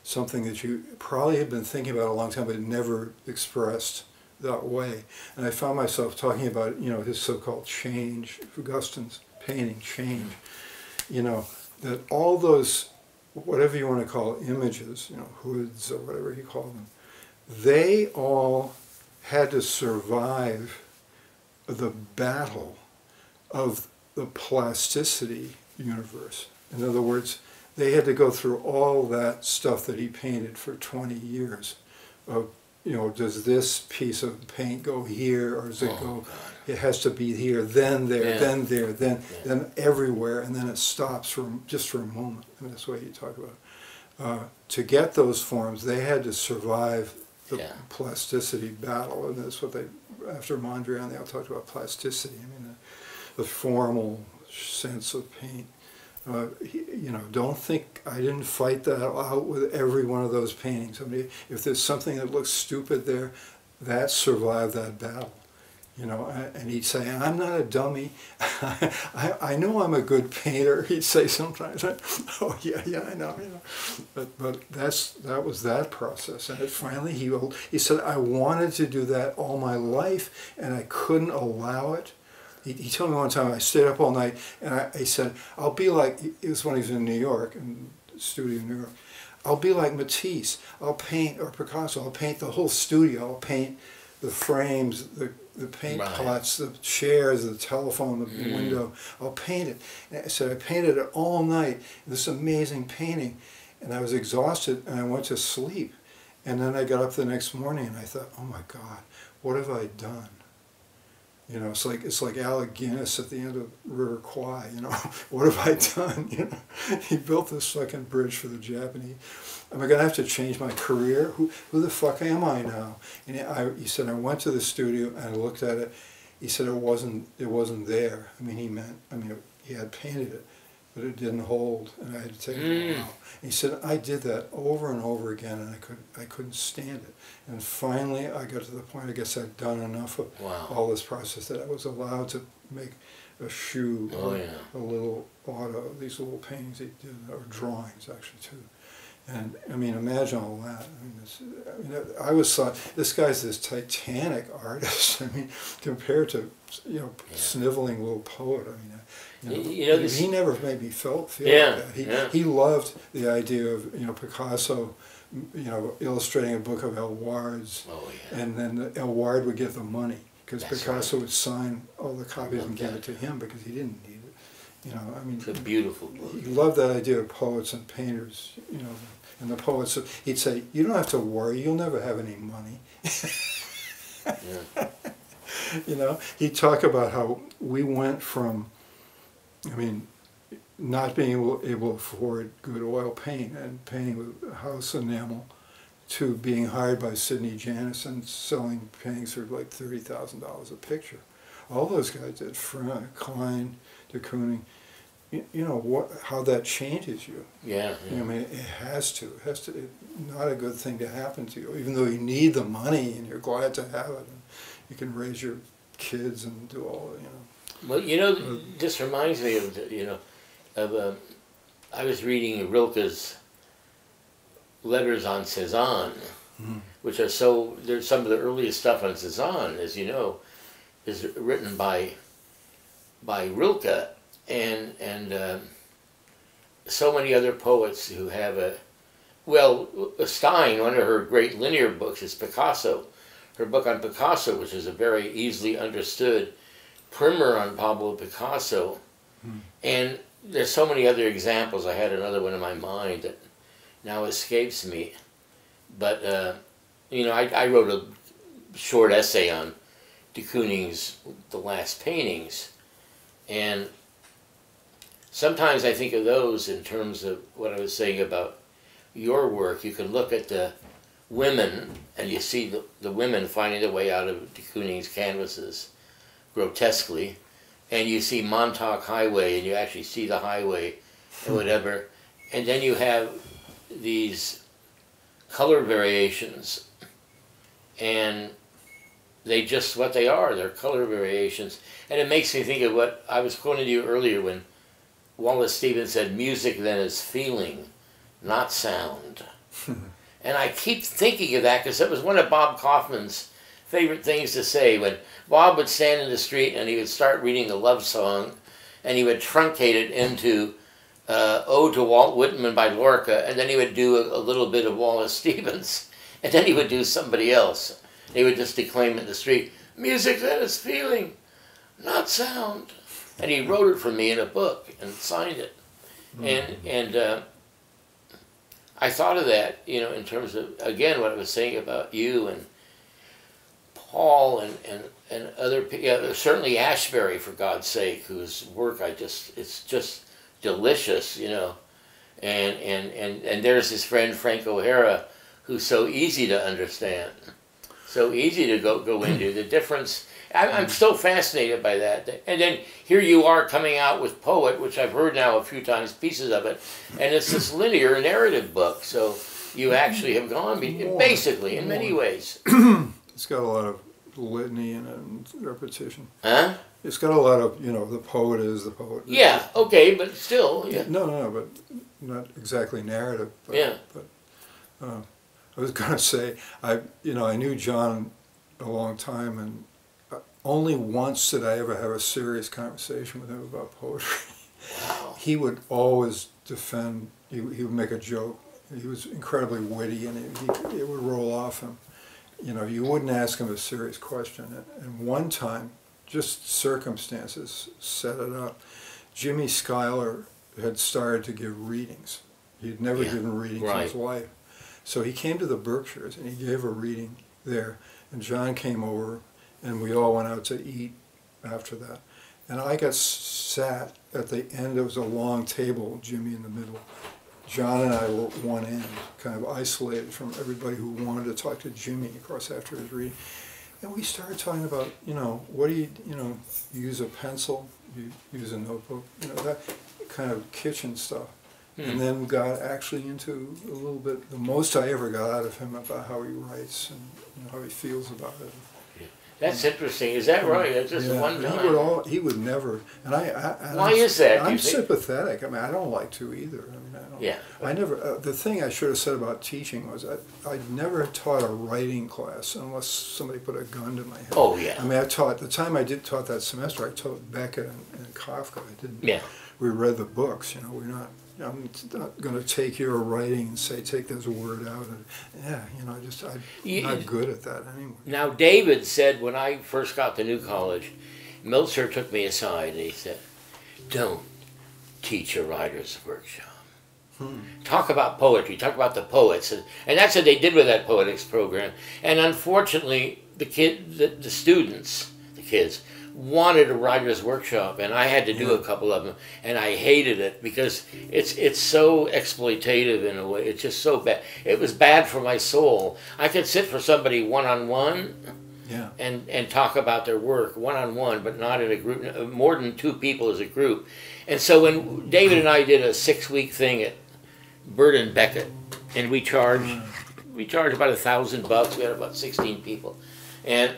something that you probably had been thinking about a long time but never expressed that way. And I found myself talking about, you know, his so-called change, Augustine's painting Change, you know, that all those, whatever you want to call it, images, you know, hoods or whatever he called them, they all had to survive the battle of the plasticity universe. In other words, they had to go through all that stuff that he painted for twenty years of you know, does this piece of paint go here, or does it oh, go, God. It has to be here, then there, yeah. then there, then yeah. then everywhere, and then it stops for, just for a moment. I mean, that's the way you talk about it. Uh, to get those forms, they had to survive the yeah. plasticity battle, and that's what they, after Mondrian, they all talked about plasticity. I mean, the, the formal sense of paint. Uh, you know, don't think I didn't fight that out with every one of those paintings. I mean, if there's something that looks stupid there, that survived that battle. You know, and he'd say, I'm not a dummy. I, I know I'm a good painter. He'd say sometimes, oh yeah, yeah, I know. You know. But, but that's, that was that process. And it finally, he, he said, I wanted to do that all my life, and I couldn't allow it. He, he told me one time, I stayed up all night, and I, I said, I'll be like, it was when he was in New York, in the studio in New York, I'll be like Matisse, I'll paint, or Picasso, I'll paint the whole studio, I'll paint the frames, the, the paint right. pots, the chairs, the telephone, the mm. window, I'll paint it. And I said, I painted it all night, this amazing painting, and I was exhausted, and I went to sleep. And then I got up the next morning, and I thought, oh my God, what have I done? You know, it's like, it's like Alec Guinness at the end of River Kwai, you know, what have I done, you know? He built this fucking bridge for the Japanese. Am I going to have to change my career? Who, who the fuck am I now? And I, he said, I went to the studio and I looked at it. He said it wasn't, it wasn't there. I mean, he meant, I mean, it, he had painted it, but it didn't hold, and I had to take it out. And he said, I did that over and over again, and I couldn't, I couldn't stand it. And finally, I got to the point, I guess I'd done enough of wow. all this process that I was allowed to make a shoe oh, or yeah. a little auto, these little paintings he did, or drawings, actually, too. And, I mean, imagine all that. I mean, it's, I, mean I always thought, this guy's this titanic artist. I mean, compared to, you know, yeah. sniveling little poet, I mean, You know, you know, this, he never made me felt feel yeah, like that. He, yeah. he loved the idea of, you know, Picasso, you know, illustrating a book of El Ward's, oh, yeah. and then El Ward would get the money because Picasso right. would sign all the copies and give it to him because he didn't need it. You know, I mean, it's a beautiful book. He loved that idea of poets and painters. You know, and the poets, he'd say, "You don't have to worry. You'll never have any money." yeah. You know, he'd talk about how we went from. I mean, not being able, able to afford good oil paint and painting with house enamel to being hired by Sidney Janis and selling paintings for like thirty thousand dollars a picture. All those guys did, Frank, Klein, de Kooning, you, you know, what, how that changes you. Yeah, yeah. I mean, it has to. It has to. It, not a good thing to happen to you, even though you need the money and you're glad to have it. And you can raise your kids and do all, you know. Well, you know, this reminds me of, you know, of, uh, I was reading Rilke's letters on Cézanne, mm. which are so, there's some of the earliest stuff on Cézanne, as you know, is written by, by Rilke and, and uh, so many other poets who have a, well, Stein, one of her great linear books is Picasso. Her book on Picasso, which is a very easily understood primer on Pablo Picasso, hmm. and there's so many other examples. I had another one in my mind that now escapes me, but uh, you know, I, I wrote a short essay on de Kooning's The Last Paintings, and sometimes I think of those in terms of what I was saying about your work. You can look at the women, and you see the, the women finding their way out of de Kooning's canvases, grotesquely, and you see Montauk Highway, and you actually see the highway or whatever, and then you have these color variations, and they just what they are, they're color variations, and it makes me think of what I was quoting to you earlier when Wallace Stevens said, music then is feeling, not sound. And I keep thinking of that because it was one of Bob Kaufman's favorite things to say. When Bob would stand in the street and he would start reading a love song and he would truncate it into uh, Ode to Walt Whitman by Lorca, and then he would do a, a little bit of Wallace Stevens, and then he would do somebody else. They would just declaim in the street, music that is feeling, not sound. And he wrote it for me in a book and signed it. Mm-hmm. And, and uh, I thought of that, you know, in terms of, again, what I was saying about you and Hall and, and, and other, yeah, certainly Ashbery, for God's sake, whose work I just, it's just delicious, you know. And, and, and, and there's his friend Frank O'Hara, who's so easy to understand, so easy to go, go into. The difference, I'm, I'm so fascinated by that. And then here you are coming out with Poet, which I've heard now a few times, pieces of it, and it's this linear narrative book, so you actually have gone, more, basically, in more. many ways. It's got a lot of litany in it and repetition. Huh? It's got a lot of, you know, the poet is the poet. Yeah, okay, but still. Yeah. No, no, no, but not exactly narrative. But, yeah. But, uh, I was going to say, I, you know, I knew John a long time, and only once did I ever have a serious conversation with him about poetry. Wow. He would always defend, he, he would make a joke. He was incredibly witty, and he, he, it would roll off him. You know, you wouldn't ask him a serious question. And one time, just circumstances set it up. Jimmy Schuyler had started to give readings. He'd never yeah. given readings right. in his life. So he came to the Berkshires, and he gave a reading there. And John came over, and we all went out to eat after that. And I got sat at the end. It was a long table, Jimmy in the middle. John and I were at one end, kind of isolated from everybody who wanted to talk to Jimmy, of course, after his reading. And we started talking about, you know, what do you, you know, you use a pencil, you use a notebook, you know, that kind of kitchen stuff. Hmm. And then we got actually into a little bit, the most I ever got out of him about how he writes and you know, how he feels about it. That's interesting. Is that right? That's just yeah. one time. He would, all, he would never. And I. I, I Why is that? I'm sympathetic. I mean, I don't like to either. I mean, I don't. Yeah. I never. Uh, the thing I should have said about teaching was I. I never taught a writing class unless somebody put a gun to my head. Oh yeah. I mean, I taught the time I did taught that semester. I taught Beckett and, and Kafka. I didn't. Yeah. We read the books. You know, we're not. You know, I'm not going to take your writing and say take this word out. And, yeah, you know, just I'm you, not good at that anyway. Now David said when I first got to New College, Meltzer took me aside and he said, "Don't teach a writer's workshop. Hmm. Talk about poetry. Talk about the poets." And, and that's what they did with that poetics program. And unfortunately, the kid, the, the students, the kids. wanted a writer's workshop, and I had to do a couple of them, and I hated it because it's it's so exploitative in a way. It's just so bad. It was bad for my soul. I could sit for somebody one-on-one yeah. and, and talk about their work one-on-one, but not in a group. More than two people as a group. And so when David and I did a six-week thing at Bird and Beckett, and we charged, we charged about a thousand bucks. We had about sixteen people. And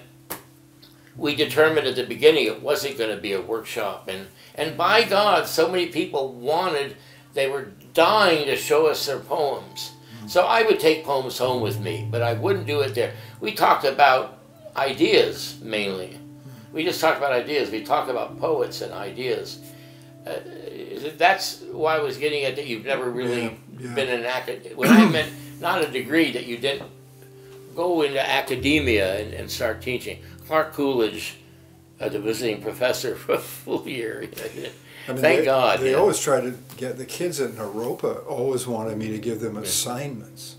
we determined at the beginning it wasn't going to be a workshop, and and by God, so many people wanted, they were dying to show us their poems. Mm-hmm. So I would take poems home with me, but I wouldn't do it there. We talked about ideas mainly. Mm-hmm. We just talked about ideas. We talked about poets and ideas. Uh, that's why I was getting at that you've never really yeah, yeah. been an academic. When I meant not a degree that you didn't go into academia and, and start teaching. Clark Coolidge, uh, the visiting professor for a full year. I mean, Thank they, God. They yeah. always try to get, the kids at Naropa always wanted me to give them assignments,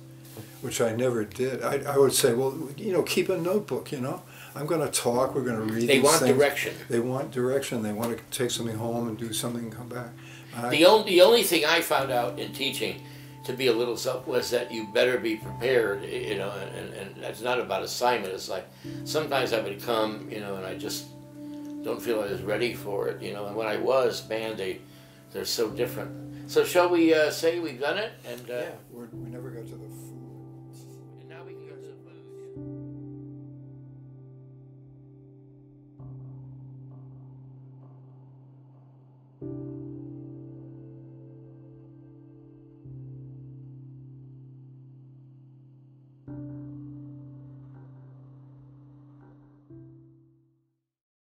which I never did. I, I would say, well, you know, keep a notebook, you know. I'm going to talk, we're going to read They these want things. direction. They want direction. They want to take something home and do something and come back. And the, I, only, the only thing I found out in teaching to be a little self was that you better be prepared, you know, and, and that's not about assignment. It's like sometimes I would come, you know, and I just don't feel I was ready for it, you know, and when I was, man, they, they're so different. So shall we uh, say we've done it? And uh, yeah, we're